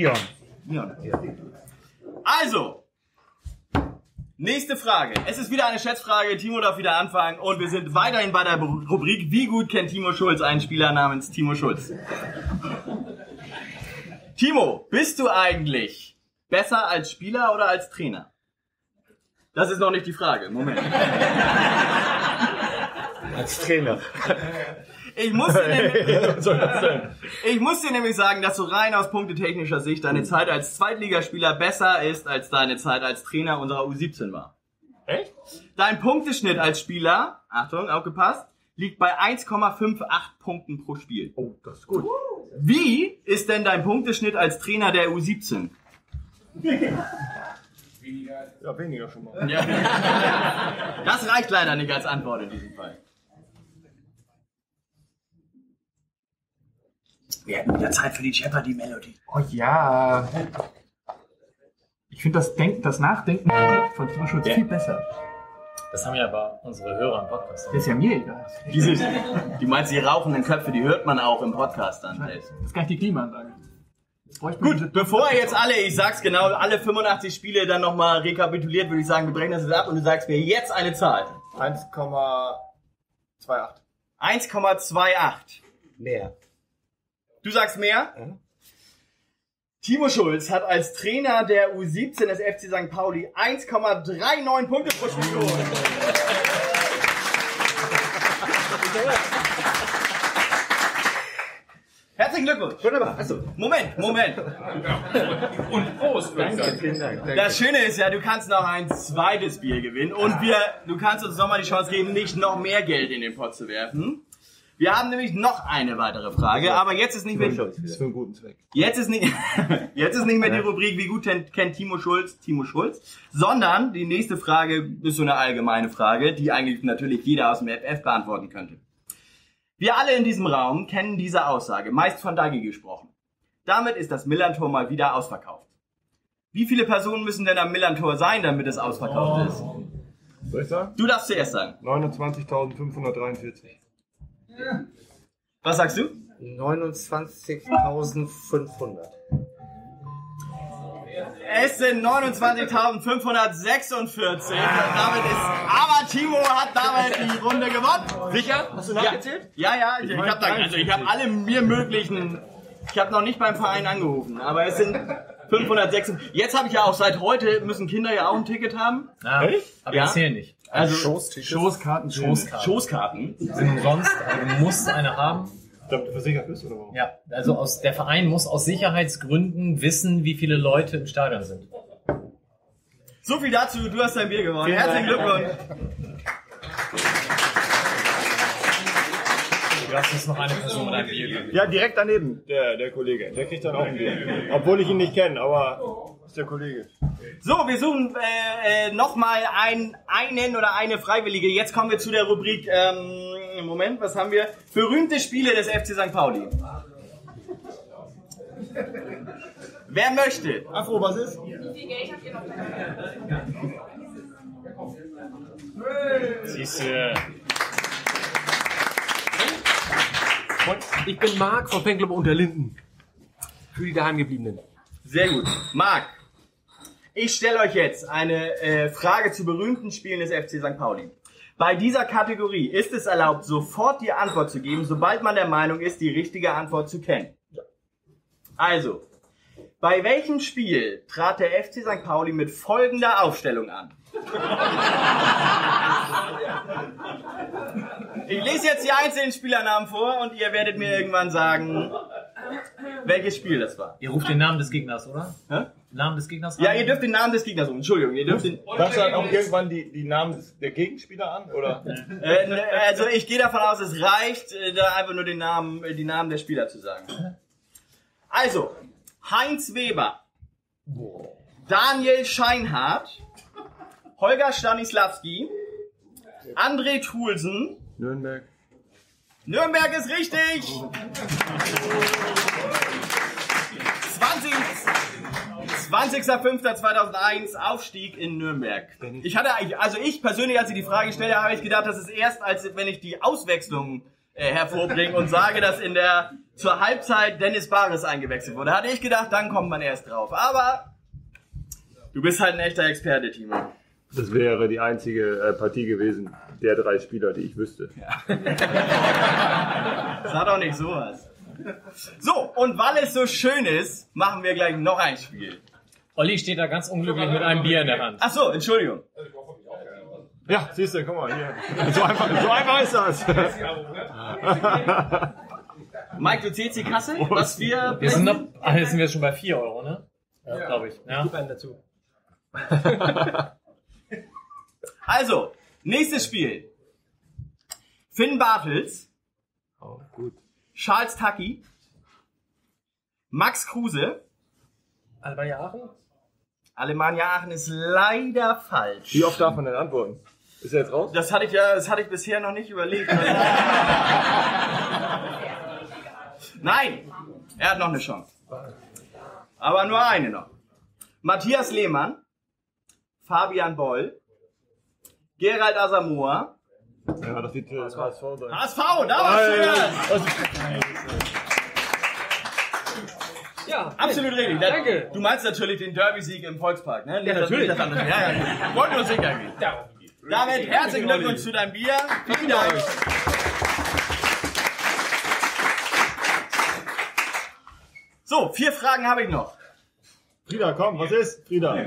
hier. Ion. Ion. Also, nächste Frage. Es ist wieder eine Schätzfrage. Timo darf wieder anfangen. Und wir sind weiterhin bei der Rubrik, wie gut kennt Timo Schulz einen Spieler namens Timo Schulz? Timo, bist du eigentlich besser als Spieler oder als Trainer? Das ist noch nicht die Frage. Moment. Als Trainer. Ich muss dir nämlich, ich muss dir nämlich sagen, dass du rein aus punktetechnischer Sicht deine Zeit als Zweitligaspieler besser ist, als deine Zeit als Trainer unserer U siebzehn war. Echt? Dein Punkteschnitt als Spieler, Achtung, aufgepasst, liegt bei eins Komma fünfundfünfzig Punkten pro Spiel. Oh, das ist gut. Wie ist denn dein Punkteschnitt als Trainer der U siebzehn? Weniger. Ja, weniger schon mal. Ja. Das reicht leider nicht als Antwort in diesem Fall. Wir hätten wieder Zeit für die Jeopardy-Melodie. Oh ja. Ich finde das, das Nachdenken von Timo Schulz ja. viel besser. Das haben ja aber unsere Hörer im Podcast. Das ist ja mir egal. Diese, die meinst, die rauchenden Köpfe, die hört man auch im Podcast dann selbst. Das ist gar nicht die Klimaanlage. Gut, bevor er jetzt alle, ich sag's genau, alle fünfundachtzig Spiele dann nochmal rekapituliert, würde ich sagen, wir brechen das jetzt ab und du sagst mir jetzt eine Zahl. eins Komma acht zwei. eins Komma acht zwei. Mehr. Du sagst mehr? Ja. Timo Schultz hat als Trainer der U siebzehn des F C Sankt Pauli eins Komma neununddreißig Punkte pro Spiel geholt. Herzlichen Glückwunsch. Wunderbar. Achso, Moment, Moment. Und Prost, würde ich sagen. Vielen Dank. Das Schöne ist ja, du kannst noch ein zweites Bier gewinnen und wir, du kannst uns nochmal die Chance geben, nicht noch mehr Geld in den Pott zu werfen. Wir haben nämlich noch eine weitere Frage, aber jetzt ist nicht mehr, ist für einen guten Zweck. Jetzt ist nicht, jetzt ist nicht mehr die Rubrik, wie gut kennt Timo Schulz, Timo Schulz, sondern die nächste Frage ist so eine allgemeine Frage, die eigentlich natürlich jeder aus dem F F beantworten könnte. Wir alle in diesem Raum kennen diese Aussage, meist von Dagi gesprochen. Damit ist das MillernTon mal wieder ausverkauft. Wie viele Personen müssen denn am MillernTon sein, damit es ausverkauft ist? Soll ich sagen? Du darfst zuerst sagen. neunundzwanzigtausendfünfhundertdreiundvierzig. Was sagst du? neunundzwanzigtausendfünfhundert. Es sind neunundzwanzigtausendfünfhundertsechsundvierzig. Aber Timo hat damit die Runde gewonnen. Sicher? Hast du nachgezählt? Ja, ja. Ich, ich habe also hab alle mir möglichen... Ich habe noch nicht beim Verein angerufen, aber es sind... fünfhundertsechs. Jetzt habe ich ja auch seit heute, müssen Kinder ja auch ein Ticket haben. Ah, echt? Aber ja. Die zählen nicht. Also Schoß-Tickets. Schoßkarten, Schoßkarten. Schoßkarten. Sind umsonst, also du musst eine haben. Ich glaube, du versichert bist, oder warum? Ja, also aus, der Verein muss aus Sicherheitsgründen wissen, wie viele Leute im Stadion sind. So viel dazu, du hast dein Bier gewonnen. Herzlichen Glückwunsch. Lass uns noch eine Person mit einem Bier geben. Ja, direkt daneben, der, der Kollege. Der kriegt dann auch ein Bier. Obwohl ich ihn nicht kenne, aber ist der Kollege. So, wir suchen äh, nochmal ein, einen oder eine Freiwillige. Jetzt kommen wir zu der Rubrik, ähm, Moment, was haben wir? Berühmte Spiele des F C Sankt Pauli. Wer möchte? Afro, was ist? Wie viel Geld habt ihr noch? Siehst du. Ich bin Marc vom Fanclub Unterlinden. Für die Daheimgebliebenen. Sehr gut. Marc, ich stelle euch jetzt eine äh, Frage zu berühmten Spielen des F C Sankt Pauli. Bei dieser Kategorie ist es erlaubt, sofort die Antwort zu geben, sobald man der Meinung ist, die richtige Antwort zu kennen. Also, bei welchem Spiel trat der F C Sankt Pauli mit folgender Aufstellung an? Ich lese jetzt die einzelnen Spielernamen vor und ihr werdet mir irgendwann sagen, welches Spiel das war. Ihr ruft den Namen des Gegners, oder? Hä? Namen des Gegners an? Ja, ihr dürft den Namen des Gegners rufen. Entschuldigung, ihr dürft den... Sagst du dann auch irgendwann die, die Namen der Gegenspieler an, oder? äh, ne, also ich gehe davon aus, es reicht, da einfach nur den Namen, die Namen der Spieler zu sagen. Also, Heinz Weber, Daniel Scheinhardt, Holger Stanislawski, André Trulsen, Nürnberg. Nürnberg ist richtig! zwanzigster fünfter zweitausendeins, Aufstieg in Nürnberg. Ich hatte, also ich persönlich, als ich die Frage gestellt habe, habe ich gedacht, das ist erst, als wenn ich die Auswechslung äh, hervorbringe und sage, dass in der zur Halbzeit Dennis Baris eingewechselt wurde. Hatte ich gedacht, dann kommt man erst drauf. Aber du bist halt ein echter Experte, Timo. Das wäre die einzige äh, Partie gewesen, der drei Spieler, die ich wüsste. Ja. Das hat auch nicht sowas. So, und weil es so schön ist, machen wir gleich noch ein Spiel. Olli steht da ganz unglücklich mit einem Bier in der Hand. Ach so, Entschuldigung. Ja, siehst du, guck mal hier. So einfach, so einfach ist das. Mike, du zählst die Kasse? Was wir, wir sind noch, ah, jetzt sind wir schon bei vier Euro, ne? Ja, ja. Glaube ich. Ja. Gib einen dazu. Also, nächstes Spiel. Finn Bartels. Oh, gut. Charles Tacki. Max Kruse. Alemannia Aachen? Alemannia Aachen ist leider falsch. Wie oft darf man denn antworten? Ist er jetzt raus? Das hatte ich ja, das hatte ich bisher noch nicht überlegt. Nein, er hat noch eine Chance. Aber nur eine noch. Matthias Lehmann. Fabian Boll. Gerald Asamoah. Ja, das wird das H S V sein. H S V, da war's schon! Ja, absolut richtig. Danke. Du meinst natürlich den Derby-Sieg im Volkspark, ne? Ja, natürlich. Ja, ja. Wollen nur sicher gehen. Damit herzlichen Glückwunsch zu deinem Bier. Vielen Dank. So, vier Fragen habe ich noch. Frieda, komm, was ist? Frieda.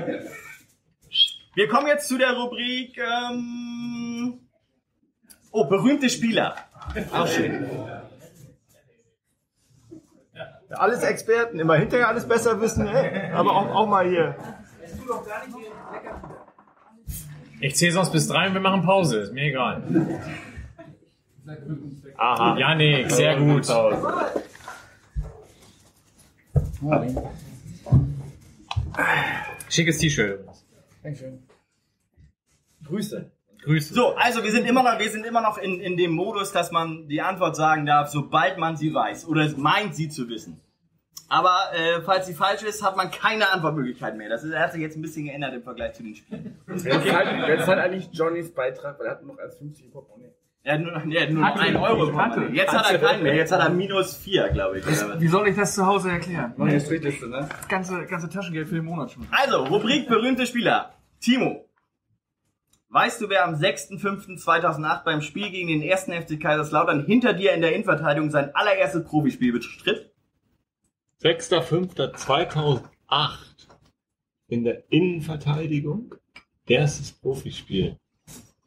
Wir kommen jetzt zu der Rubrik, ähm, oh, berühmte Spieler. Auch schön. Alles Experten, immer hinterher alles besser wissen, ey. Aber auch, auch mal hier. Ich zähle sonst bis drei und wir machen Pause, ist mir egal. Aha, Janik, sehr gut. Schickes T-Shirt. Dankeschön. Grüße. Grüße. So, also wir sind immer noch, wir sind immer noch in, in dem Modus, dass man die Antwort sagen darf, sobald man sie weiß oder meint, sie zu wissen. Aber äh, falls sie falsch ist, hat man keine Antwortmöglichkeit mehr. Das ist, hat sich jetzt ein bisschen geändert im Vergleich zu den Spielen. Wer ist halt, halt eigentlich Johnnys Beitrag? Weil er hat noch als fünfzig Portemonnaie. Er hat nur noch, ja, nur noch einen Euro. Jetzt hat er keinen mehr. Jetzt hat er minus vier, glaube ich. Das, wie soll ich das zu Hause erklären? Neue Streetliste, ne? Das ganze, ganze Taschengeld für den Monat schon. Also, Rubrik berühmte Spieler. Timo, weißt du, wer am sechsten fünften zweitausendacht beim Spiel gegen den ersten F C Kaiserslautern hinter dir in der Innenverteidigung sein allererstes Profispiel bestritt? sechster fünfter zweitausendacht in der Innenverteidigung. Erstes Profispiel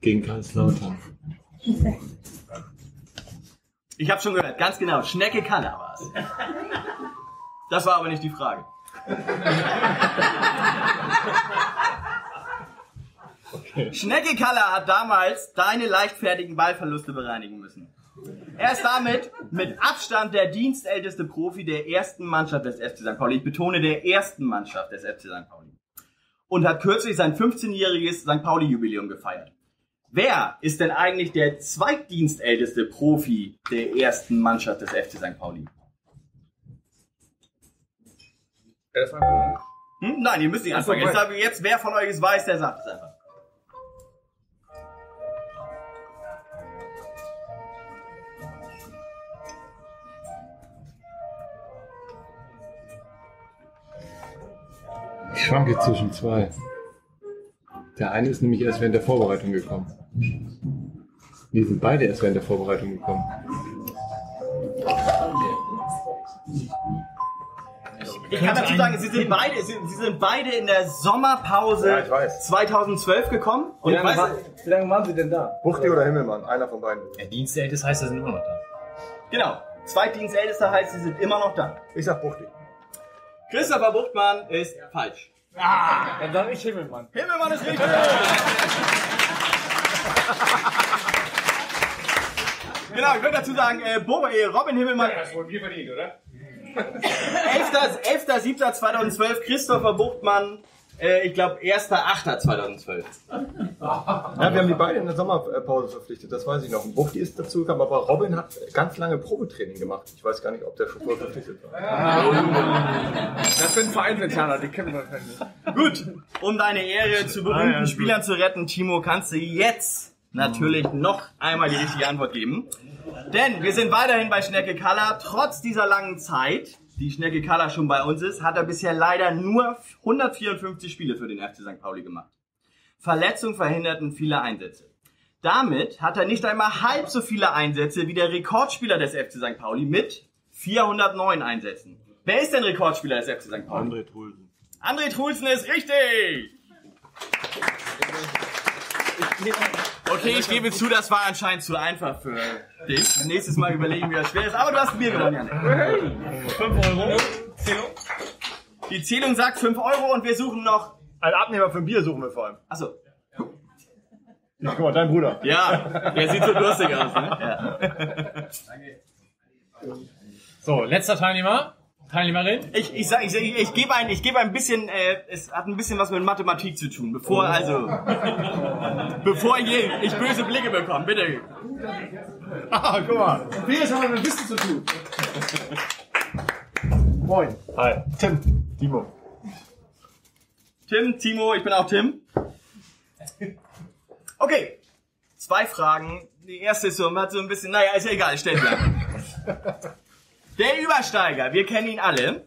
gegen Kaiserslautern. Ich habe schon gehört, ganz genau. Schnecke Kalla war es. Das war aber nicht die Frage. Okay. Schnecke Kalla hat damals deine leichtfertigen Ballverluste bereinigen müssen. Er ist damit mit Abstand der dienstälteste Profi der ersten Mannschaft des F C Sankt Pauli. Ich betone, der ersten Mannschaft des F C Sankt Pauli. Und hat kürzlich sein fünfzehnjähriges Sankt Pauli-Jubiläum gefeiert. Wer ist denn eigentlich der zweitdienstälteste Profi der ersten Mannschaft des F C Sankt Pauli? Hm? Nein, ihr müsst nicht anfangen. Ich sage jetzt, wer von euch es weiß, der sagt es einfach. Ich schwanke zwischen zwei. Der eine ist nämlich erst während der Vorbereitung gekommen. Die sind beide erst während der Vorbereitung gekommen. Ich kann dazu sagen, sie sind beide, sie, sie sind beide in der Sommerpause ja, ich weiß. zweitausendzwölf gekommen. Und wie, lange ich weiß, war, wie lange waren sie denn da? Buchti oder Himmelmann, einer von beiden. Der Dienstälteste heißt, sie sind immer noch da. Genau, Zweitdienstältester heißt, sie sind immer noch da. Ich sag Buchti. Christopher Buchtmann ist ja. falsch. Ah, dann sag ich Himmelmann. Himmelmann ist richtig! Genau, ich würde dazu sagen, äh, Boba, äh, Robin Himmelmann. Ja, das wollen wir verdienen, oder? elfter siebter zweitausendzwölf, Christopher Buchtmann, äh, ich glaube erster achter zweitausendzwölf. Ja, wir haben die beiden in der Sommerpause verpflichtet, das weiß ich noch. Buchti ist dazu gekommen, aber Robin hat ganz lange Probetraining gemacht. Ich weiß gar nicht, ob der schon vorher verpflichtet war. Ah. Das sind Vereinsinterner, die kennen wir nicht. Gut, um deine Ehre zu berühmten ah, ja, Spielern zu retten, Timo, kannst du jetzt natürlich noch einmal die richtige Antwort geben. Denn wir sind weiterhin bei Schnecke Kalla. Trotz dieser langen Zeit, die Schnecke Kalla schon bei uns ist, hat er bisher leider nur hundertvierundfünfzig Spiele für den F C Sankt Pauli gemacht. Verletzungen verhinderten viele Einsätze. Damit hat er nicht einmal halb so viele Einsätze wie der Rekordspieler des F C Sankt Pauli mit vierhundertneun Einsätzen. Wer ist denn Rekordspieler des F C Sankt Pauli? André Trulsen. André Trulsen ist richtig! Okay, ich gebe zu, das war anscheinend zu einfach für dich. Nächstes Mal überlegen wir, das schwer ist. Aber du hast ein Bier gewonnen, Janik. fünf Euro. Zählung. Die Zählung sagt fünf Euro und wir suchen noch... Ein Abnehmer für ein Bier suchen wir vor allem. Achso. Ja, guck mal, dein Bruder. Ja, der sieht so durstig aus, ne? Ja. So, letzter Teilnehmer. Teilnehmerin? Ich, ich, ich, ich, ich gebe ein, ich gebe ein bisschen, äh, es hat ein bisschen was mit Mathematik zu tun, bevor, also, bevor je, ich böse Blicke bekomme, bitte. Ah, guck mal. Vieles hat mit Wissen zu tun. Moin. Hi. Tim. Timo. Tim, Timo, ich bin auch Tim. Okay, zwei Fragen. Die erste ist so, man hat so ein bisschen, naja, ist ja egal, stell dir. Der Übersteiger, wir kennen ihn alle,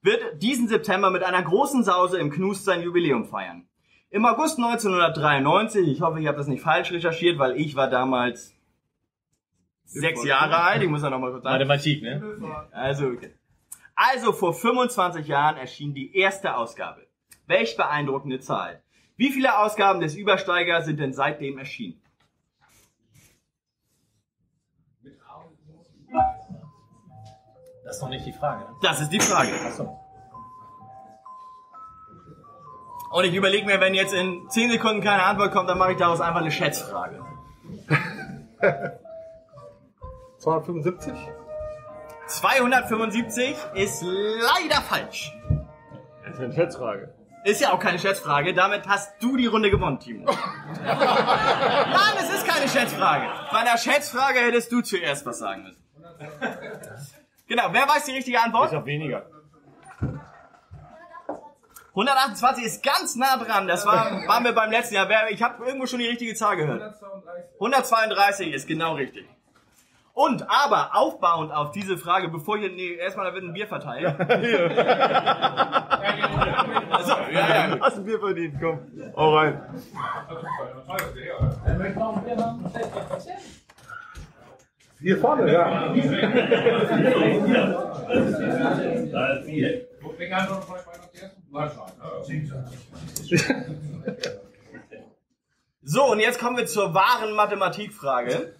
wird diesen September mit einer großen Sause im Knust sein Jubiläum feiern. Im August neunzehnhundertdreiundneunzig, ich hoffe, ich habe das nicht falsch recherchiert, weil ich war damals sechs Jahre alt, ich muss ja nochmal kurz sagen. Mathematik, ne? Also, okay. Also vor fünfundzwanzig Jahren erschien die erste Ausgabe. Welch beeindruckende Zahl. Wie viele Ausgaben des Übersteiger sind denn seitdem erschienen? Das ist noch nicht die Frage. Ne? Das ist die Frage. Ach so. Und ich überlege mir, wenn jetzt in zehn Sekunden keine Antwort kommt, dann mache ich daraus einfach eine Schätzfrage. zweihundertfünfundsiebzig? zweihundertfünfundsiebzig ist leider falsch. Das ist eine Schätzfrage. Ist ja auch keine Schätzfrage. Damit hast du die Runde gewonnen, Timo. Nein, es ist keine Schätzfrage. Bei einer Schätzfrage hättest du zuerst was sagen müssen. Genau, wer weiß die richtige Antwort? Ich habe weniger. hundertachtundzwanzig ist ganz nah dran. Das war, waren wir beim letzten Jahr. Ich habe irgendwo schon die richtige Zahl gehört. hundertzweiunddreißig ist genau richtig. Und, aber, aufbauend auf diese Frage, bevor ich, nee, erstmal, da wird ein Bier verteilt. Also, ja, ja, ja. Hast ein Bier verdient, komm. Hau rein. Hier vorne, ja. So, und jetzt kommen wir zur wahren Mathematikfrage.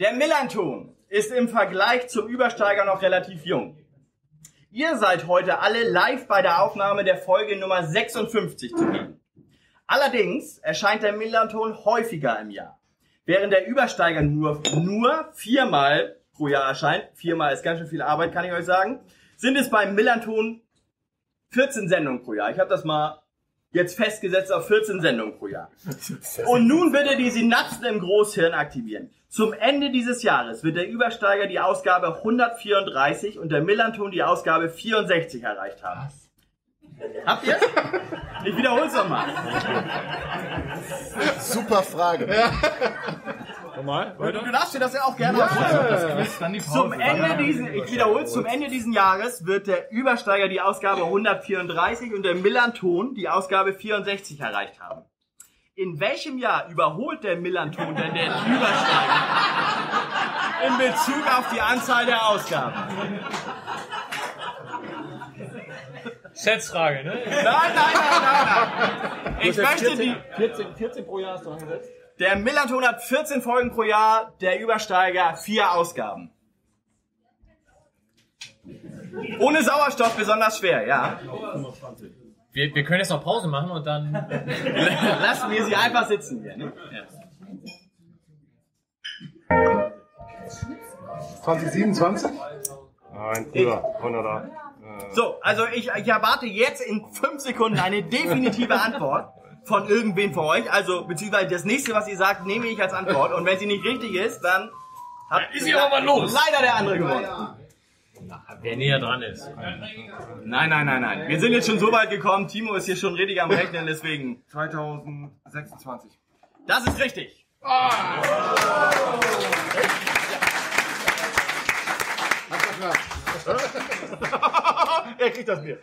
Der MillernTon ist im Vergleich zum Übersteiger noch relativ jung. Ihr seid heute alle live bei der Aufnahme der Folge Nummer sechsundfünfzig zu geben. Allerdings erscheint der MillernTon häufiger im Jahr. Während der Übersteiger nur, nur viermal pro Jahr erscheint, viermal ist ganz schön viel Arbeit, kann ich euch sagen, sind es beim MillernTon vierzehn Sendungen pro Jahr. Ich habe das mal jetzt festgesetzt auf vierzehn Sendungen pro Jahr. Und nun bitte die Synapsen im Großhirn aktivieren. Zum Ende dieses Jahres wird der Übersteiger die Ausgabe hundertvierunddreißig und der MillernTon die Ausgabe vierundsechzig erreicht haben. Was? Habt ihr es? Ich wiederhole es nochmal. Super Frage. Ja. Nochmal, weiter. Du darfst dir das ja auch gerne ja. Zum Ende diesen, ich wiederhole es, zum Ende diesen Jahres wird der Übersteiger die Ausgabe hundertvierunddreißig und der MillernTon die Ausgabe vierundsechzig erreicht haben. In welchem Jahr überholt der MillernTon denn den Übersteiger in Bezug auf die Anzahl der Ausgaben? Schätzfrage, ne? Nein, nein, nein, nein, nein. Ich möchte die... vierzehn, vierzehn pro Jahr hast du angesetzt? Der MillernTon hat vierzehn Folgen pro Jahr, der Übersteiger vier Ausgaben. Ohne Sauerstoff besonders schwer, ja. Wir, wir können jetzt noch Pause machen und dann... Lassen wir sie einfach sitzen hier. Ne? Ja. zwanzig siebenundzwanzig? Nein, früher. hundertacht. So, also ich, ich erwarte jetzt in fünf Sekunden eine definitive Antwort von irgendwen von euch. Also, beziehungsweise das nächste, was ihr sagt, nehme ich als Antwort. Und wenn sie nicht richtig ist, dann hat ja, ist sie aber los. Leider der andere gewonnen. Na, wer näher dran ist. Nein, nein, nein, nein. Wir sind jetzt schon so weit gekommen. Timo ist hier schon richtig am Rechnen, deswegen. zweitausendsechsundzwanzig. Das ist richtig. Oh. Er kriegt das Bier.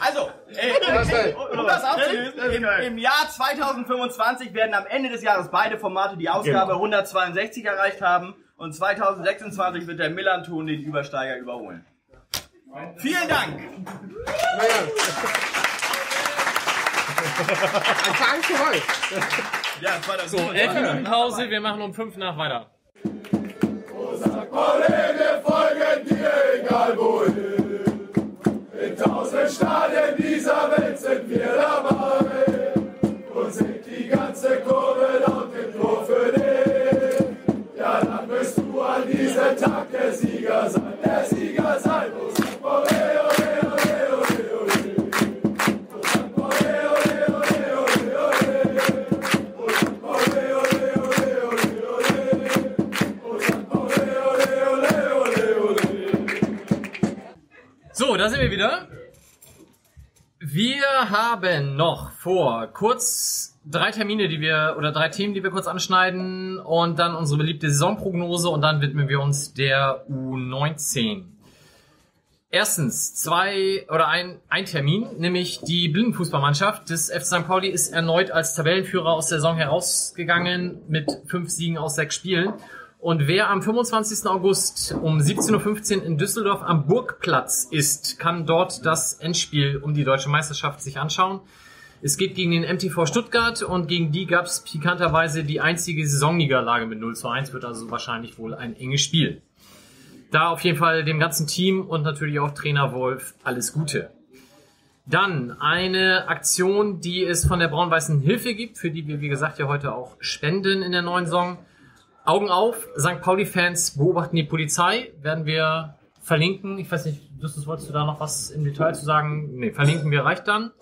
Also, äh, um das aufzulösen, im, im Jahr zweitausendfünfundzwanzig werden am Ende des Jahres beide Formate die Ausgabe hundertzweiundsechzig erreicht haben. Und zweitausendsechsundzwanzig wird der MillernTon den Übersteiger überholen. Vielen Dank! Ja, so, elf Minuten Pause, wir machen um fünf nach weiter. Kollege, folgen dir, egal wohin. In tausend Stadien dieser Welt sind wir dabei. Und sind die ganze Kurve laut im Chor für dich. Ja, dann wirst du an diesem Tag der Sieger sein. Der Sieger sein muss. Da sind wir wieder. Wir haben noch vor kurz drei Termine, die wir, oder drei Themen, die wir kurz anschneiden, und dann unsere beliebte Saisonprognose, und dann widmen wir uns der U neunzehn. Erstens, zwei, oder ein, ein Termin, nämlich die Blindenfußballmannschaft des F C Sankt Pauli ist erneut als Tabellenführer aus der Saison herausgegangen mit fünf Siegen aus sechs Spielen. Und wer am fünfundzwanzigsten August um siebzehn Uhr fünfzehn in Düsseldorf am Burgplatz ist, kann dort das Endspiel um die Deutsche Meisterschaft sich anschauen. Es geht gegen den M T V Stuttgart, und gegen die gab es pikanterweise die einzige Saisonniederlage mit null zu eins, wird also wahrscheinlich wohl ein enges Spiel. Da auf jeden Fall dem ganzen Team und natürlich auch Trainer Wolf alles Gute. Dann eine Aktion, die es von der Braun-Weißen Hilfe gibt, für die wir, wie gesagt, ja heute auch spenden in der neuen Saison. Augen auf, Sankt Pauli-Fans beobachten die Polizei, werden wir verlinken. Ich weiß nicht, Justus, wolltest du da noch was im Detail zu sagen? Nee, verlinken wir reicht dann.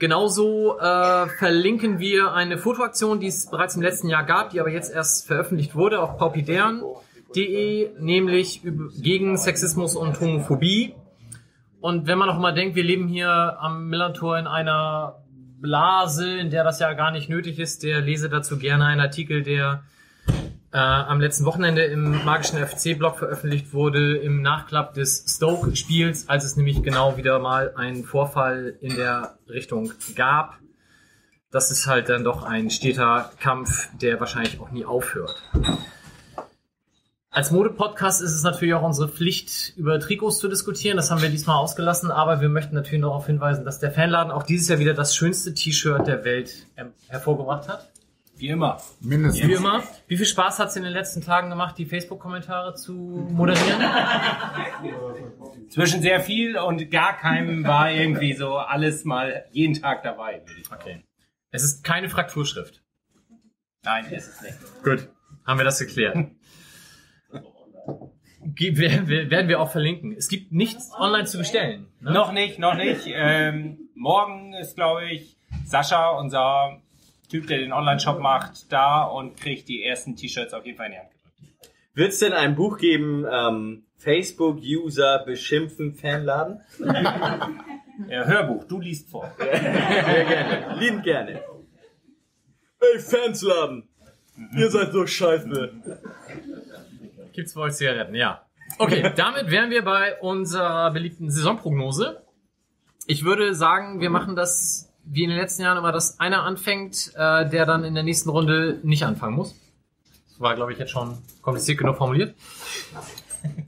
Genauso äh, verlinken wir eine Fotoaktion, die es bereits im letzten Jahr gab, die aber jetzt erst veröffentlicht wurde auf paupidern punkt de, nämlich gegen Sexismus und Homophobie. Und wenn man noch mal denkt, wir leben hier am Millerntor in einer Blase, in der das ja gar nicht nötig ist, der lese dazu gerne einen Artikel, der äh, am letzten Wochenende im magischen F C-Blog veröffentlicht wurde, im Nachklapp des Stoke-Spiels, als es nämlich genau wieder mal einen Vorfall in der Richtung gab. Das ist halt dann doch ein steter Kampf, der wahrscheinlich auch nie aufhört. Als Mode-Podcast ist es natürlich auch unsere Pflicht, über Trikots zu diskutieren. Das haben wir diesmal ausgelassen, aber wir möchten natürlich noch darauf hinweisen, dass der Fanladen auch dieses Jahr wieder das schönste T-Shirt der Welt hervorgebracht hat. Wie immer. Mindestens. Wie immer. Wie viel Spaß hat es in den letzten Tagen gemacht, die Facebook-Kommentare zu moderieren? Zwischen sehr viel und gar keinem war irgendwie so alles mal jeden Tag dabei. Okay. Es ist keine Frakturschrift. Nein, es ist nicht. Gut, haben wir das geklärt. Werden wir auch verlinken. Es gibt nichts online zu bestellen. Ne? Noch nicht, noch nicht. Ähm, morgen ist, glaube ich, Sascha, unser Typ, der den Online-Shop macht, da und kriegt die ersten T-Shirts auf jeden Fall in die Hand gedrückt. Wird es denn ein Buch geben, ähm, Facebook-User beschimpfen Fanladen? Ja, Hörbuch, du liest vor. Sehr gerne, liebend gerne. Ey, Fansladen, mhm. Ihr seid so scheiße. Gibt's wohl Zigaretten, ja. Okay, damit wären wir bei unserer beliebten Saisonprognose. Ich würde sagen, wir machen das wie in den letzten Jahren immer, dass einer anfängt, äh, der dann in der nächsten Runde nicht anfangen muss. Das war, glaube ich, jetzt schon kompliziert genug formuliert.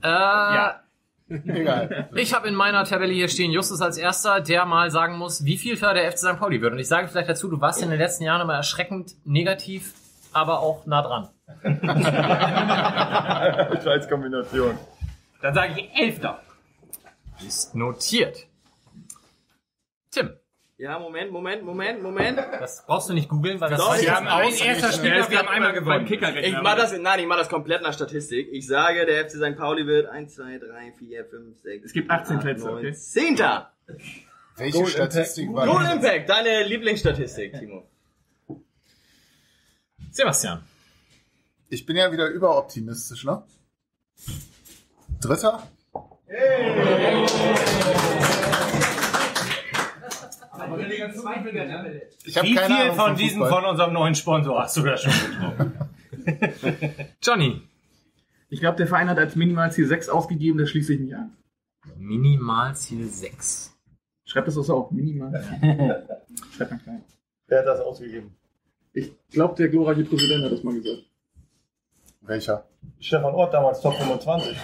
Äh, ja. Egal. Ich habe in meiner Tabelle hier stehen Justus als Erster, der mal sagen muss, wie viel für der F C Sankt Pauli wird. Und ich sage vielleicht dazu, du warst in den letzten Jahren immer erschreckend negativ, aber auch nah dran. Scheiß Kombination. Dann sage ich Elfter. Ist notiert. Tim. Ja, Moment, Moment, Moment, Moment. Das brauchst du nicht googeln, weil das doch, wir haben ein erster Spieler, wir haben einmal gewonnen. Ich mach das, nein, ich mach das komplett nach Statistik. Ich sage, der F C Sankt Pauli wird eins, zwei, drei, vier, fünf, sechs. Es gibt achtzehn Plätze, okay. Zehnter. Welche Goal Statistik Impact? War das? Goal Impact, deine Lieblingsstatistik, Timo. Sebastian. Ich bin ja wieder überoptimistisch, ne? Dritter? Hey. Ich habe keine Ahnung. Wie viel von diesem von unserem neuen Sponsor hast du da schon getroffen? Johnny. Ich glaube, der Verein hat als Minimalziel sechs ausgegeben, das schließe ich nicht an. Minimalziel sechs. Schreib das also auch Minimalziel. Schreib mal klein. Wer hat das ausgegeben? Ich glaube, der glorreiche Präsident hat das mal gesagt. Welcher? Stefan Ort damals, Top fünfundzwanzig.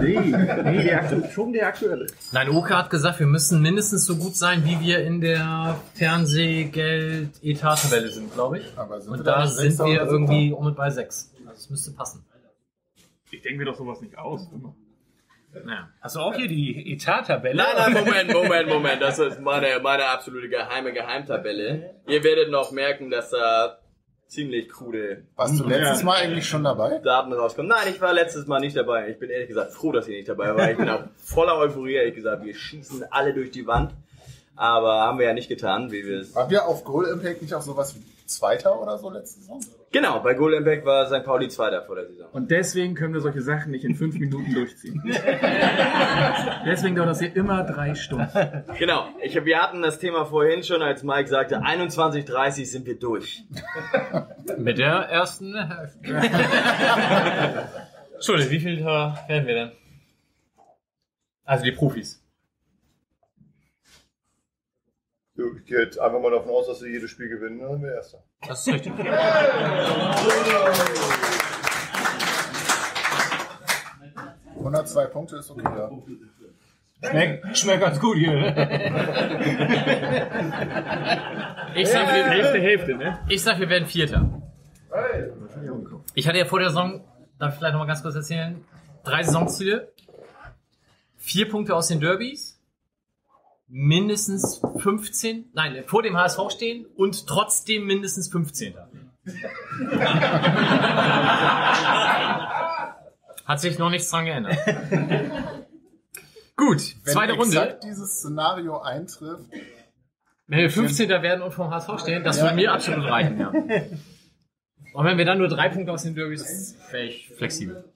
Nee, nee der, schon der aktuelle. Nein, Oke hat gesagt, wir müssen mindestens so gut sein, wie wir in der Fernsehgeld-Etat-Tabelle sind, glaube ich. Aber sind und da sind wir irgendwie um und bei sechs. Also es müsste passen. Ich denke mir doch sowas nicht aus. Immer. Naja. Hast du auch hier die Etat-Tabelle? Nein, nein, Moment, Moment, Moment. Das ist meine, meine absolute geheime Geheimtabelle. Ihr werdet noch merken, dass da ziemlich krude. Warst du letztes Mal eigentlich schon dabei? Daten rauskommen. Nein, ich war letztes Mal nicht dabei. Ich bin ehrlich gesagt froh, dass ich nicht dabei war. Ich bin auch voller Euphorie, ehrlich gesagt. Wir schießen alle durch die Wand. Aber haben wir ja nicht getan, wie wir es. Haben wir auf Goal Impact nicht auch sowas wie Zweiter oder so letzte Saison? Genau, bei Goal Impact war Sankt Pauli Zweiter vor der Saison. Und deswegen können wir solche Sachen nicht in fünf Minuten durchziehen. Deswegen dauert das hier immer drei Stunden. Genau, ich, wir hatten das Thema vorhin schon, als Mike sagte, einundzwanzig Uhr dreißig sind wir durch. Mit der ersten Hälfte. Entschuldigung, wie viel werden wir denn? Also die Profis. Ich gehe jetzt einfach mal davon aus, dass wir jedes Spiel gewinnen, dann sind wir Erster. Das ist richtig. hundertzwei Punkte ist okay, ja. Schmeckt, schmeckt ganz gut hier, ne? Ich sag, wir, Hälfte, Hälfte, ne? Ich sag, wir werden Vierter. Ich hatte ja vor der Saison, darf ich vielleicht nochmal ganz kurz erzählen, drei Saisonziele, vier Punkte aus den Derbys, mindestens fünfzehn, nein, vor dem H S V stehen und trotzdem mindestens fünfzehn. Hat sich noch nichts dran geändert. Gut, wenn zweite Runde. Wenn dieses Szenario eintrifft. Wenn wir fünfzehn werden und vor dem H S V stehen, das ja, würde mir absolut reichen, ja. Und wenn wir dann nur drei Punkte aus den Derbys, wäre ich flexibel.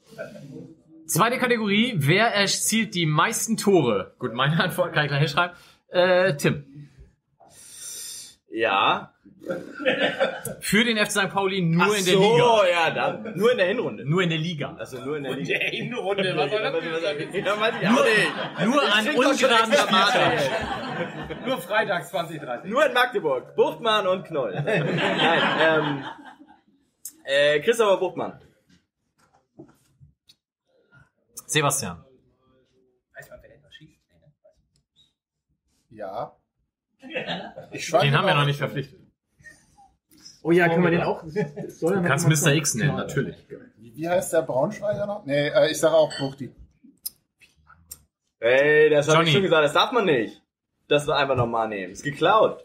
Zweite Kategorie, wer erzielt die meisten Tore? Gut, meine Antwort kann ich gleich hinschreiben. Äh, Tim. Ja. Für den F C Sankt Pauli nur Ach in der so, Liga. So, ja, dann. Nur in der Hinrunde. Nur in der Liga. Also nur in der Liga. In der Hinrunde. Was soll das denn? Nur, nur an ungeraden Spieltagen. Nur freitags zwanzig Uhr dreißig. Nur in Magdeburg. Buchtmann und Knoll. Nein, ähm, äh, Christopher Buchtmann. Sebastian. Weiß man, wer etwas schießt? Ja. Ich den haben wir noch nicht verpflichtet. Oh ja, können wir den auch? Soll du kannst Mister X nennen, natürlich. Wie heißt der Braunschweiger noch? Nee, ich sage auch Buchti. Ey, das habe ich schon gesagt, das darf man nicht. Das einfach nochmal nehmen. Ist geklaut.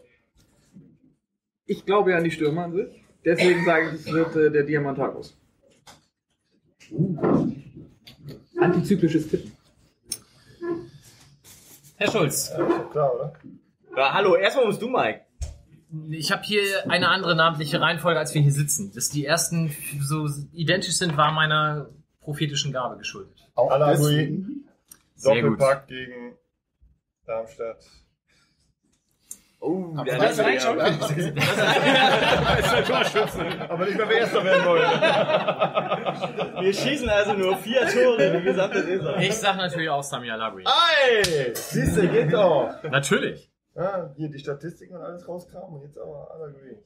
Ich glaube ja an die Stürmer an sich. Deswegen sage ich, es wird äh, der Diamantakos. Uh. Antizyklisches Tippen. Herr Schulz. Ja, klar, oder? Ja, hallo, erstmal musst du, Mike. Ich habe hier eine andere namentliche Reihenfolge, als wir hier sitzen. Dass die ersten so identisch sind, war meiner prophetischen Gabe geschuldet. Auch Alagui. Doppelpack gegen Darmstadt. Oh, der das reicht schon. Das ist der Torschütze. Aber nicht mehr wer Erster werden wollte. Wir schießen also nur vier Tore, die gesamte Saison. Ich sag natürlich auch Sami Alagui. Ei! Siehst du, geht doch. Natürlich. Ah, hier die Statistiken und alles rauskramen und jetzt aber Alagui.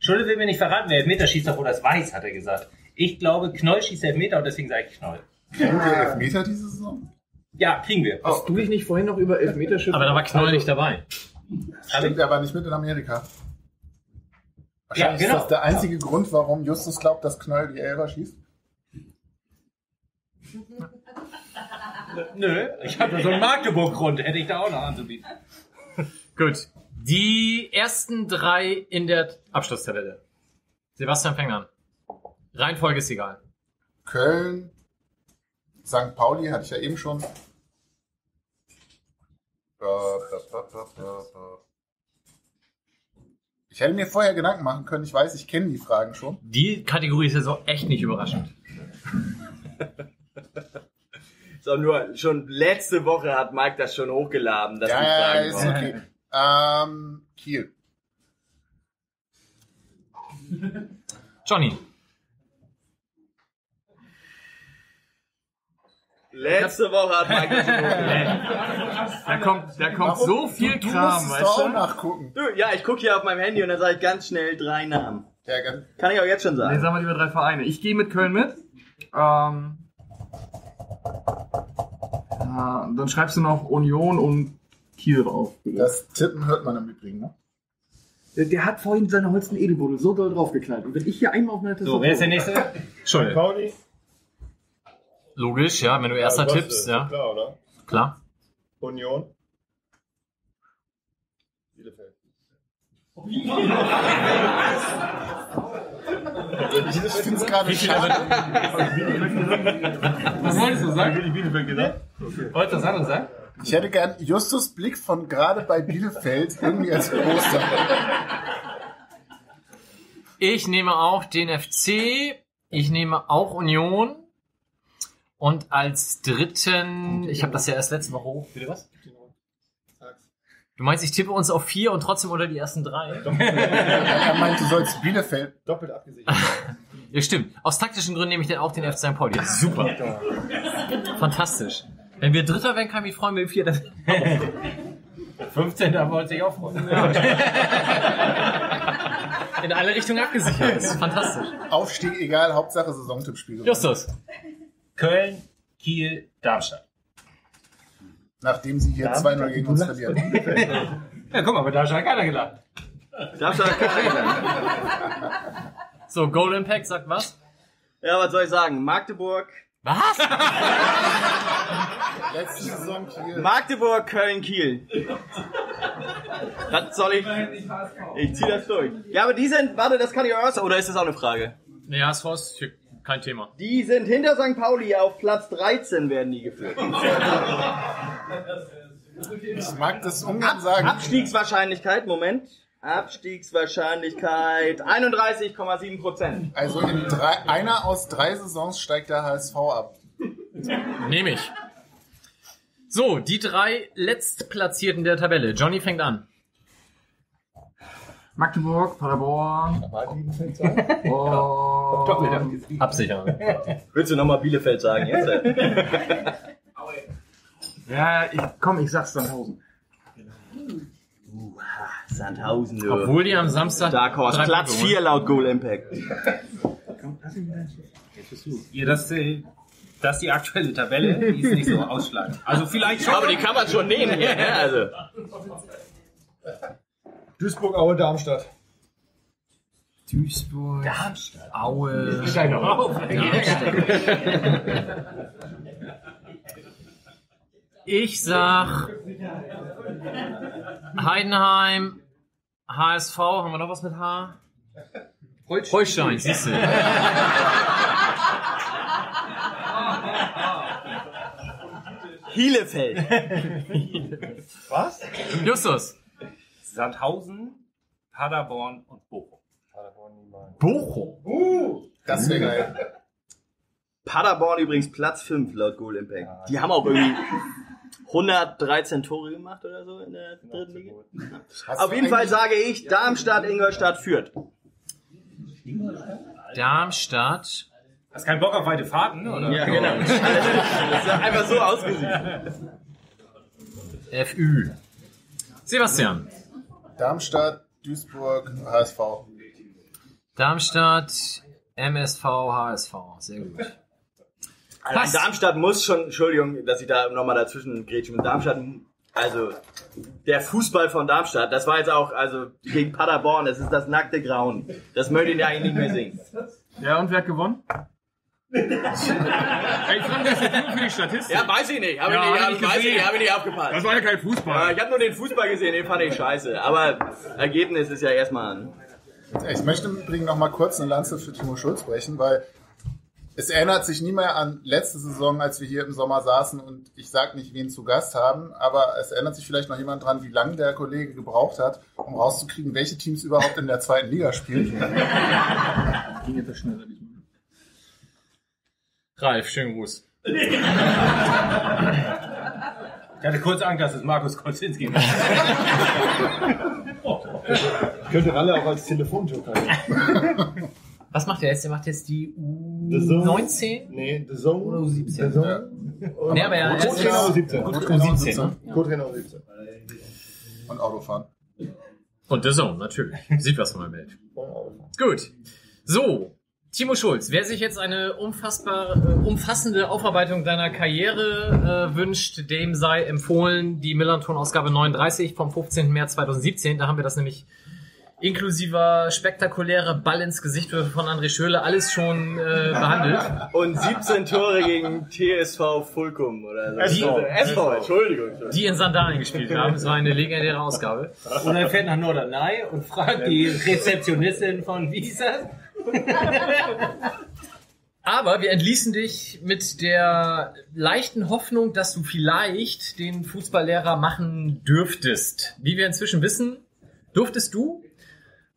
Schulde will mir nicht verraten, der Elfmeter schießt doch wohl das weiß, hat er gesagt. Ich glaube, Knoll schießt Elfmeter und deswegen sage ich Knoll. Kriegen wir Elfmeter diese Saison? Ja, kriegen wir. Hast oh. du dich nicht vorhin noch über Elfmeterschützen? Aber da war Knoll nicht dabei. Stimmt, er war nicht mit in Amerika. Wahrscheinlich ja, genau. Ist das der einzige ja. Grund, warum Justus glaubt, dass Knoll die Elfer schießt? Nö, ich habe so einen Magdeburg-Grund, hätte ich da auch noch anzubieten. Gut, die ersten drei in der Abschlusstabelle. Sebastian fängt an. Reihenfolge ist egal. Köln, Sankt Pauli hatte ich ja eben schon. Ich hätte mir vorher Gedanken machen können. Ich weiß, ich kenne die Fragen schon. Die Kategorie ist ja so echt nicht überraschend. So, nur schon letzte Woche hat Mike das schon hochgeladen. Dass ja, die Fragen ist okay. ähm, Kiel. Johnny. Letzte Woche hat Mike das schon Da kommt, da kommt so viel du, du Kram, weißt du? Auch nachgucken. Du, ja, ich gucke hier auf meinem Handy und dann sage ich ganz schnell drei Namen. Ja, kann. kann ich auch jetzt schon sagen. Nee, sagen wir lieber drei Vereine. Ich gehe mit Köln mit. Ähm, ja, dann schreibst du noch Union und Kiel drauf. Das Tippen hört man im Übrigen, ne? Der, der hat vorhin seine Holsten Edelbuddel so doll draufgeknallt. Und wenn ich hier einmal auf meine Tastatur... So, wer ist der nächste? Entschuldigung. Pauli. Logisch, ja, wenn du erster ja, du tippst, ja. Klar, oder? Klar. Union. Bielefeld. Ich finde es gerade schade. Was wolltest du sagen? Ich Bielefeld gesagt. Wolltest du das andere sagen? Ich hätte gern Justus Blick von gerade bei Bielefeld irgendwie als Poster. Ich nehme auch den F C. Ich nehme auch Union. Und als dritten, ich habe das ja erst letzte Woche hoch. Bitte was? Du meinst, ich tippe uns auf vier und trotzdem unter die ersten drei? Er meint, du sollst Bielefeld doppelt abgesichert. Ja, stimmt. Aus taktischen Gründen nehme ich dann auch den F C Sankt Pauli. Super. Fantastisch. Wenn wir Dritter werden, kann ich mich freuen, wenn wir Vierter werden. fünfzehnter wollte ich auch freuen. In alle Richtungen abgesichert. Das ist fantastisch. Aufstieg egal, Hauptsache Saisontippspiel. Justus. Köln, Kiel, Darmstadt. Nachdem sie hier zwei null gegen uns verlieren. Ja, guck mal, aber Darmstadt hat keiner gelacht. Darmstadt hat keiner gelacht. So, Golden Pack sagt was? Ja, was soll ich sagen? Magdeburg. Was? Letzte Saison Kiel. Magdeburg, Köln, Kiel. Das soll ich. Ich zieh das durch. Ja, aber die sind. Warte, das kann ich auch sagen. Oder ist das auch eine Frage? Nee, ja, es ist kein Thema. Die sind hinter Sankt Pauli auf Platz dreizehn, werden die geführt. Ich mag das ungern sagen. Ab- Abstiegswahrscheinlichkeit, Moment. Abstiegswahrscheinlichkeit einunddreißig Komma sieben Prozent. Also in drei, einer aus drei Saisons steigt der H S V ab. Nehme ich. So, die drei Letztplatzierten der Tabelle. Johnny fängt an. Magdeburg, Paderborn. Und absichern. Willst du nochmal Bielefeld sagen? Jetzt? Ja, ich, komm, ich sag's Sandhausen. Uh, Sandhausen, du. Obwohl die am Samstag... Dark Horse, Platz vier laut Goal Impact. Komm, lass ihn wieder. Jetzt bist du. Ja, das, äh, das ist die aktuelle Tabelle. Die ist nicht so ausschlagend. Also vielleicht schon. Aber die kann man schon nehmen. Ja, also. Duisburg, Aue, Darmstadt. Duisburg, Darmstadt, Aue. Ich steig noch auf. Ich sag Heidenheim, H S V, haben wir noch was mit H? Holstein, Holstein siehst du. Bielefeld. Was? Justus. Sandhausen, Paderborn und Bochum. Paderborn niemals. Bochum? Uh, das wäre geil. Paderborn übrigens Platz fünf laut Goal Impact. Ah, die haben auch irgendwie hundertdreizehn Tore gemacht oder so in der dritten Liga. Auf jeden Fall sage ich Darmstadt, Ingolstadt, Fürth. Darmstadt. Hast keinen Bock auf weite Fahrten, oder? Ja, genau. Das ist einfach so ausgesehen. F Ü. Sebastian. Darmstadt, Duisburg, H S V. Darmstadt, M S V, H S V. Sehr gut. Also Darmstadt muss schon, Entschuldigung, dass ich da nochmal dazwischen grätsche, mit Darmstadt, also der Fußball von Darmstadt, das war jetzt auch, also gegen Paderborn, das ist das nackte Grauen. Das möchte ich ja eigentlich nicht mehr sehen. Ja, und wer hat gewonnen? Hey, ich frage das jetzt nur für die Statistik. Ja, weiß ich nicht, habe ja, ich, hab ich, hab ich, hab ich nicht abgepasst. Das war ja kein Fußball. Ja, ich habe nur den Fußball gesehen, den fand ich scheiße, aber Ergebnis ist ja erstmal an. Ich möchte im Übrigen nochmal kurz eine Lanze für Timo Schultz brechen, weil es erinnert sich nie mehr an letzte Saison, als wir hier im Sommer saßen und ich sag nicht, wen zu Gast haben, aber es erinnert sich vielleicht noch jemand dran, wie lange der Kollege gebraucht hat, um rauszukriegen, welche Teams überhaupt in der zweiten Liga spielen. Ging etwas schneller diesmal. Ralf, schönen Gruß. Ich hatte kurz Angst, dass es Markus Koczynski war. Ich könnte Ralle auch als Telefonjoker. Was macht der jetzt? Der macht jetzt die U neunzehn? Nee, The Zone. Oder U siebzehn? The Zone. Ja. Nee, aber ja, Gut genau U siebzehn. Gut genau U siebzehn. Gut genau U siebzehn. Und Autofahren. Und The Zone, natürlich. Sieht was von meinem Bild. Gut. So, Timo Schulz, wer sich jetzt eine unfassbar äh, umfassende Aufarbeitung deiner Karriere äh, wünscht, dem sei empfohlen die MillernTon-Ausgabe neununddreißig vom fünfzehnten März zweitausendsiebzehn. Da haben wir das nämlich inklusive spektakuläre Ball ins Gesicht von André Schöle, alles schon äh, behandelt. Und siebzehn Tore gegen T S V Fulkum oder so. S V, S V, Entschuldigung. Die in Sandalen gespielt haben, das war eine legendäre Ausgabe. Und er fährt nach Norderney und fragt die Rezeptionistin von Wiesel. Aber wir entließen dich mit der leichten Hoffnung, dass du vielleicht den Fußballlehrer machen dürftest. Wie wir inzwischen wissen, durftest du.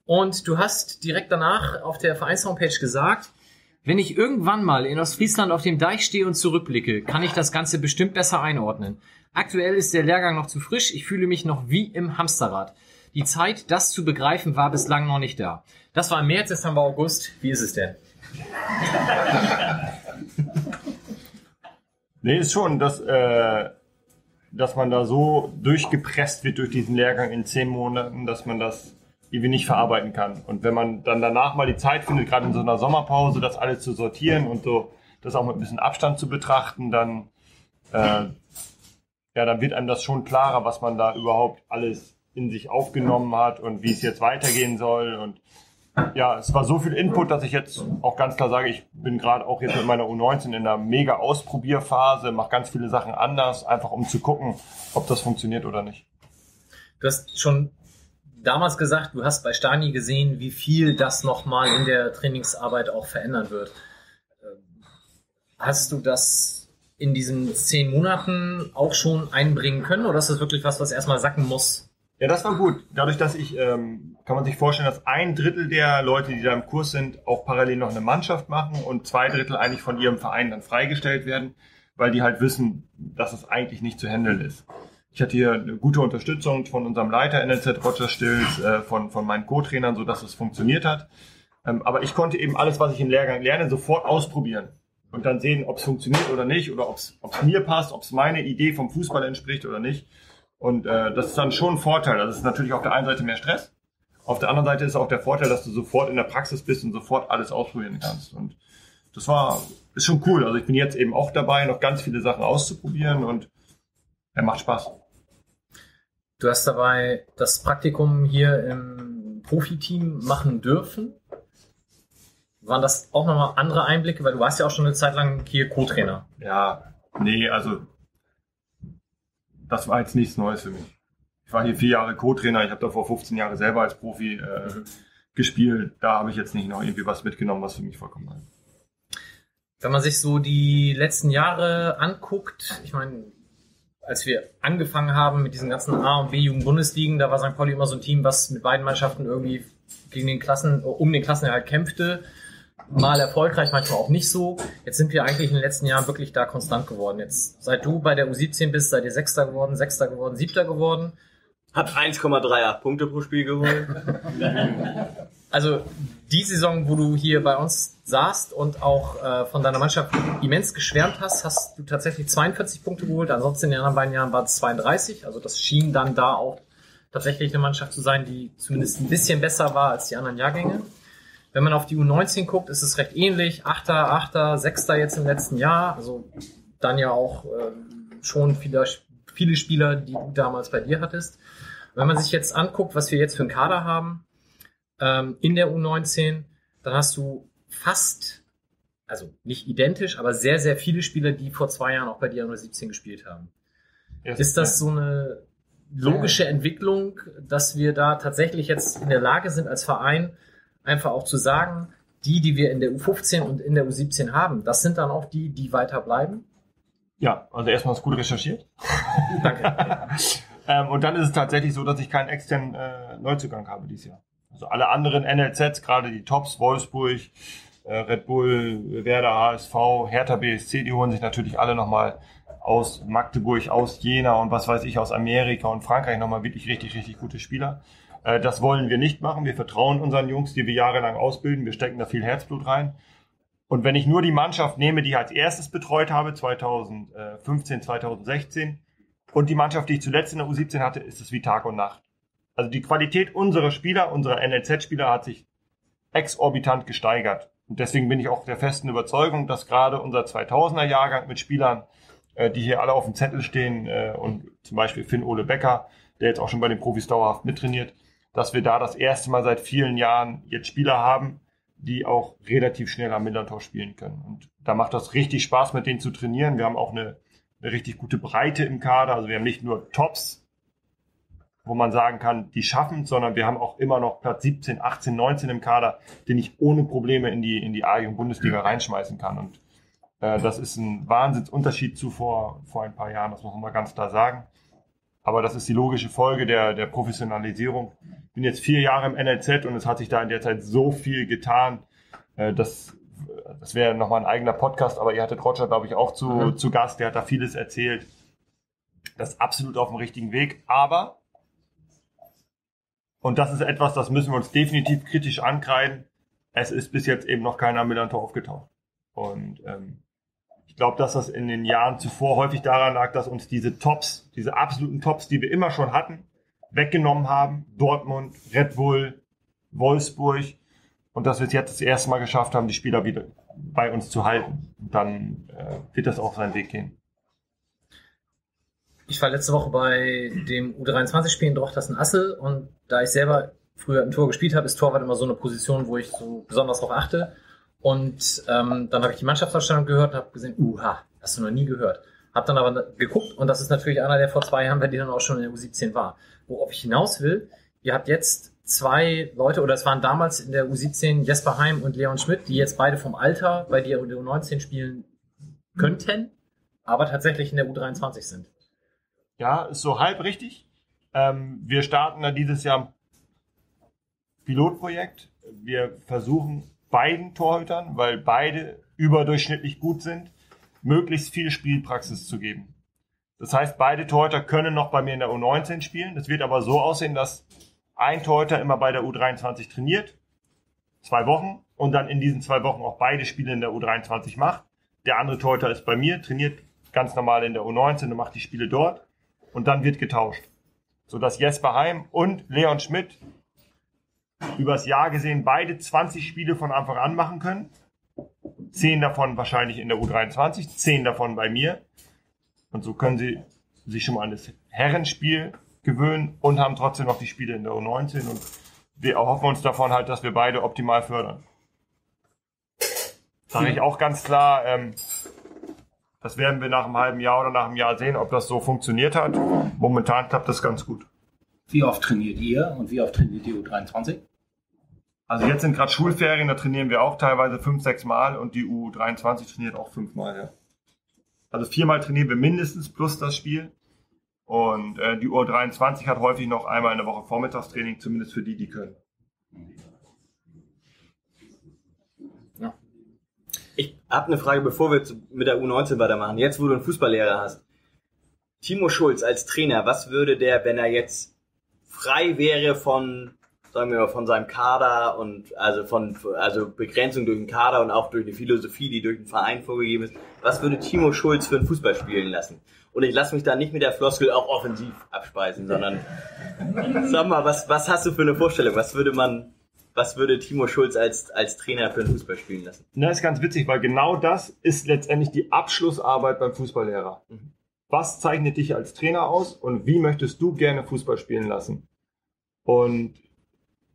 Und du hast direkt danach auf der Vereins-Homepage gesagt, wenn ich irgendwann mal in Ostfriesland auf dem Deich stehe und zurückblicke, kann ich das Ganze bestimmt besser einordnen. Aktuell ist der Lehrgang noch zu frisch, ich fühle mich noch wie im Hamsterrad. Die Zeit, das zu begreifen, war bislang noch nicht da. Das war im März, jetzt haben wir August. Wie ist es denn? Nee, ist schon, dass, äh, dass man da so durchgepresst wird durch diesen Lehrgang in zehn Monaten, dass man das irgendwie nicht verarbeiten kann. Und wenn man dann danach mal die Zeit findet, gerade in so einer Sommerpause, das alles zu sortieren und so, das auch mit ein bisschen Abstand zu betrachten, dann, äh, ja, dann wird einem das schon klarer, was man da überhaupt alles in sich aufgenommen hat und wie es jetzt weitergehen soll. Und ja, es war so viel Input, dass ich jetzt auch ganz klar sage, ich bin gerade auch jetzt mit meiner U neunzehn in einer mega Ausprobierphase, mache ganz viele Sachen anders, einfach um zu gucken, ob das funktioniert oder nicht. Du hast schon damals gesagt, du hast bei Stani gesehen, wie viel das nochmal in der Trainingsarbeit auch verändern wird. Hast du das in diesen zehn Monaten auch schon einbringen können oder ist das wirklich was, was erstmal sacken muss? Ja, das war gut. Dadurch, dass ich, ähm, kann man sich vorstellen, dass ein Drittel der Leute, die da im Kurs sind, auch parallel noch eine Mannschaft machen und zwei Drittel eigentlich von ihrem Verein dann freigestellt werden, weil die halt wissen, dass es eigentlich nicht zu handeln ist. Ich hatte hier eine gute Unterstützung von unserem Leiter N L Z, Roger Stills, äh, von, von meinen Co-Trainern, sodass es funktioniert hat. Ähm, aber ich konnte eben alles, was ich im Lehrgang lerne, sofort ausprobieren und dann sehen, ob es funktioniert oder nicht oder ob es mir passt, ob es meine Idee vom Fußball entspricht oder nicht. Und äh, das ist dann schon ein Vorteil. Das ist natürlich auf der einen Seite mehr Stress, auf der anderen Seite ist auch der Vorteil, dass du sofort in der Praxis bist und sofort alles ausprobieren kannst. Und das war ist schon cool. Also ich bin jetzt eben auch dabei, noch ganz viele Sachen auszuprobieren und er macht Spaß. Du hast dabei das Praktikum hier im Profiteam machen dürfen. Waren das auch nochmal andere Einblicke? Weil du warst ja auch schon eine Zeit lang hier Co-Trainer. Ja, nee, also... das war jetzt nichts Neues für mich. Ich war hier vier Jahre Co-Trainer. Ich habe davor fünfzehn Jahre selber als Profi äh, mhm. gespielt. Da habe ich jetzt nicht noch irgendwie was mitgenommen, was für mich vollkommen war. Wenn man sich so die letzten Jahre anguckt, ich meine, als wir angefangen haben mit diesen ganzen A- und B-Jugend-Bundesligen, da war Sankt Pauli immer so ein Team, was mit beiden Mannschaften irgendwie gegen den Klassen, um den Klassenerhalt kämpfte. Mal erfolgreich, manchmal auch nicht so. Jetzt sind wir eigentlich in den letzten Jahren wirklich da konstant geworden. Jetzt, seit du bei der U siebzehn bist, seid ihr Sechster geworden, Sechster geworden, Siebter geworden. Habt eins Komma dreier Punkte pro Spiel geholt. Also die Saison, wo du hier bei uns saßt und auch äh, von deiner Mannschaft immens geschwärmt hast, hast du tatsächlich zweiundvierzig Punkte geholt. Ansonsten in den anderen beiden Jahren waren es zweiunddreißig. Also das schien dann da auch tatsächlich eine Mannschaft zu sein, die zumindest ein bisschen besser war als die anderen Jahrgänge. Wenn man auf die U neunzehn guckt, ist es recht ähnlich. Achter, Achter, Sechster jetzt im letzten Jahr. Also dann ja auch ähm, schon viele, viele Spieler, die du damals bei dir hattest. Wenn man sich jetzt anguckt, was wir jetzt für einen Kader haben ähm, in der U neunzehn, dann hast du fast, also nicht identisch, aber sehr, sehr viele Spieler, die vor zwei Jahren auch bei dir in der U siebzehn gespielt haben. Ja, ist das so eine logische Entwicklung, dass wir da tatsächlich jetzt in der Lage sind als Verein, einfach auch zu sagen, die, die wir in der U fünfzehn und in der U siebzehn haben, das sind dann auch die, die weiter bleiben? Ja, also erstmal ist gut recherchiert. Danke. ähm, und dann ist es tatsächlich so, dass ich keinen externen äh, Neuzugang habe dieses Jahr. Also alle anderen N L Zs, gerade die Tops, Wolfsburg, äh, Red Bull, Werder, H S V, Hertha B S C, die holen sich natürlich alle nochmal aus Magdeburg, aus Jena und was weiß ich, aus Amerika und Frankreich nochmal wirklich richtig, richtig gute Spieler. Das wollen wir nicht machen. Wir vertrauen unseren Jungs, die wir jahrelang ausbilden. Wir stecken da viel Herzblut rein. Und wenn ich nur die Mannschaft nehme, die ich als erstes betreut habe, zweitausendfünfzehn, zweitausendsechzehn, und die Mannschaft, die ich zuletzt in der U siebzehn hatte, ist es wie Tag und Nacht. Also die Qualität unserer Spieler, unserer N L Z-Spieler hat sich exorbitant gesteigert. Und deswegen bin ich auch der festen Überzeugung, dass gerade unser zweitausender-Jahrgang mit Spielern, die hier alle auf dem Zettel stehen, und zum Beispiel Finn Ole Becker, der jetzt auch schon bei den Profis dauerhaft mittrainiert, dass wir da das erste Mal seit vielen Jahren jetzt Spieler haben, die auch relativ schnell am MillernTon spielen können. Und da macht das richtig Spaß, mit denen zu trainieren. Wir haben auch eine, eine richtig gute Breite im Kader. Also wir haben nicht nur Tops, wo man sagen kann, die schaffen es, sondern wir haben auch immer noch Platz siebzehn, achtzehn, neunzehn im Kader, den ich ohne Probleme in die, in die A-Jugend-Bundesliga reinschmeißen kann. Und äh, das ist ein Wahnsinnsunterschied zu vor, vor ein paar Jahren, das muss man mal ganz klar sagen. Aber das ist die logische Folge der, der Professionalisierung. Ich bin jetzt vier Jahre im N L Z und es hat sich da in der Zeit so viel getan. Äh, das das wäre nochmal ein eigener Podcast, aber ihr hattet Roger, glaube ich, auch zu, mhm. zu Gast. Der hat da vieles erzählt. Das ist absolut auf dem richtigen Weg. Aber, und das ist etwas, das müssen wir uns definitiv kritisch ankreiden, es ist bis jetzt eben noch keiner MillernTon aufgetaucht. Und ähm, ich glaube, dass das in den Jahren zuvor häufig daran lag, dass uns diese Tops, diese absoluten Tops, die wir immer schon hatten, weggenommen haben. Dortmund, Red Bull, Wolfsburg. Und dass wir es jetzt das erste Mal geschafft haben, die Spieler wieder bei uns zu halten. Und dann äh, wird das auch seinen Weg gehen. Ich war letzte Woche bei dem U dreiundzwanzig-Spiel in Drochtersen-Assel und da ich selber früher im Tor gespielt habe, ist Torwart immer so eine Position, wo ich so besonders darauf achte. Und ähm, dann habe ich die Mannschaftsaufstellung gehört und habe gesehen, uha, hast du noch nie gehört. Habe dann aber geguckt und das ist natürlich einer, der vor zwei Jahren bei dir dann auch schon in der U siebzehn war. Worauf ich hinaus will, ihr habt jetzt zwei Leute, oder es waren damals in der U siebzehn Jesper Heim und Leon Schmidt, die jetzt beide vom Alter bei dir in der U neunzehn spielen könnten, aber tatsächlich in der U dreiundzwanzig sind. Ja, ist so halb richtig. Ähm, wir starten da dieses Jahr ein Pilotprojekt. Wir versuchen beiden Torhütern, weil beide überdurchschnittlich gut sind, möglichst viel Spielpraxis zu geben. Das heißt, beide Torhüter können noch bei mir in der U neunzehn spielen. Das wird aber so aussehen, dass ein Torhüter immer bei der U dreiundzwanzig trainiert, zwei Wochen, und dann in diesen zwei Wochen auch beide Spiele in der U dreiundzwanzig macht. Der andere Torhüter ist bei mir, trainiert ganz normal in der U neunzehn und macht die Spiele dort. Und dann wird getauscht, sodass Jesper Heim und Leon Schmidt übers Jahr gesehen beide zwanzig Spiele von Anfang an machen können. zehn davon wahrscheinlich in der U dreiundzwanzig, zehn davon bei mir. Und so können sie sich schon mal an das Herrenspiel gewöhnen und haben trotzdem noch die Spiele in der U neunzehn. Und wir erhoffen uns davon halt, dass wir beide optimal fördern. Sage ich auch ganz klar, ähm, das werden wir nach einem halben Jahr oder nach einem Jahr sehen, ob das so funktioniert hat. Momentan klappt das ganz gut. Wie oft trainiert ihr und wie oft trainiert die U dreiundzwanzig? Also jetzt sind gerade Schulferien, da trainieren wir auch teilweise fünf, sechs Mal und die U dreiundzwanzig trainiert auch fünf Mal. Ja. Also viermal trainieren wir mindestens plus das Spiel. Und äh, die U dreiundzwanzig hat häufig noch einmal in der Woche Vormittagstraining, zumindest für die, die können. Ich habe eine Frage, bevor wir mit der U neunzehn weitermachen. Jetzt, wo du einen Fußballlehrer hast. Timo Schultz als Trainer, was würde der, wenn er jetzt frei wäre von, sagen wir mal, von seinem Kader und also von also Begrenzung durch den Kader und auch durch eine Philosophie, die durch den Verein vorgegeben ist, was würde Timo Schulz für einen Fußball spielen lassen? Und ich lasse mich da nicht mit der Floskel auch offensiv abspeisen, sondern sag mal, was, was hast du für eine Vorstellung? Was würde man... Was würde Timo Schulz als, als Trainer für den Fußball spielen lassen? Das ist ganz witzig, weil genau das ist letztendlich die Abschlussarbeit beim Fußballlehrer. Mhm. Was zeichnet dich als Trainer aus und wie möchtest du gerne Fußball spielen lassen? Und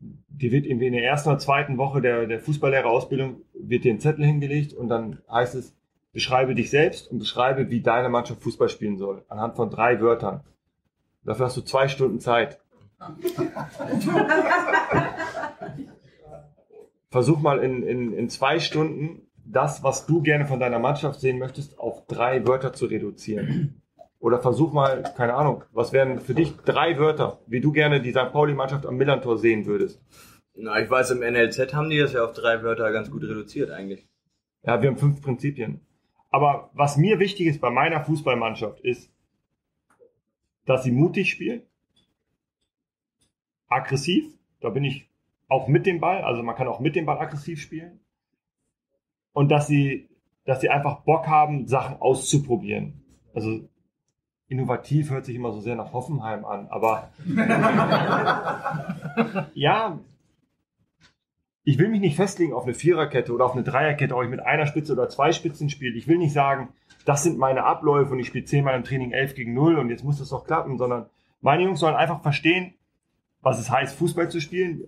die wird in der ersten oder zweiten Woche der, der Fußballlehrerausbildung wird dir ein Zettel hingelegt und dann heißt es, beschreibe dich selbst und beschreibe, wie deine Mannschaft Fußball spielen soll, anhand von drei Wörtern. Dafür hast du zwei Stunden Zeit. Versuch mal in, in, in zwei Stunden das, was du gerne von deiner Mannschaft sehen möchtest, auf drei Wörter zu reduzieren. Oder versuch mal, keine Ahnung, was wären für dich drei Wörter, wie du gerne die Sankt Pauli-Mannschaft am MillernTon sehen würdest? Na, ich weiß, im N L Z haben die das ja auf drei Wörter ganz gut reduziert eigentlich. Ja, wir haben fünf Prinzipien. Aber was mir wichtig ist bei meiner Fußballmannschaft ist, dass sie mutig spielt, aggressiv, da bin ich auch mit dem Ball, also man kann auch mit dem Ball aggressiv spielen und dass sie, dass sie einfach Bock haben, Sachen auszuprobieren. Also innovativ hört sich immer so sehr nach Hoffenheim an, aber ja, ich will mich nicht festlegen auf eine Viererkette oder auf eine Dreierkette, ob ich mit einer Spitze oder zwei Spitzen spiele. Ich will nicht sagen, das sind meine Abläufe und ich spiele zehnmal im Training elf gegen null und jetzt muss das doch klappen, sondern meine Jungs sollen einfach verstehen, was es heißt, Fußball zu spielen.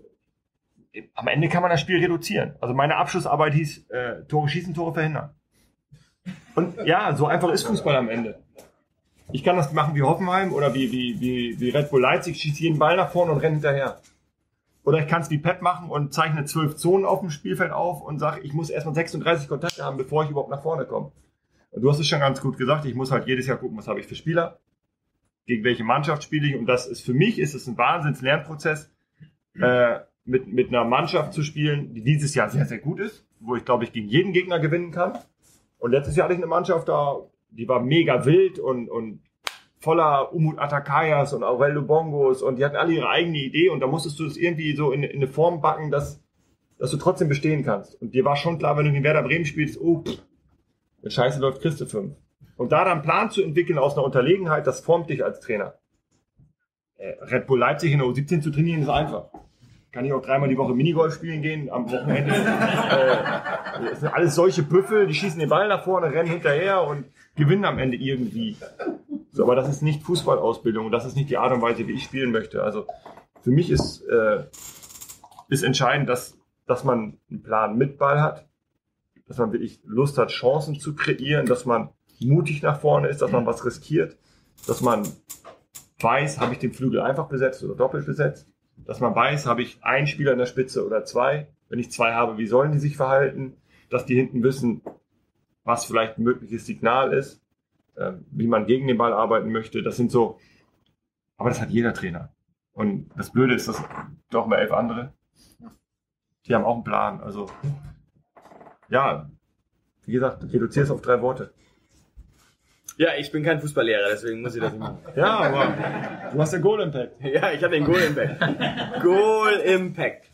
Am Ende kann man das Spiel reduzieren. Also meine Abschlussarbeit hieß, äh, Tore schießen, Tore verhindern. Und ja, so einfach ist Fußball am Ende. Ich kann das machen wie Hoffenheim oder wie, wie, wie, wie Red Bull Leipzig, schießt jeden Ball nach vorne und rennt hinterher. Oder ich kann es wie Pep machen und zeichne zwölf Zonen auf dem Spielfeld auf und sage, ich muss erstmal sechsunddreißig Kontakte haben, bevor ich überhaupt nach vorne komme. Du hast es schon ganz gut gesagt, ich muss halt jedes Jahr gucken, was habe ich für Spieler. gegen welche Mannschaft spiele ich. Und das ist für mich ist es ein Wahnsinns-Lernprozess, äh, mit, mit einer Mannschaft zu spielen, die dieses Jahr sehr, sehr gut ist, wo ich, glaube ich, gegen jeden Gegner gewinnen kann. Und letztes Jahr hatte ich eine Mannschaft da, die war mega wild und, und voller Umut Atakayas und Aurelio Bongos und die hatten alle ihre eigene Idee und da musstest du es irgendwie so in, in eine Form backen, dass, dass du trotzdem bestehen kannst. Und dir war schon klar, wenn du gegen Werder Bremen spielst, oh, pff, mit Scheiße läuft Christe fünf. Und da dann einen Plan zu entwickeln aus einer Unterlegenheit, das formt dich als Trainer. Äh, Red Bull Leipzig in der U siebzehn zu trainieren ist einfach. Kann ich auch dreimal die Woche Minigolf spielen gehen, am Wochenende. äh, das sind alles solche Büffel, die schießen den Ball nach vorne, rennen hinterher und gewinnen am Ende irgendwie. So, aber das ist nicht Fußballausbildung und das ist nicht die Art und Weise, wie ich spielen möchte. Also für mich ist, äh, ist entscheidend, dass, dass man einen Plan mit Ball hat, dass man wirklich Lust hat, Chancen zu kreieren, dass man mutig nach vorne ist, dass man was riskiert, dass man weiß, habe ich den Flügel einfach besetzt oder doppelt besetzt, dass man weiß, habe ich einen Spieler in der Spitze oder zwei, wenn ich zwei habe, wie sollen die sich verhalten, dass die hinten wissen, was vielleicht ein mögliches Signal ist, äh, wie man gegen den Ball arbeiten möchte, das sind so, aber das hat jeder Trainer. Und das Blöde ist, das doch mal elf andere, die haben auch einen Plan, also ja, wie gesagt, reduziere es auf drei Worte. Ja, ich bin kein Fußballlehrer, deswegen muss ich das nicht machen. Ja, aber du hast den Goal Impact. Ja, ich habe den Goal Impact. Goal Impact.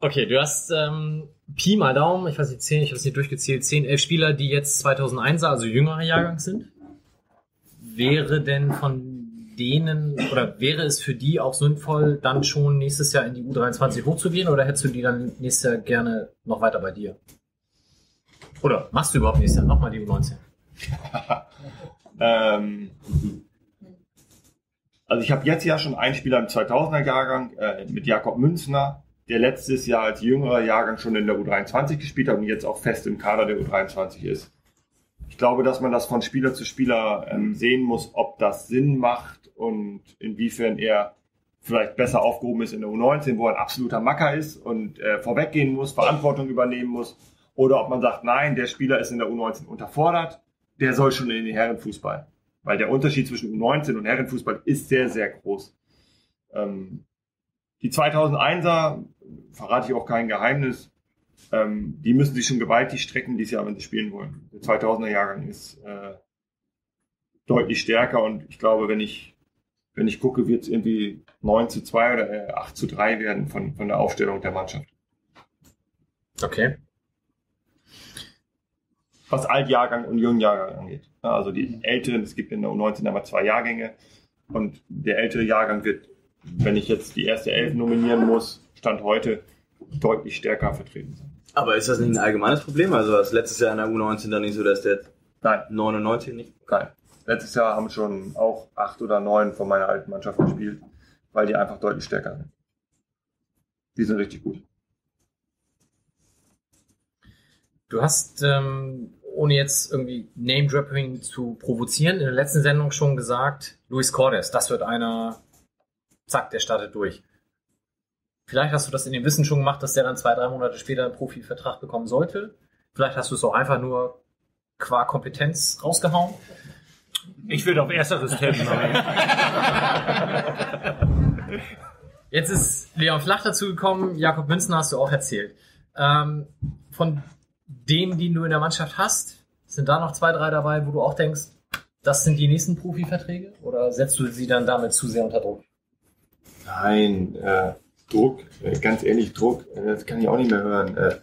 Okay, du hast ähm, Pi mal Daumen, ich weiß nicht, zehn, ich habe es nicht durchgezählt, zehn, elf Spieler, die jetzt zweitausendeins, also jüngerer Jahrgang sind. Wäre denn von denen, oder wäre es für die auch sinnvoll, dann schon nächstes Jahr in die U dreiundzwanzig hochzugehen, oder hättest du die dann nächstes Jahr gerne noch weiter bei dir? Oder machst du überhaupt nächstes Jahr nochmal die U neunzehn? ähm, also ich habe jetzt ja schon einen Spieler im zweitausender-Jahrgang äh, mit Jakob Münzner, der letztes Jahr als jüngerer Jahrgang schon in der U dreiundzwanzig gespielt hat und jetzt auch fest im Kader der U dreiundzwanzig ist. Ich glaube, dass man das von Spieler zu Spieler ähm, sehen muss, ob das Sinn macht und inwiefern er vielleicht besser aufgehoben ist in der U neunzehn, wo er ein absoluter Macker ist und äh, vorweggehen muss, Verantwortung übernehmen muss. Oder ob man sagt, nein, der Spieler ist in der U neunzehn unterfordert, der soll schon in den Herrenfußball. Weil der Unterschied zwischen U neunzehn und Herrenfußball ist sehr, sehr groß. Ähm, die zweitausendeins, verrate ich auch kein Geheimnis, ähm, die müssen sich schon gewaltig strecken dieses Jahr, wenn sie spielen wollen. Der zweitausender-Jahrgang ist äh, deutlich stärker und ich glaube, wenn ich, wenn ich gucke, wird es irgendwie neun zu zwei oder äh, acht zu drei werden von, von der Aufstellung der Mannschaft. Okay. Was Altjahrgang und Jungjahrgang angeht. Also die Älteren, es gibt in der U neunzehn aber zwei Jahrgänge und der ältere Jahrgang wird, wenn ich jetzt die erste Elf nominieren muss, Stand heute deutlich stärker vertreten sein. Aber ist das nicht ein allgemeines Problem? Also war es letztes Jahr in der U neunzehn dann nicht so, dass der Nein. neunundneunzig nicht? Nein. Letztes Jahr haben schon auch acht oder neun von meiner alten Mannschaft gespielt, weil die einfach deutlich stärker sind. Die sind richtig gut. Du hast... Ähm ohne jetzt irgendwie Name-Dropping zu provozieren, in der letzten Sendung schon gesagt, Luis Cordes, das wird einer, zack, der startet durch. Vielleicht hast du das in dem Wissen schon gemacht, dass der dann zwei, drei Monate später einen Profivertrag bekommen sollte. Vielleicht hast du es auch einfach nur qua Kompetenz rausgehauen. Ich will auf ersteres tippen. Jetzt ist Leon Flach dazu gekommen, Jakob Münzner hast du auch erzählt. Ähm, von dem, den du in der Mannschaft hast, sind da noch zwei, drei dabei, wo du auch denkst, das sind die nächsten Profiverträge? Oder setzt du sie dann damit zu sehr unter Druck? Nein, äh, Druck, äh, ganz ehrlich, Druck, äh, das kann ich auch nicht mehr hören. Äh,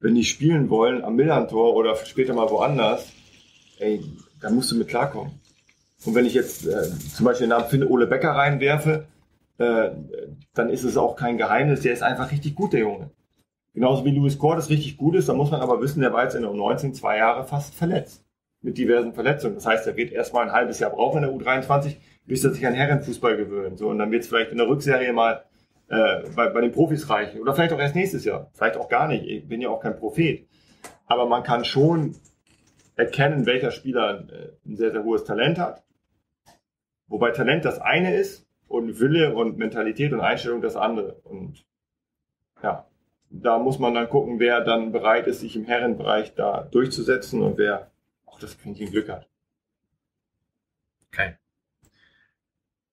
wenn die spielen wollen am MillernTon oder später mal woanders, ey, dann musst du mit klarkommen. Und wenn ich jetzt äh, zum Beispiel den Namen Finn Ole Becker reinwerfe, äh, dann ist es auch kein Geheimnis, der ist einfach richtig gut, der Junge. Genauso wie Luis Cordes richtig gut ist, da muss man aber wissen, der war jetzt in der U neunzehn zwei Jahre fast verletzt. Mit diversen Verletzungen. Das heißt, er wird erstmal ein halbes Jahr brauchen in der U dreiundzwanzig, bis er sich an Herrenfußball gewöhnt. So, und dann wird es vielleicht in der Rückserie mal äh, bei, bei den Profis reichen. Oder vielleicht auch erst nächstes Jahr. Vielleicht auch gar nicht. Ich bin ja auch kein Prophet. Aber man kann schon erkennen, welcher Spieler ein sehr, sehr hohes Talent hat. Wobei Talent das eine ist und Wille und Mentalität und Einstellung das andere. Und ja. Da muss man dann gucken, wer dann bereit ist, sich im Herrenbereich da durchzusetzen und wer auch das Quäntchen Glück hat. kein.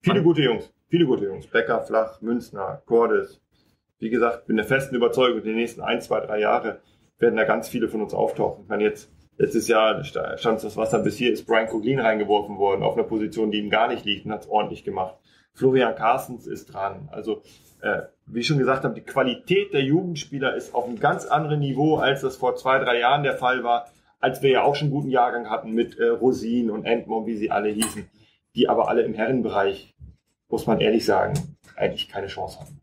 Viele gute Jungs, viele gute Jungs. Becker, Flach, Münzner, Cordes. Wie gesagt, bin der festen Überzeugung, die nächsten ein, zwei, drei Jahre werden da ganz viele von uns auftauchen. Ich meine, jetzt, letztes Jahr stand das Wasser bis hier, ist Brian Coughlin reingeworfen worden auf einer Position, die ihm gar nicht liegt, und hat es ordentlich gemacht. Florian Carstens ist dran. Also, äh, wie ich schon gesagt habe, die Qualität der Jugendspieler ist auf einem ganz anderen Niveau, als das vor zwei, drei Jahren der Fall war, als wir ja auch schon einen guten Jahrgang hatten mit äh, Rosin und Entmore, wie sie alle hießen, die aber alle im Herrenbereich, muss man ehrlich sagen, eigentlich keine Chance haben.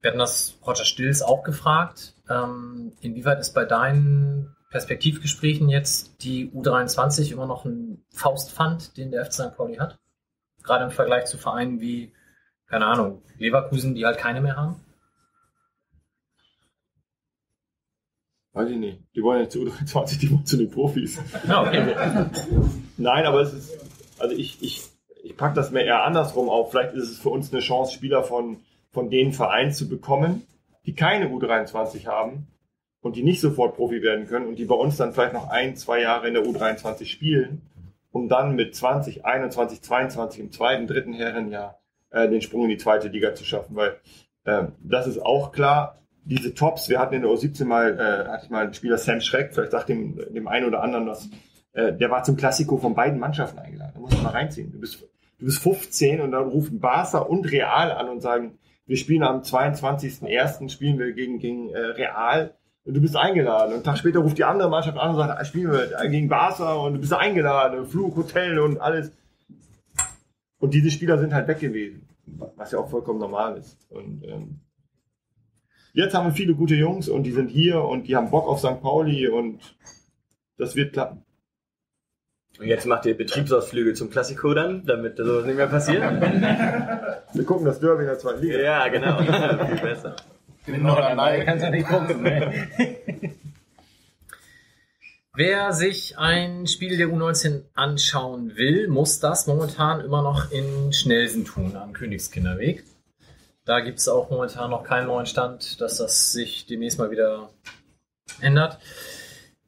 Wir hatten das Roger Stills auch gefragt. Ähm, inwieweit ist bei deinen Perspektivgesprächen jetzt die U dreiundzwanzig immer noch ein Faustpfand, den der F C Sankt Pauli hat? Gerade im Vergleich zu Vereinen wie, keine Ahnung, Leverkusen, die halt keine mehr haben? Weiß ich nicht. Die wollen ja zu U dreiundzwanzig, die wollen zu den Profis. Ja, okay. Nein, aber es ist, also ich, ich, ich packe das mir eher andersrum auf. Vielleicht ist es für uns eine Chance, Spieler von, von den Vereinen zu bekommen, die keine U dreiundzwanzig haben und die nicht sofort Profi werden können und die bei uns dann vielleicht noch ein, zwei Jahre in der U dreiundzwanzig spielen, um dann mit zwanzig, einundzwanzig, zweiundzwanzig im zweiten, dritten Herrenjahr äh, den Sprung in die zweite Liga zu schaffen, weil äh, das ist auch klar, diese Tops, wir hatten in der U siebzehn mal, äh, hatte ich mal einen Spieler, Sam Schreck, vielleicht sagt dem, dem einen oder anderen was, äh, der war zum Klassiko von beiden Mannschaften eingeladen, da musst du mal reinziehen, du bist, du bist fünfzehn und dann rufen Barca und Real an und sagen, wir spielen am zweiundzwanzigsten ersten spielen wir gegen, gegen äh, Real, und du bist eingeladen. Und einen Tag später ruft die andere Mannschaft an und sagt, spielen wir gegen Barca und du bist eingeladen, Flug, Hotel und alles. Und diese Spieler sind halt weg gewesen, was ja auch vollkommen normal ist. Und ähm, jetzt haben wir viele gute Jungs und die sind hier und die haben Bock auf Sankt Pauli und das wird klappen. Und jetzt macht ihr Betriebsausflüge zum Klassiko dann, damit sowas nicht mehr passiert? Wir gucken das Derby in der zweiten Liga. Ja, genau. Viel besser. Bin noch alleine, kannst du nicht gucken. Wer sich ein Spiel der U neunzehn anschauen will, muss das momentan immer noch in Schnelsen tun, am Königskinderweg. Da gibt es auch momentan noch keinen neuen Stand, dass das sich demnächst mal wieder ändert.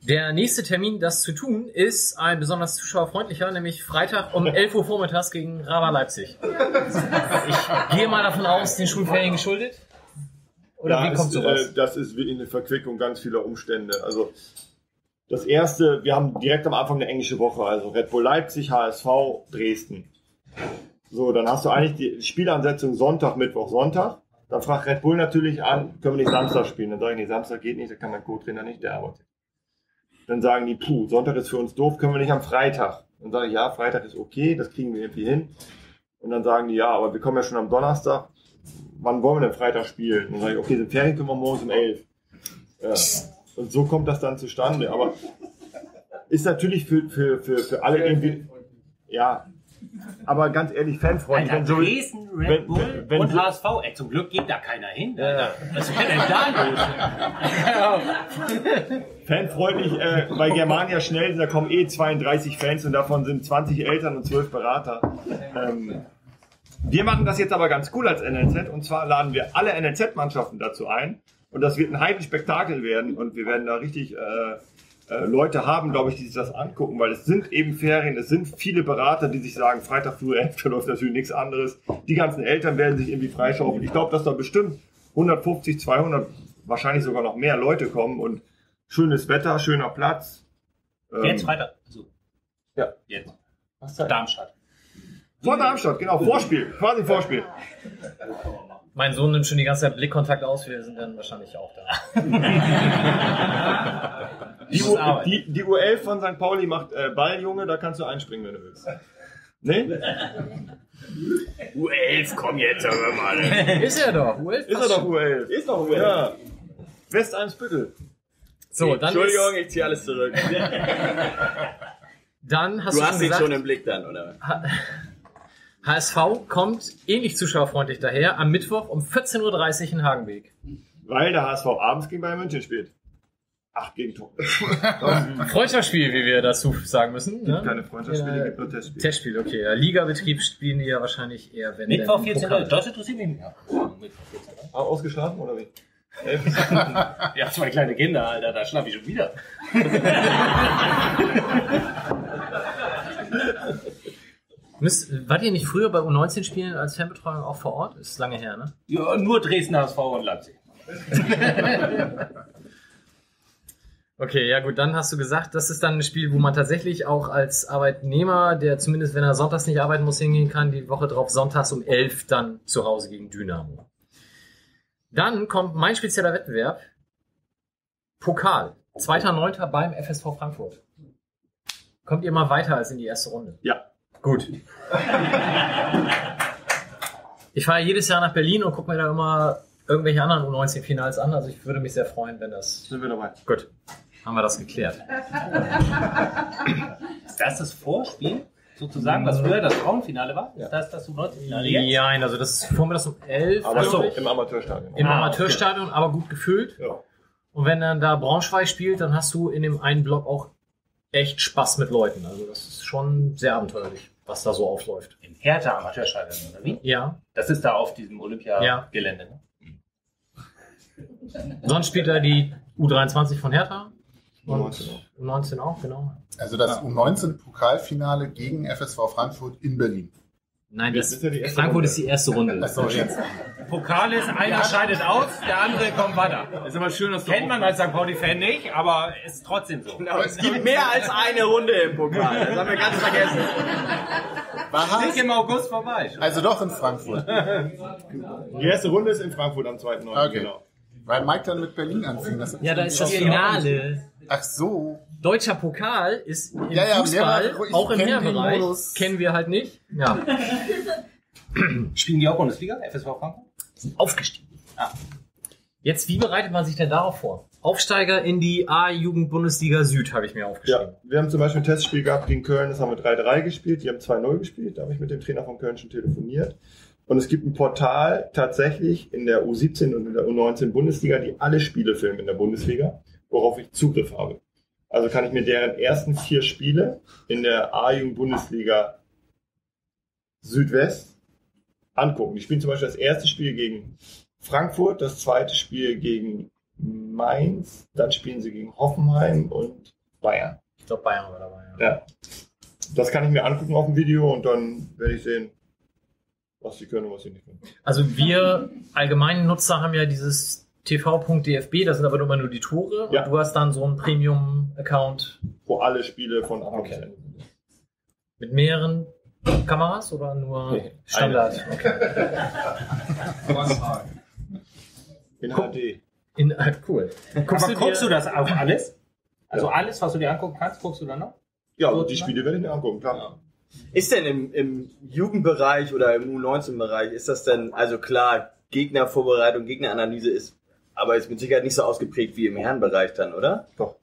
Der nächste Termin, das zu tun, ist ein besonders zuschauerfreundlicher, nämlich Freitag um elf Uhr vormittags gegen Rava Leipzig. Ich gehe mal davon aus, den Schulferien geschuldet. Oder da wie kommt ist, sowas? Äh, das ist in der Verquickung ganz vieler Umstände. Also das erste, wir haben direkt am Anfang eine englische Woche, also Red Bull Leipzig, H S V, Dresden. So, dann hast du eigentlich die Spielansetzung Sonntag, Mittwoch, Sonntag. Dann fragt Red Bull natürlich an, können wir nicht Samstag spielen? Dann sage ich, nee, Samstag geht nicht, da kann mein Co-Trainer nicht, der arbeitet. Dann sagen die, puh, Sonntag ist für uns doof, können wir nicht am Freitag. Dann sage ich, ja, Freitag ist okay, das kriegen wir irgendwie hin. Und dann sagen die, ja, aber wir kommen ja schon am Donnerstag. Wann wollen wir denn Freitag spielen? Und dann sage ich, okay, sind Ferien, können wir morgens um elf. Ja. Und so kommt das dann zustande. Aber ist natürlich für, für, für, für alle irgendwie... Ja, aber ganz ehrlich, fanfreundlich. Alter, wenn Dresden, so, Red Bull wenn, wenn und so, H S V. Ey, zum Glück geht da keiner hin. Äh, Was wäre denn da los? Fanfreundlich, äh, bei Germania schnell, da kommen eh zweiunddreißig Fans und davon sind zwanzig Eltern und zwölf Berater. Ähm, Wir machen das jetzt aber ganz cool als N L Z, und zwar laden wir alle N L Z-Mannschaften dazu ein und das wird ein Heidenspektakel werden und wir werden da richtig äh, äh, Leute haben, glaube ich, die sich das angucken, weil es sind eben Ferien, es sind viele Berater, die sich sagen, Freitag früh elf läuft natürlich nichts anderes, die ganzen Eltern werden sich irgendwie freischaufeln. Ich glaube, dass da bestimmt hundertfünfzig, zweihundert, wahrscheinlich sogar noch mehr Leute kommen und schönes Wetter, schöner Platz. Ähm, jetzt Freitag? So. Ja. Jetzt. Was ist das? Darmstadt. Vor Darmstadt, genau, Vorspiel, quasi Vorspiel. Mein Sohn nimmt schon die ganze Zeit Blickkontakt aus, wir sind dann wahrscheinlich auch da. die, U, die, die U elf von Sankt Pauli macht äh, Balljunge, da kannst du einspringen, wenn du willst. Nee? U elf, komm jetzt, hör mal. Ist er doch, U elf? Ist er doch U elf? Ist doch U elf. Ja. Westalmsbüttel. So, dann Entschuldigung, ist... ich ziehe alles zurück. Dann hast du, du hast ihn schon im Blick dann, oder? H S V kommt ähnlich zuschauerfreundlich daher am Mittwoch um vierzehn Uhr dreißig in Hagenbeek. Weil der H S V abends gegen Bayern München spielt. Acht Gegentore. Freundschaftsspiel, wie wir dazu sagen müssen. Ne? Gibt keine Freundschaftsspiele, ja, gibt nur Testspiele. Testspiel, okay. Ja. Ligabetrieb spielen die ja wahrscheinlich eher, wenn Mittwoch vierzehn Uhr. Das interessiert mich nicht. Ausgeschlafen oder wie? Ja, zwei kleine Kinder, Alter, da schlafe ich schon wieder. Müsst, wart ihr nicht früher bei U neunzehn-Spielen als Fanbetreuung auch vor Ort? Ist lange her, ne? Ja, nur Dresden, H S V und Leipzig. Okay, ja gut, dann hast du gesagt, das ist dann ein Spiel, wo man tatsächlich auch als Arbeitnehmer, der zumindest, wenn er sonntags nicht arbeiten muss, hingehen kann, die Woche drauf sonntags um elf dann zu Hause gegen Dynamo. Dann kommt mein spezieller Wettbewerb, Pokal, zweiter neunter beim F S V Frankfurt. Kommt ihr mal weiter als in die erste Runde? Ja. Gut. Ich fahre jedes Jahr nach Berlin und gucke mir da immer irgendwelche anderen U neunzehn-Finals an. Also ich würde mich sehr freuen, wenn das... Sind wir dabei. Gut, haben wir das geklärt. Ist das das Vorspiel? Sozusagen, was früher das Frauenfinale war? Ja. Ist das das U neunzehn-Finale jetzt? Nein, also das ist vor mir das um elf. Aber so, im Amateurstadion. Im ah, Amateurstadion, okay. Aber gut gefüllt. Ja. Und wenn dann da Braunschweig spielt, dann hast du in dem einen Block auch echt Spaß mit Leuten. Also das ist schon sehr abenteuerlich, was da so aufläuft. Im Hertha Amateurstadion, oder wie? Ja. Das ist da auf diesem Olympiagelände. Ja. Ne? Sonst spielt da die U dreiundzwanzig von Hertha. Und U neunzehn auch, genau. Also das ja. U neunzehn-Pokalfinale gegen F S V Frankfurt in Berlin. Nein, das ist ja die erste Frankfurt Runde. Ist die erste Runde. Das ist jetzt. Pokal ist, einer scheidet aus, der andere kommt weiter. Ist aber schön, dass kennt man als Sankt Pauli-Fan nicht, aber es ist trotzdem so. Genau, es gibt mehr als eine Runde im Pokal. Das haben wir ganz vergessen. War nicht im August vorbei. Schon. Also doch in Frankfurt. Die erste Runde ist in Frankfurt am zweiten neunten Okay. Genau. Weil Mike dann mit Berlin anfing. Das ja, da ist das Finale. Ach so. Deutscher Pokal ist im ja, ja, Fußball, Mehrbereich, auch im Mehrbereich, kennen wir halt nicht. Ja. Spielen die auch Bundesliga, F S V Frankfurt? Sind aufgestiegen. Ah. Jetzt, wie bereitet man sich denn darauf vor? Aufsteiger in die A-Jugend-Bundesliga Süd, habe ich mir aufgeschrieben. Ja, wir haben zum Beispiel ein Testspiel gehabt gegen Köln, das haben wir drei drei gespielt, die haben zwei null gespielt, da habe ich mit dem Trainer von Köln schon telefoniert. Und es gibt ein Portal tatsächlich in der U siebzehn und in der U neunzehn Bundesliga, die alle Spiele filmen in der Bundesliga, worauf ich Zugriff habe. Also kann ich mir deren ersten vier Spiele in der A-Jugend-Bundesliga Südwest angucken. Die spielen zum Beispiel das erste Spiel gegen Frankfurt, das zweite Spiel gegen Mainz, dann spielen sie gegen Hoffenheim und Bayern. Ich glaube Bayern war dabei. Ja. Ja. Das kann ich mir angucken auf dem Video und dann werde ich sehen, was sie können und was sie nicht können. Also wir allgemeinen Nutzer haben ja dieses T V Punkt D F B, das sind aber immer nur die Tore. Ja. Und du hast dann so einen Premium-Account. Wo alle Spiele von Anfang okay. Sind. Mit mehreren Kameras oder nur nee, Standard? Okay. In Guck, H D. In, cool. Guckst aber du guckst dir, du das auf alles? Also ja. Alles, was du dir angucken kannst, guckst du dann noch? Ja, so die Spiele werde ich mir angucken, klar. Ja. Ist denn im, im Jugendbereich oder im U neunzehn-Bereich, ist das denn, also klar, Gegnervorbereitung, Gegneranalyse ist aber ist mit Sicherheit nicht so ausgeprägt wie im Herrenbereich dann, oder? Doch.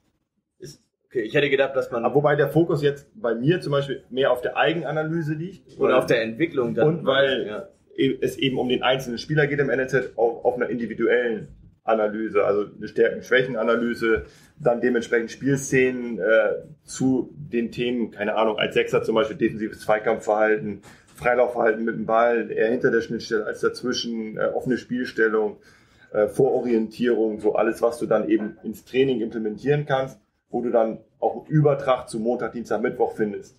Ist, okay, ich hätte gedacht, dass man... Aber wobei der Fokus jetzt bei mir zum Beispiel mehr auf der Eigenanalyse liegt. Oder auf der Entwicklung dann. Und weil ja. Es eben um den einzelnen Spieler geht im N L Z, auf, auf einer individuellen Analyse, also eine Stärken-Schwächen-Analyse, dann dementsprechend Spielszenen äh, zu den Themen, keine Ahnung, als Sechser zum Beispiel defensives Zweikampfverhalten, Freilaufverhalten mit dem Ball, eher hinter der Schnittstelle als dazwischen, äh, offene Spielstellung, äh, Vororientierung, so alles, was du dann eben ins Training implementieren kannst, wo du dann auch einen Übertrag zu Montag, Dienstag, Mittwoch findest.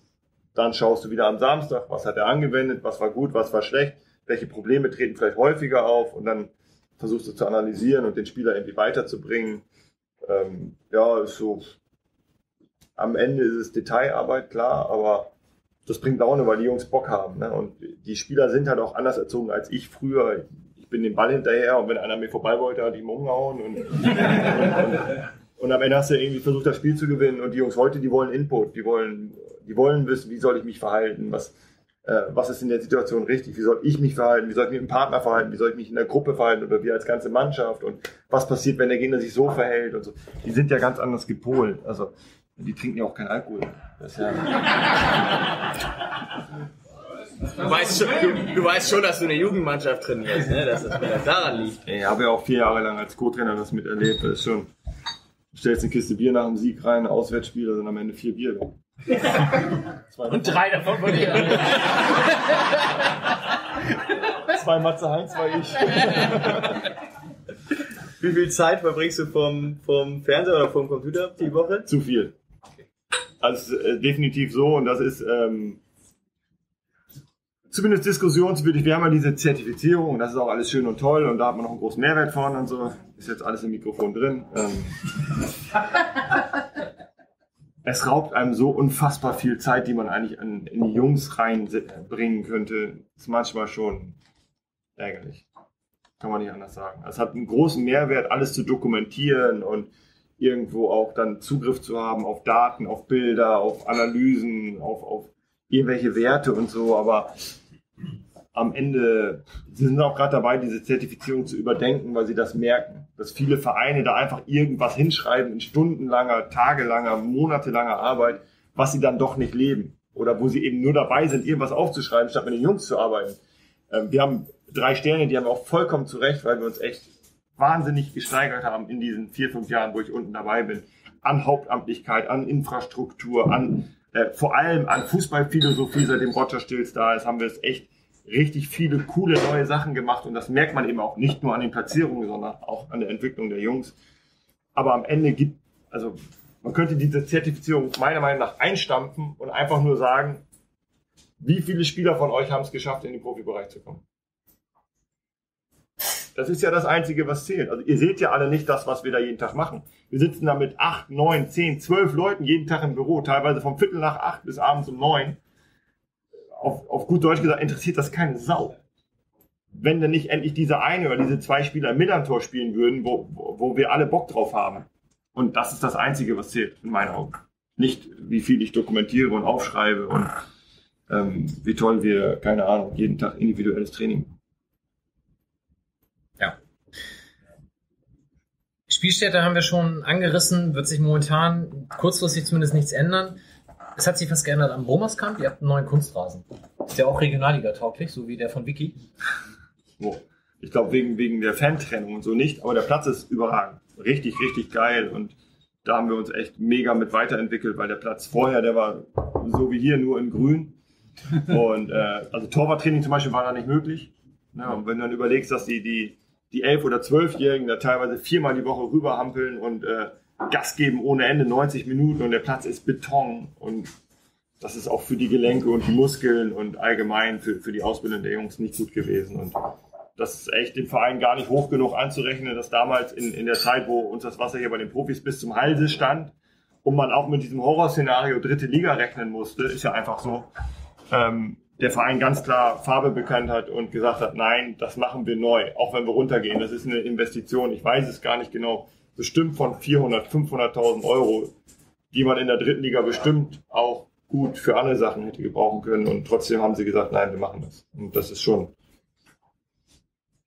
Dann schaust du wieder am Samstag, was hat er angewendet, was war gut, was war schlecht, welche Probleme treten vielleicht häufiger auf und dann versuchst du zu analysieren und den Spieler irgendwie weiterzubringen. Ähm, ja, ist so. Am Ende ist es Detailarbeit, klar, aber das bringt Laune, weil die Jungs Bock haben. Ne? Und die Spieler sind halt auch anders erzogen als ich früher. Ich bin dem Ball hinterher und wenn einer mir vorbei wollte, hat ich ihm umgehauen. Und, und, und, und am Ende hast du irgendwie versucht, das Spiel zu gewinnen. Und die Jungs heute, die wollen Input. Die wollen, die wollen wissen, wie soll ich mich verhalten, was was ist in der Situation richtig, wie soll ich mich verhalten, wie soll ich mich mit dem Partner verhalten, wie soll ich mich in der Gruppe verhalten oder wir als ganze Mannschaft und was passiert, wenn der Gegner sich so verhält und so. Die sind ja ganz anders gepolt, also die trinken ja auch keinen Alkohol. Das ist ja du, weißt schon, du, du weißt schon, dass du eine Jugendmannschaft trainierst, ne? Dass das daran liegt. Ich habe ja auch vier Jahre lang als Co-Trainer das miterlebt, das ist schon, du stellst eine Kiste Bier nach dem Sieg rein, Auswärtsspieler sind am Ende vier Bier weg. Und drei davon von dir. Zwei Matze Hein, zwei ich. Wie viel Zeit verbringst du vom, vom Fernseher oder vom Computer die Woche? Zu viel. Okay. Also äh, definitiv so und das ist ähm, zumindest diskussionswürdig. Wir haben ja diese Zertifizierung, das ist auch alles schön und toll und da hat man noch einen großen Mehrwert von und so. Ist jetzt alles im Mikrofon drin. Ähm es raubt einem so unfassbar viel Zeit, die man eigentlich an, in die Jungs reinbringen könnte. Ist manchmal schon ärgerlich. Kann man nicht anders sagen. Es hat einen großen Mehrwert, alles zu dokumentieren und irgendwo auch dann Zugriff zu haben auf Daten, auf Bilder, auf Analysen, auf, auf irgendwelche Werte und so, aber am Ende, sie sind auch gerade dabei, diese Zertifizierung zu überdenken, weil sie das merken, dass viele Vereine da einfach irgendwas hinschreiben in stundenlanger, tagelanger, monatelanger Arbeit, was sie dann doch nicht leben oder wo sie eben nur dabei sind, irgendwas aufzuschreiben, statt mit den Jungs zu arbeiten. Wir haben drei Sterne, die haben wir auch vollkommen zurecht, weil wir uns echt wahnsinnig gesteigert haben in diesen vier, fünf Jahren, wo ich unten dabei bin, an Hauptamtlichkeit, an Infrastruktur, an äh, vor allem an Fußballphilosophie. Seitdem Roger Stills da ist, haben wir es echt richtig viele coole neue Sachen gemacht und das merkt man eben auch nicht nur an den Platzierungen, sondern auch an der Entwicklung der Jungs. Aber am Ende gibt, also man könnte diese Zertifizierung meiner Meinung nach einstampfen und einfach nur sagen, wie viele Spieler von euch haben es geschafft, in den Profibereich zu kommen? Das ist ja das Einzige, was zählt. Also ihr seht ja alle nicht das, was wir da jeden Tag machen. Wir sitzen da mit acht, neun, zehn, zwölf Leuten jeden Tag im Büro, teilweise vom Viertel nach acht bis abends um neun. Auf, auf gut Deutsch gesagt, interessiert das keine Sau. Wenn denn nicht endlich diese eine oder diese zwei Spieler im MillernTon spielen würden, wo, wo, wo wir alle Bock drauf haben. Und das ist das Einzige, was zählt, in meinen Augen. Nicht, wie viel ich dokumentiere und aufschreibe und ähm, wie toll wir, keine Ahnung, jeden Tag individuelles Training machen. Ja. Spielstätte haben wir schon angerissen, wird sich momentan kurzfristig zumindest nichts ändern. Es hat sich was geändert am Bromerskamp, ihr habt einen neuen Kunstrasen. Ist der auch Regionalliga-tauglich, so wie der von Vicky? Oh, ich glaube wegen, wegen der Fantrennung und so nicht, aber der Platz ist überragend. Richtig, richtig geil und da haben wir uns echt mega mit weiterentwickelt, weil der Platz vorher, der war so wie hier, nur in grün. Und äh, also Torwarttraining zum Beispiel war da nicht möglich. Ja, und wenn du dann überlegst, dass die, die die elf- oder zwölfjährigen da teilweise viermal die Woche rüberhampeln und äh, Gas geben ohne Ende, neunzig Minuten und der Platz ist Beton und das ist auch für die Gelenke und die Muskeln und allgemein für, für die Ausbildung der Jungs nicht gut gewesen und das ist echt dem Verein gar nicht hoch genug anzurechnen, dass damals in, in der Zeit, wo uns das Wasser hier bei den Profis bis zum Halse stand und man auch mit diesem Horrorszenario dritte Liga rechnen musste, ist ja einfach so, ähm, der Verein ganz klar Farbe bekannt hat und gesagt hat, nein, das machen wir neu, auch wenn wir runtergehen. Das ist eine Investition, ich weiß es gar nicht genau, bestimmt von vierhunderttausend, fünfhunderttausend Euro, die man in der dritten Liga bestimmt auch gut für andere Sachen hätte gebrauchen können. Und trotzdem haben sie gesagt, nein, wir machen das. Und das ist schon,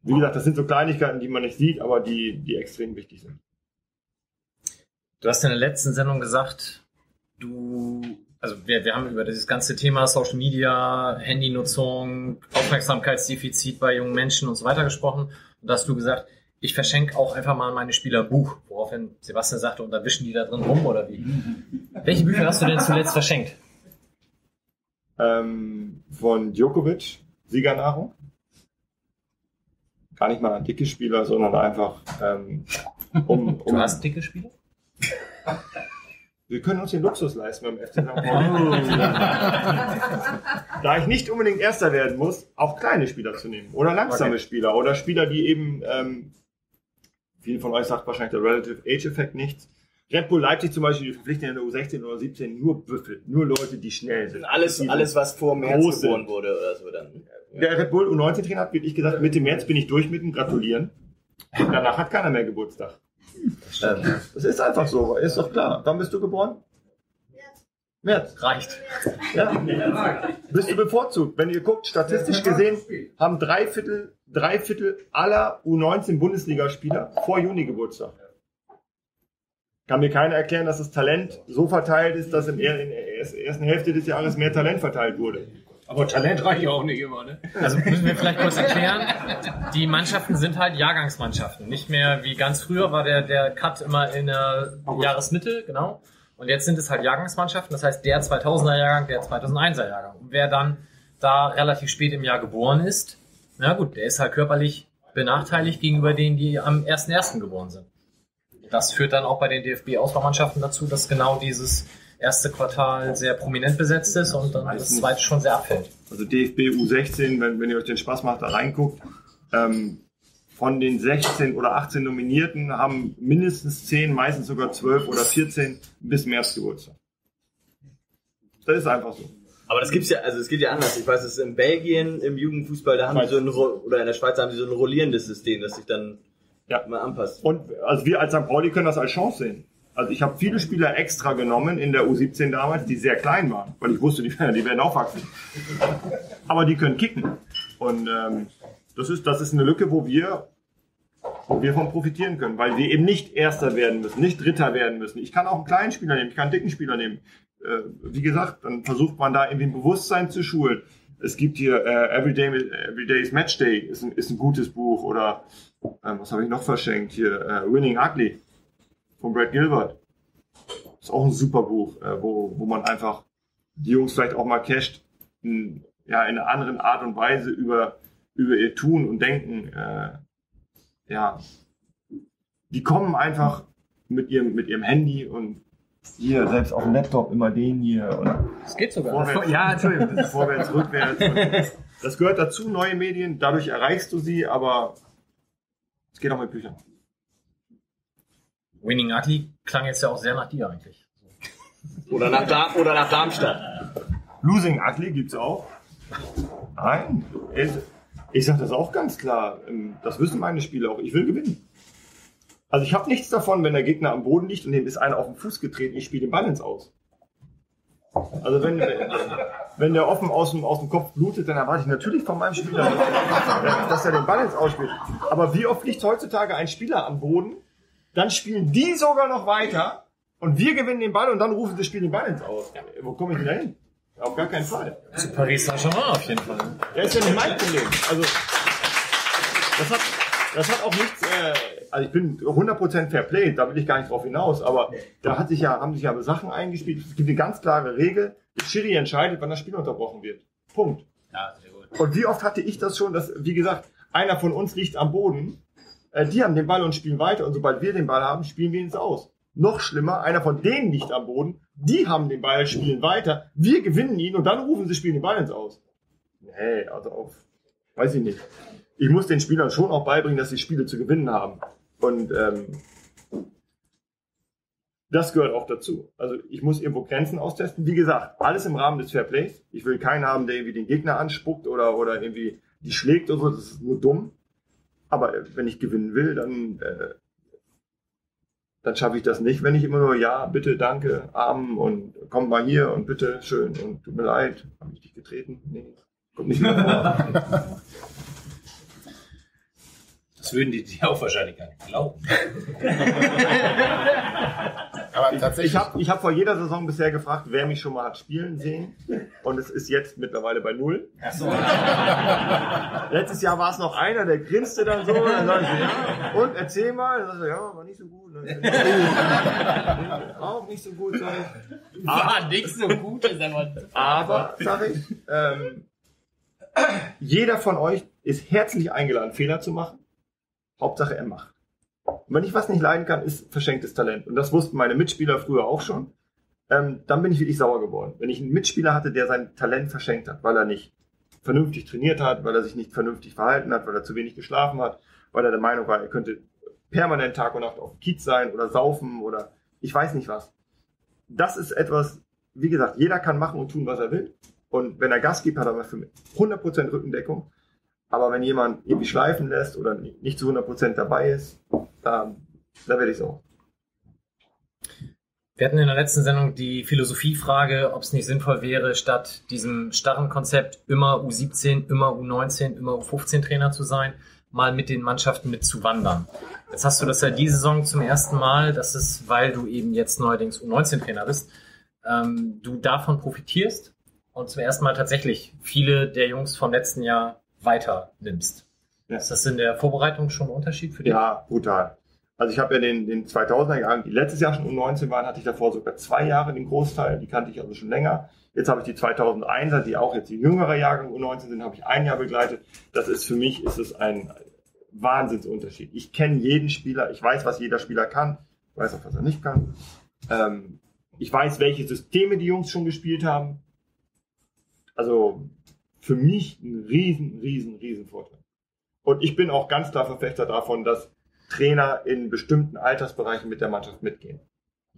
wie gesagt, das sind so Kleinigkeiten, die man nicht sieht, aber die, die extrem wichtig sind. Du hast in der letzten Sendung gesagt, du... Also wir, wir haben über dieses ganze Thema Social Media, Handynutzung, Aufmerksamkeitsdefizit bei jungen Menschen und so weiter gesprochen. Und da hast du gesagt, ich verschenke auch einfach mal meine Spielerbuch. Woraufhin Sebastian sagte, und da wischen die da drin rum oder wie? Welche Bücher hast du denn zuletzt verschenkt? Ähm, von Djokovic, Siegernahrung. Gar nicht mal an dicke Spieler, sondern einfach ähm, um, um... Du hast dicke Spieler? Wir können uns den Luxus leisten beim F C Sankt Pauli. Da ich nicht unbedingt Erster werden muss, auch kleine Spieler zu nehmen. Oder langsame okay. Spieler. Oder Spieler, die eben, ähm, vielen von euch sagt wahrscheinlich der Relative Age Effect nichts. Red Bull Leipzig zum Beispiel, die verpflichten in der U sechzehn oder U siebzehn nur Büffel. Nur Leute, die schnell sind. Alles, die alles was vor März geboren wurde oder so dann. Ja. Der Red Bull U neunzehn-Trainer hat wirklich gesagt, mit dem März bin ich durch mit dem Gratulieren. Und danach hat keiner mehr Geburtstag. Das ist einfach so, ist doch klar. Wann bist du geboren? März. März. Reicht. Ja. Ja. Bist du bevorzugt? Wenn ihr guckt, statistisch gesehen haben drei Viertel, drei Viertel aller U neunzehn-Bundesligaspieler vor Juni Geburtstag. Kann mir keiner erklären, dass das Talent so verteilt ist, dass in der ersten Hälfte des Jahres mehr Talent verteilt wurde. Aber Talent reicht ja auch nicht immer, ne? Also müssen wir vielleicht kurz erklären, die Mannschaften sind halt Jahrgangsmannschaften. Nicht mehr wie ganz früher war der, der Cut immer in der August. Jahresmitte, genau. Und jetzt sind es halt Jahrgangsmannschaften, das heißt der zweitausender-Jahrgang, der zweitausendeins-Jahrgang. Und wer dann da relativ spät im Jahr geboren ist, na gut, der ist halt körperlich benachteiligt gegenüber denen, die am ersten ersten geboren sind. Das führt dann auch bei den D F B-Auswahlmannschaften dazu, dass genau dieses erste Quartal sehr prominent besetzt ist und dann das zweite schon sehr abfällt. Also D F B U sechzehn, wenn, wenn ihr euch den Spaß macht, da reinguckt, ähm, von den sechzehn oder achtzehn Nominierten haben mindestens zehn, meistens sogar zwölf oder vierzehn bis März Geburtstag. Das ist einfach so. Aber das gibt's ja, also es geht ja anders. Ich weiß, es ist in Belgien im Jugendfußball, da haben die so ein, oder in der Schweiz haben die so ein rollierendes System, das sich dann ja. mal anpasst. Und also wir als Sankt Pauli können das als Chance sehen. Also ich habe viele Spieler extra genommen in der U siebzehn damals, die sehr klein waren, weil ich wusste, die, die werden aufwachsen. Aber die können kicken. Und ähm, das ist, das ist eine Lücke, wo wir, wo wir von profitieren können, weil wir eben nicht Erster werden müssen, nicht Dritter werden müssen. Ich kann auch einen kleinen Spieler nehmen, ich kann einen dicken Spieler nehmen. Äh, wie gesagt, dann versucht man da irgendwie ein Bewusstsein zu schulen. Es gibt hier äh, Everyday, Everyday's Matchday, ist ein, ist ein gutes Buch. Oder äh, was habe ich noch verschenkt hier? Äh, Winning Ugly von Brad Gilbert. Ist auch ein super Buch, äh, wo, wo man einfach die Jungs vielleicht auch mal casht, in, ja, in einer anderen Art und Weise über, über ihr Tun und Denken. Äh, ja, die kommen einfach mit ihrem, mit ihrem Handy und hier, selbst auf dem Laptop immer den hier. Und das geht sogar. Vorwärts, ja, Entschuldigung. Das ist vorwärts, rückwärts. Das gehört dazu, neue Medien. Dadurch erreichst du sie, aber es geht auch mit Büchern. Winning Ugly klang jetzt ja auch sehr nach dir eigentlich. Oder nach, da, oder nach Darmstadt. Losing Ugly gibt's auch. Nein. Ich sage das auch ganz klar. Das wissen meine Spieler auch. Ich will gewinnen. Also ich habe nichts davon, wenn der Gegner am Boden liegt und dem ist einer auf den Fuß getreten, ich spiele den Ball ins Aus. Also wenn, wenn der offen aus dem, aus dem Kopf blutet, dann erwarte ich natürlich von meinem Spieler, dass er den Ball ins Aus spielt. Aber wie oft liegt heutzutage ein Spieler am Boden, dann spielen die sogar noch weiter und wir gewinnen den Ball und dann rufen sie, spielen den Ball ins Aus. Wo komme ich denn da hin? Auf gar keinen Fall. Zu Paris Saint-Germain auf jeden Fall. Der ist ja nicht mein Problem. Also das hat, das hat auch nichts... Äh, Also ich bin hundert Prozent fair play, da will ich gar nicht drauf hinaus, aber da hat sich ja, haben sich ja Sachen eingespielt. Es gibt eine ganz klare Regel, der Schiri entscheidet, wann das Spiel unterbrochen wird. Punkt. Ja, sehr gut. Und wie oft hatte ich das schon, dass, wie gesagt, einer von uns liegt am Boden, äh, die haben den Ball und spielen weiter und sobald wir den Ball haben, spielen wir ihn aus. Noch schlimmer, einer von denen liegt am Boden, die haben den Ball, spielen weiter, wir gewinnen ihn und dann rufen sie, spielen den Ball ins Aus. Nee, also auf, weiß ich nicht. Ich muss den Spielern schon auch beibringen, dass sie Spiele zu gewinnen haben. Und ähm, das gehört auch dazu. Also ich muss irgendwo Grenzen austesten. Wie gesagt, alles im Rahmen des Fairplays. Ich will keinen haben, der irgendwie den Gegner anspuckt oder, oder irgendwie die schlägt oder so. Das ist nur dumm. Aber äh, wenn ich gewinnen will, dann, äh, dann schaffe ich das nicht, wenn ich immer nur ja, bitte, danke, Amen und komm mal hier und bitte, schön und tut mir leid. Habe ich dich getreten? Nee, kommt nicht mehr vor. Das würden die dir auch wahrscheinlich gar nicht glauben. Aber tatsächlich. Ich habe ich hab vor jeder Saison bisher gefragt, wer mich schon mal hat spielen sehen. Und es ist jetzt mittlerweile bei null. Ach so. Letztes Jahr war es noch einer, der grinste dann so. Dann sag ich, ja, und erzähl mal. Dann sag ich, ja, war nicht so gut. Auch nicht so gut. Sag ich. War nicht so gut. Ist aber, aber sag ich, ähm, jeder von euch ist herzlich eingeladen, Fehler zu machen. Hauptsache er macht. Und wenn ich was nicht leiden kann, ist verschenktes Talent. Und das wussten meine Mitspieler früher auch schon. Ähm, dann bin ich wirklich sauer geworden. Wenn ich einen Mitspieler hatte, der sein Talent verschenkt hat, weil er nicht vernünftig trainiert hat, weil er sich nicht vernünftig verhalten hat, weil er zu wenig geschlafen hat, weil er der Meinung war, er könnte permanent Tag und Nacht auf dem Kiez sein oder saufen oder ich weiß nicht was. Das ist etwas, wie gesagt, jeder kann machen und tun, was er will. Und wenn er Gas gibt, hat er für mich hundert Prozent Rückendeckung. Aber wenn jemand irgendwie schleifen lässt oder nicht zu hundert Prozent dabei ist, da, da werde ich es auch. Wir hatten in der letzten Sendung die Philosophiefrage, ob es nicht sinnvoll wäre, statt diesem starren Konzept immer U siebzehn, immer U neunzehn, immer U fünfzehn Trainer zu sein, mal mit den Mannschaften mitzuwandern. Jetzt hast du das ja diese Saison zum ersten Mal, das ist, weil du eben jetzt neuerdings U neunzehn Trainer bist, ähm, du davon profitierst und zum ersten Mal tatsächlich viele der Jungs vom letzten Jahr weiter nimmst. Ja. Ist das in der Vorbereitung schon ein Unterschied für dich? Ja, brutal. Also ich habe ja den, den zweitausender, die letztes Jahr schon U neunzehn waren, hatte ich davor sogar zwei Jahre den Großteil, die kannte ich also schon länger. Jetzt habe ich die zweitausendeins, die auch jetzt die jüngere Jahre U neunzehn sind, habe ich ein Jahr begleitet. Das ist für mich ist es ein Wahnsinnsunterschied. Ich kenne jeden Spieler, ich weiß, was jeder Spieler kann, ich weiß auch, was er nicht kann. Ähm, Ich weiß, welche Systeme die Jungs schon gespielt haben. Also für mich ein riesen, riesen, riesen Vorteil. Und ich bin auch ganz klar Verfechter davon, dass Trainer in bestimmten Altersbereichen mit der Mannschaft mitgehen.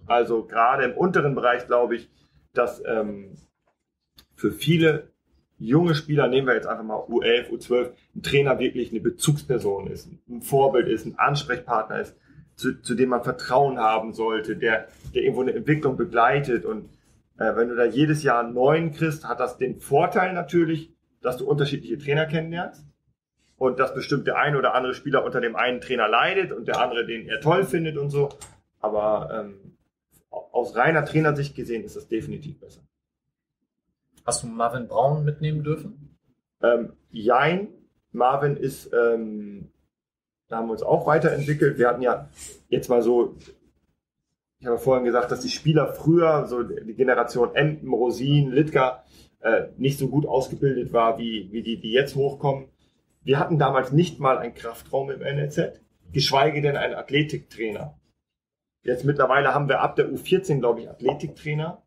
Also gerade im unteren Bereich glaube ich, dass ähm, für viele junge Spieler, nehmen wir jetzt einfach mal U elf, U zwölf, ein Trainer wirklich eine Bezugsperson ist, ein Vorbild ist, ein Ansprechpartner ist, zu, zu dem man Vertrauen haben sollte, der, der irgendwo eine Entwicklung begleitet. Und äh, wenn du da jedes Jahr einen neuen kriegst, hat das den Vorteil natürlich, dass du unterschiedliche Trainer kennenlernst und dass bestimmt der ein oder andere Spieler unter dem einen Trainer leidet und der andere den er toll findet und so. Aber ähm, aus reiner Trainersicht gesehen ist das definitiv besser. Hast du Marvin Braun mitnehmen dürfen? Ähm, jein. Marvin ist, ähm, da haben wir uns auch weiterentwickelt. Wir hatten ja jetzt mal so, ich habe vorhin gesagt, dass die Spieler früher, so die Generation Emden, Rosin, Litka, äh, nicht so gut ausgebildet war, wie, wie die, die jetzt hochkommen. Wir hatten damals nicht mal einen Kraftraum im N L Z, geschweige denn einen Athletiktrainer. Jetzt mittlerweile haben wir ab der U vierzehn, glaube ich, Athletiktrainer.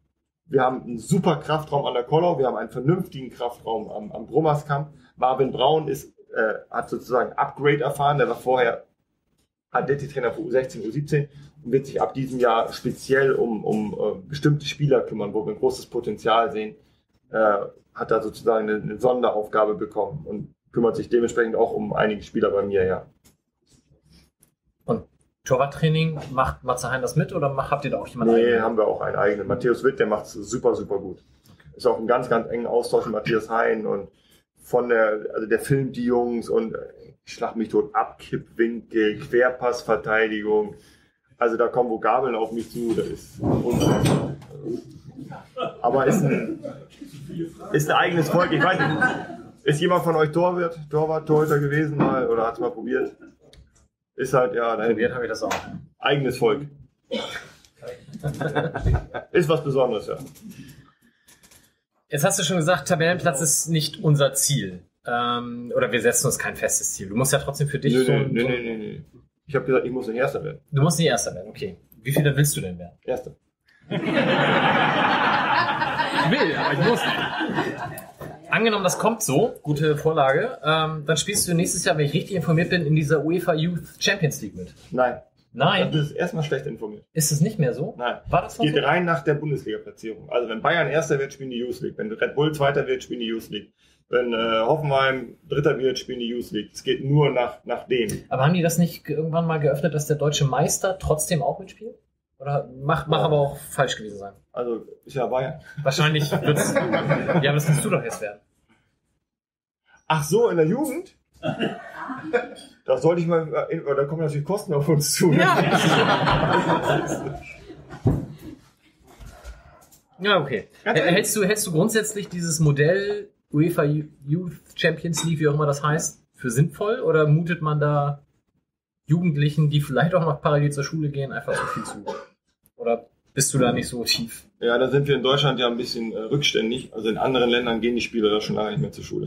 Wir haben einen super Kraftraum an der Kollau, wir haben einen vernünftigen Kraftraum am, am Brummerskamp. Marvin Braun ist, äh, hat sozusagen Upgrade erfahren, der war vorher Athletiktrainer für U sechzehn, U siebzehn und wird sich ab diesem Jahr speziell um, um uh, bestimmte Spieler kümmern, wo wir ein großes Potenzial sehen. Äh, hat da sozusagen eine, eine Sonderaufgabe bekommen und kümmert sich dementsprechend auch um einige Spieler bei mir, ja. Und Torwarttraining, macht Matze Hein das mit oder habt ihr da auch jemanden? Nee, eigenen? Haben wir auch einen eigenen. Matthäus Witt, der macht es super, super gut. Okay. Ist auch ein ganz, ganz engen Austausch mit Matthias Hein und von der, also der filmt die Jungs und ich schlag mich tot, Abkippwinkel, Querpassverteidigung. Also da kommen Vokabeln auf mich zu, das ist unfassbar. Aber ist ein, ist ein eigenes Volk, ich weiß nicht. Ist jemand von euch Torwart, Torwart, Torhüter gewesen mal oder hat es mal probiert? Ist halt, ja, probiert habe ich das auch. Eigenes Volk. Ist was Besonderes, ja. Jetzt hast du schon gesagt, Tabellenplatz ist nicht unser Ziel. Ähm, oder wir setzen uns kein festes Ziel. Du musst ja trotzdem für dich... Nö, so nö, nö, nö, nö. Ich habe gesagt, ich muss nicht Erster werden. Du musst nicht Erster werden, okay. Wie viel willst du denn werden? Erster. Ich will, aber ich muss nicht. Angenommen, das kommt so, gute Vorlage, ähm, dann spielst du nächstes Jahr, wenn ich richtig informiert bin, in dieser UEFA Youth Champions League mit. Nein. Nein? Das ist erstmal schlecht informiert. Ist es nicht mehr so? Nein. War das geht so? Rein nach der Bundesliga-Platzierung. Also wenn Bayern Erster wird, spielen die Youth League. Wenn Red Bull Zweiter wird, spielen die Youth League. Wenn äh, Hoffenheim Dritter wird, spielen die Youth League. Es geht nur nach, nach dem. Aber haben die das nicht irgendwann mal geöffnet, dass der deutsche Meister trotzdem auch mitspielt? Oder mach, mach aber auch falsch gewesen sein. Also, ist ja Bayern. Wahrscheinlich wird es. Ja, das kannst du doch jetzt werden. Ach so, in der Jugend? Das sollte ich mal. Da kommen natürlich Kosten auf uns zu. Ne? Ja. Ja, okay. Hältst du, hältst du grundsätzlich dieses Modell UEFA Youth Champions League, wie auch immer das heißt, für sinnvoll? Oder mutet man da Jugendlichen, die vielleicht auch noch parallel zur Schule gehen, einfach so viel zu? Oder bist du da nicht so tief? Ja, da sind wir in Deutschland ja ein bisschen äh, rückständig. Also in anderen Ländern gehen die Spieler da schon lange nicht mehr zur Schule.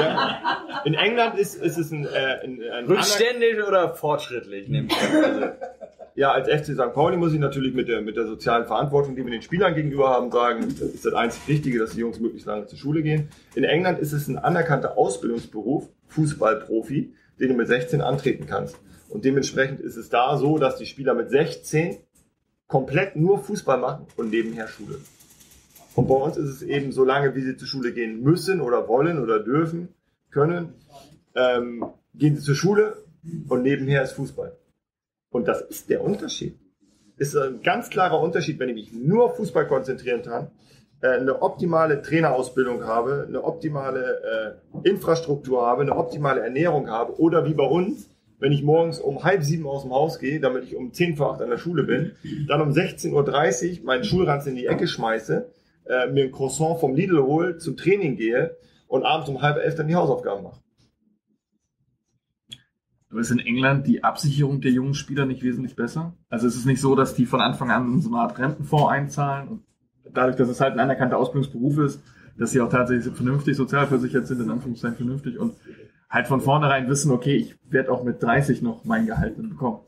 Ja. In England ist, ist es ein, äh, ein, ein rückständig Anerk- oder fortschrittlich? Also, ja, als F C Sankt Pauli muss ich natürlich mit der, mit der sozialen Verantwortung, die wir den Spielern gegenüber haben, sagen, das ist das einzig Richtige, dass die Jungs möglichst lange zur Schule gehen. In England ist es ein anerkannter Ausbildungsberuf, Fußballprofi, den du mit sechzehn antreten kannst. Und dementsprechend ist es da so, dass die Spieler mit sechzehn komplett nur Fußball machen und nebenher Schule. Und bei uns ist es eben so lange, wie sie zur Schule gehen müssen oder wollen oder dürfen, können, ähm, gehen sie zur Schule und nebenher ist Fußball. Und das ist der Unterschied. Ist ein ganz klarer Unterschied, wenn ich mich nur auf Fußball konzentrieren kann, eine optimale Trainerausbildung habe, eine optimale äh, Infrastruktur habe, eine optimale Ernährung habe oder wie bei uns, wenn ich morgens um halb sieben aus dem Haus gehe, damit ich um zehn vor acht an der Schule bin, dann um sechzehn Uhr dreißig meinen Schulranzen in die Ecke schmeiße, äh, mir ein Croissant vom Lidl hole, zum Training gehe und abends um halb elf dann die Hausaufgaben mache. Aber ist in England die Absicherung der jungen Spieler nicht wesentlich besser? Also ist es nicht so, dass die von Anfang an so eine Art Rentenfonds einzahlen und dadurch, dass es halt ein anerkannter Ausbildungsberuf ist, dass sie auch tatsächlich vernünftig sozialversichert sind, in Anführungszeichen vernünftig, und halt von vornherein wissen, okay, ich werde auch mit dreißig noch mein Gehalt bekommen.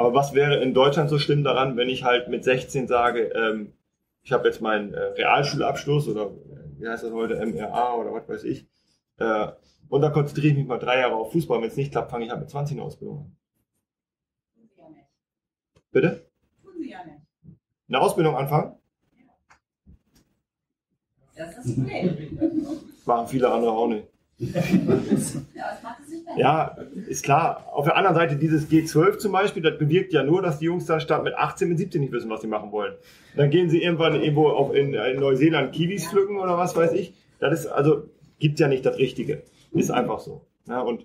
Aber was wäre in Deutschland so schlimm daran, wenn ich halt mit sechzehn sage, ähm, ich habe jetzt meinen äh, Realschulabschluss oder wie heißt das heute, M R A oder was weiß ich, äh, und dann konzentriere ich mich mal drei Jahre auf Fußball. Wenn es nicht klappt, fange ich halt mit zwanzig eine Ausbildung an. Tun Sie ja nicht. Bitte? Tun Sie ja nicht. Eine Ausbildung anfangen? Das ist cool. Machen viele andere auch nicht. Ja, ist klar. Auf der anderen Seite, dieses G zwölf zum Beispiel, das bewirkt ja nur, dass die Jungs dann statt mit achtzehn, mit siebzehn nicht wissen, was sie machen wollen. Dann gehen sie irgendwann irgendwo auf in, in Neuseeland Kiwis pflücken oder was weiß ich. Das ist, also, gibt ja nicht das Richtige. Ist einfach so. Ja, und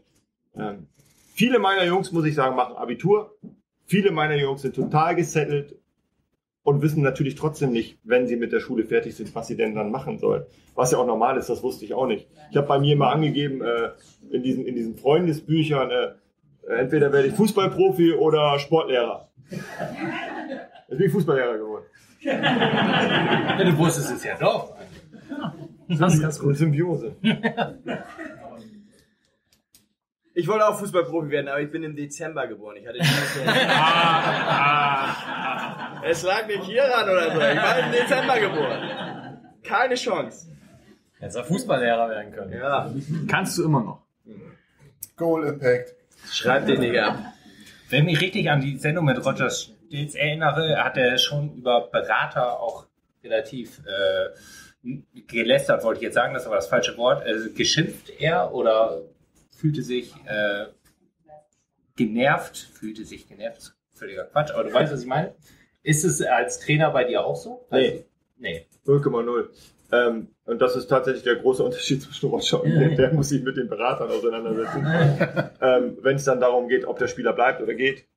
ähm, viele meiner Jungs, muss ich sagen, machen Abitur. Viele meiner Jungs sind total gesettelt und wissen natürlich trotzdem nicht, wenn sie mit der Schule fertig sind, was sie denn dann machen sollen. Was ja auch normal ist, das wusste ich auch nicht. Ich habe bei mir immer angegeben, äh, in, diesen, in diesen Freundesbüchern, äh, entweder werde ich Fußballprofi oder Sportlehrer. Jetzt bin ich Fußballlehrer geworden. Ja, du wusstest es ja doch. Das ist ganz gut. Symbiose. Ich wollte auch Fußballprofi werden, aber ich bin im Dezember geboren. Ich hatte die ah, ah, es lag nicht hier ran oder so. Ich war im Dezember geboren. Keine Chance. Hättest du Fußballlehrer werden können. Ja. Kannst du immer noch. Goal Impact. Schreib den Digga ab. Wenn ich mich richtig an die Sendung mit Roger Stills erinnere, hat er schon über Berater auch relativ äh, gelästert, wollte ich jetzt sagen, das ist aber das falsche Wort. Also geschimpft er oder... Fühlte sich äh, genervt, fühlte sich genervt, völliger Quatsch, aber du weißt, was ich meine. Ist es als Trainer bei dir auch so? Nee. Also, nee. null Komma null. Ähm, und das ist tatsächlich der große Unterschied zwischen Roger und mir. Der muss sich mit den Beratern auseinandersetzen. ähm, Wenn es dann darum geht, ob der Spieler bleibt oder geht,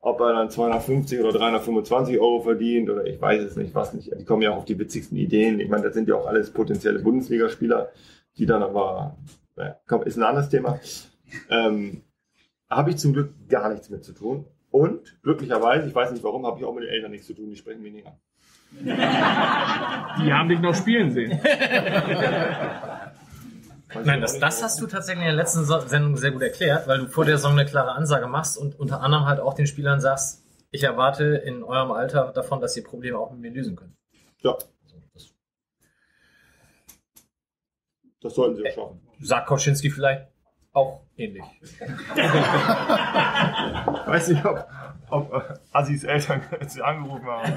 ob er dann zweihundertfünfzig oder dreihundertfünfundzwanzig Euro verdient oder ich weiß es nicht, was nicht. Die kommen ja auch auf die witzigsten Ideen. Ich meine, das sind ja auch alles potenzielle Bundesligaspieler, die dann aber... Naja, komm, ist ein anderes Thema. Ähm, habe ich zum Glück gar nichts mit zu tun. Und glücklicherweise, ich weiß nicht warum, habe ich auch mit den Eltern nichts zu tun, die sprechen mich nicht an. Die haben dich noch spielen sehen. Nein, das, das hast du tatsächlich in der letzten Sendung sehr gut erklärt, weil du vor der Saison eine klare Ansage machst und unter anderem halt auch den Spielern sagst, ich erwarte in eurem Alter davon, dass ihr Probleme auch mit mir lösen könnt. Ja. Das sollten sie auch schaffen. Sagt Koczynski vielleicht auch ähnlich. Ich weiß nicht, ob, ob Assis Eltern sie angerufen haben.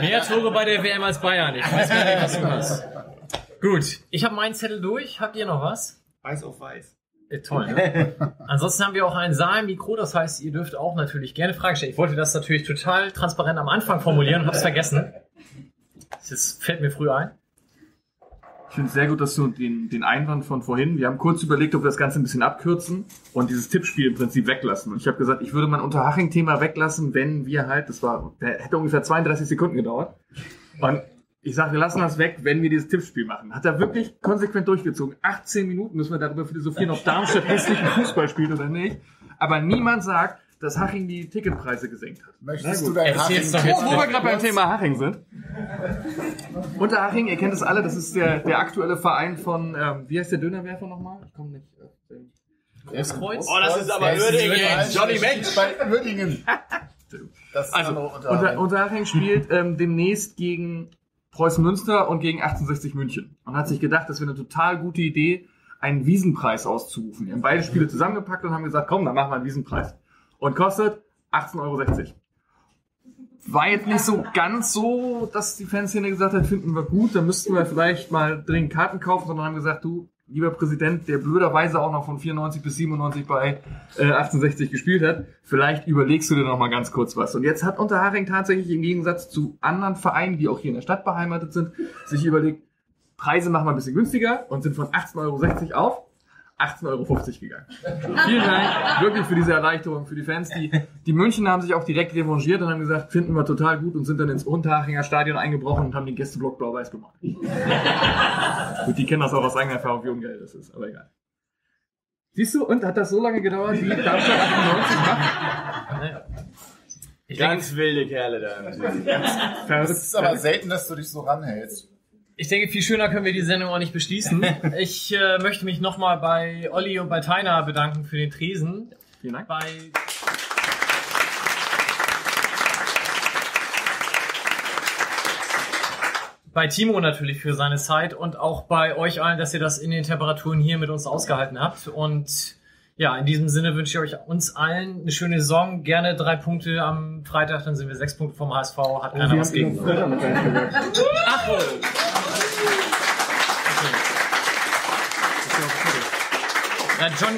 Mehr Tore bei der W M als Bayern. Ich weiß gar nicht, was du hast. Gut, ich habe meinen Zettel durch. Habt ihr noch was? Weiß auf weiß. Äh, toll, ne? Ansonsten haben wir auch ein Saalmikro, das heißt, ihr dürft auch natürlich gerne Fragen stellen. Ich wollte das natürlich total transparent am Anfang formulieren und habe es vergessen. Das fällt mir früh ein. Ich finde es sehr gut, dass du den, den Einwand von vorhin, wir haben kurz überlegt, ob wir das Ganze ein bisschen abkürzen und dieses Tippspiel im Prinzip weglassen. Und ich habe gesagt, ich würde mein Unterhaching-Thema weglassen, wenn wir halt, das war, hätte ungefähr zweiunddreißig Sekunden gedauert. Und ich sage, wir lassen das weg, wenn wir dieses Tippspiel machen. Hat er wirklich konsequent durchgezogen. achtzehn Minuten müssen wir darüber philosophieren, ob Darmstadt hässlichen Fußball spielt oder nicht. Aber niemand sagt, dass Haching die Ticketpreise gesenkt hat. Möchtest du dein Haching? Oh, wo wir gerade beim Thema Haching sind. Unter Haching, ihr kennt es alle, das ist der, der aktuelle Verein von, ähm, wie heißt der Dönerwerfer nochmal? Ich komme nicht auf den Großkreuz. Oh, das ist aber Würdingen. Johnny Mensch. Bei Würdingen. Das also, Unter, Unter Haching spielt ähm, demnächst gegen Preußen Münster und gegen achtzehnhundertsechzig München. Und hat sich gedacht, das wäre eine total gute Idee, einen Wiesenpreis auszurufen. Wir haben beide Spiele zusammengepackt und haben gesagt, komm, dann machen wir einen Wiesenpreis. Und kostet achtzehn Euro sechzig. War jetzt nicht so ganz so, dass die Fanszene gesagt hat, finden wir gut, dann müssten wir vielleicht mal dringend Karten kaufen, sondern haben gesagt, du, lieber Präsident, der blöderweise auch noch von vierundneunzig bis siebenundneunzig bei äh, achtzehnhundertsechzig gespielt hat, vielleicht überlegst du dir noch mal ganz kurz was. Und jetzt hat Unterhaching tatsächlich im Gegensatz zu anderen Vereinen, die auch hier in der Stadt beheimatet sind, sich überlegt, Preise machen wir ein bisschen günstiger und sind von achtzehn Euro sechzig auf achtzehn Euro fünfzig gegangen. Vielen Dank wirklich für diese Erleichterung, für die Fans. Die, die Münchner haben sich auch direkt revanchiert und haben gesagt, finden wir total gut und sind dann ins Unterhachinger Stadion eingebrochen und haben den Gästeblock blau-weiß gemacht. Gut, die kennen das auch aus eigener Erfahrung, wie ungeil das ist, aber egal. Siehst du, und hat das so lange gedauert, wie Darmstadt achtundneunzig macht? Ich Ganz denke, wilde Kerle da. Das ist aber selten, dass du dich so ranhältst. Ich denke, viel schöner können wir die Sendung auch nicht beschließen. Ich äh, möchte mich nochmal bei Olli und bei Tainer bedanken für den Tresen. Vielen Dank. Bei Bei Timo natürlich für seine Zeit und auch bei euch allen, dass ihr das in den Temperaturen hier mit uns ausgehalten habt. Und ja, in diesem Sinne wünsche ich euch uns allen eine schöne Saison. Gerne drei Punkte am Freitag, dann sind wir sechs Punkte vom H S V. Hat keiner was gegen. Ach, okay. Ja, John,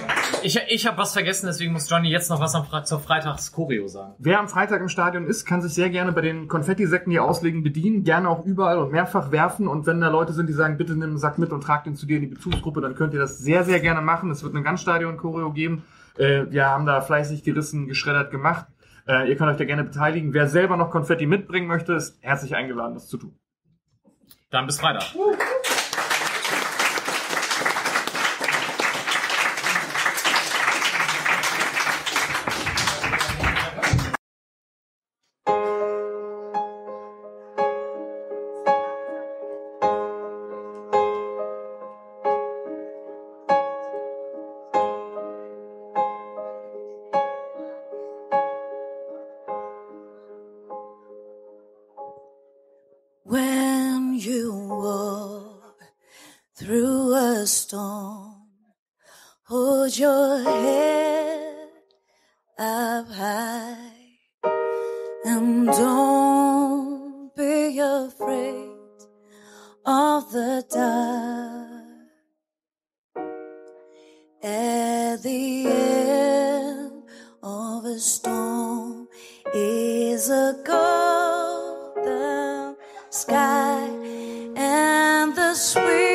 ich, ich habe was vergessen, deswegen muss Johnny jetzt noch was am Fre zur Freitags-Choreo sagen. Wer am Freitag im Stadion ist, kann sich sehr gerne bei den Konfettisäcken, die auslegen, bedienen. Gerne auch überall und mehrfach werfen. Und wenn da Leute sind, die sagen, bitte nimm einen Sack mit und trag den zu dir in die Bezugsgruppe, dann könnt ihr das sehr, sehr gerne machen. Es wird eine Ganzstadion-Choreo geben. Äh, wir haben da fleißig gerissen, geschreddert, gemacht. Äh, ihr könnt euch da gerne beteiligen. Wer selber noch Konfetti mitbringen möchte, ist herzlich eingeladen, das zu tun. Dann bis Freitag. Hold your head up high and don't be afraid of the dark. At the end of a storm is a golden sky and the sweet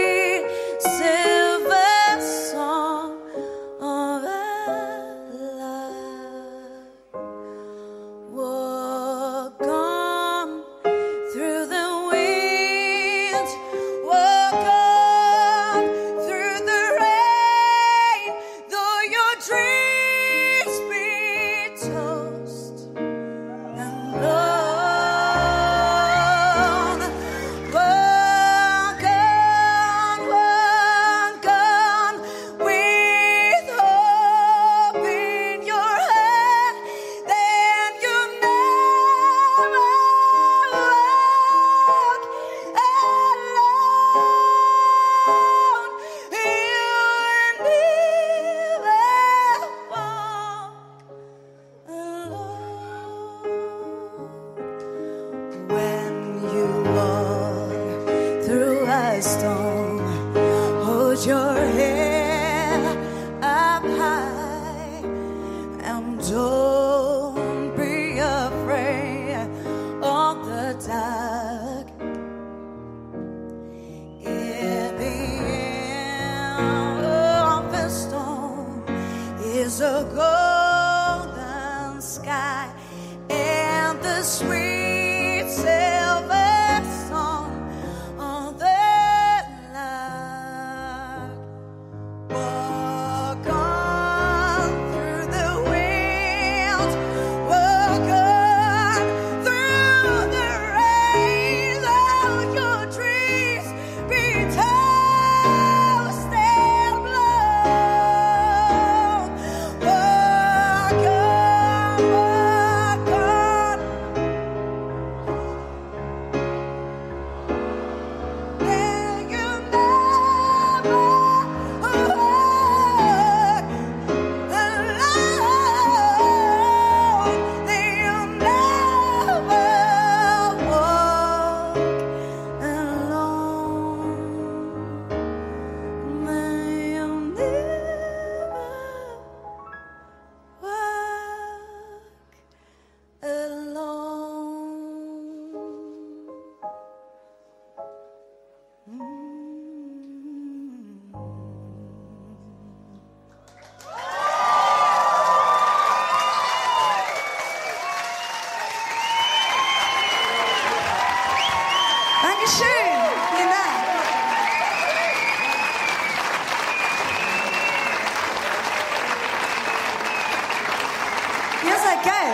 geil,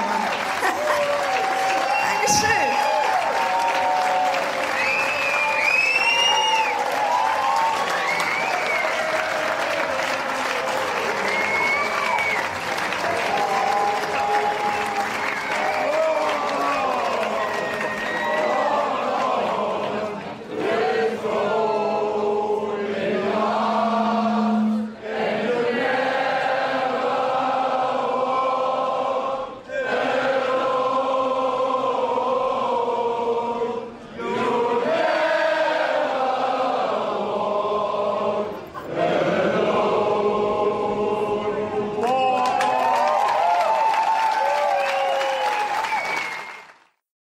Mann. Dankeschön.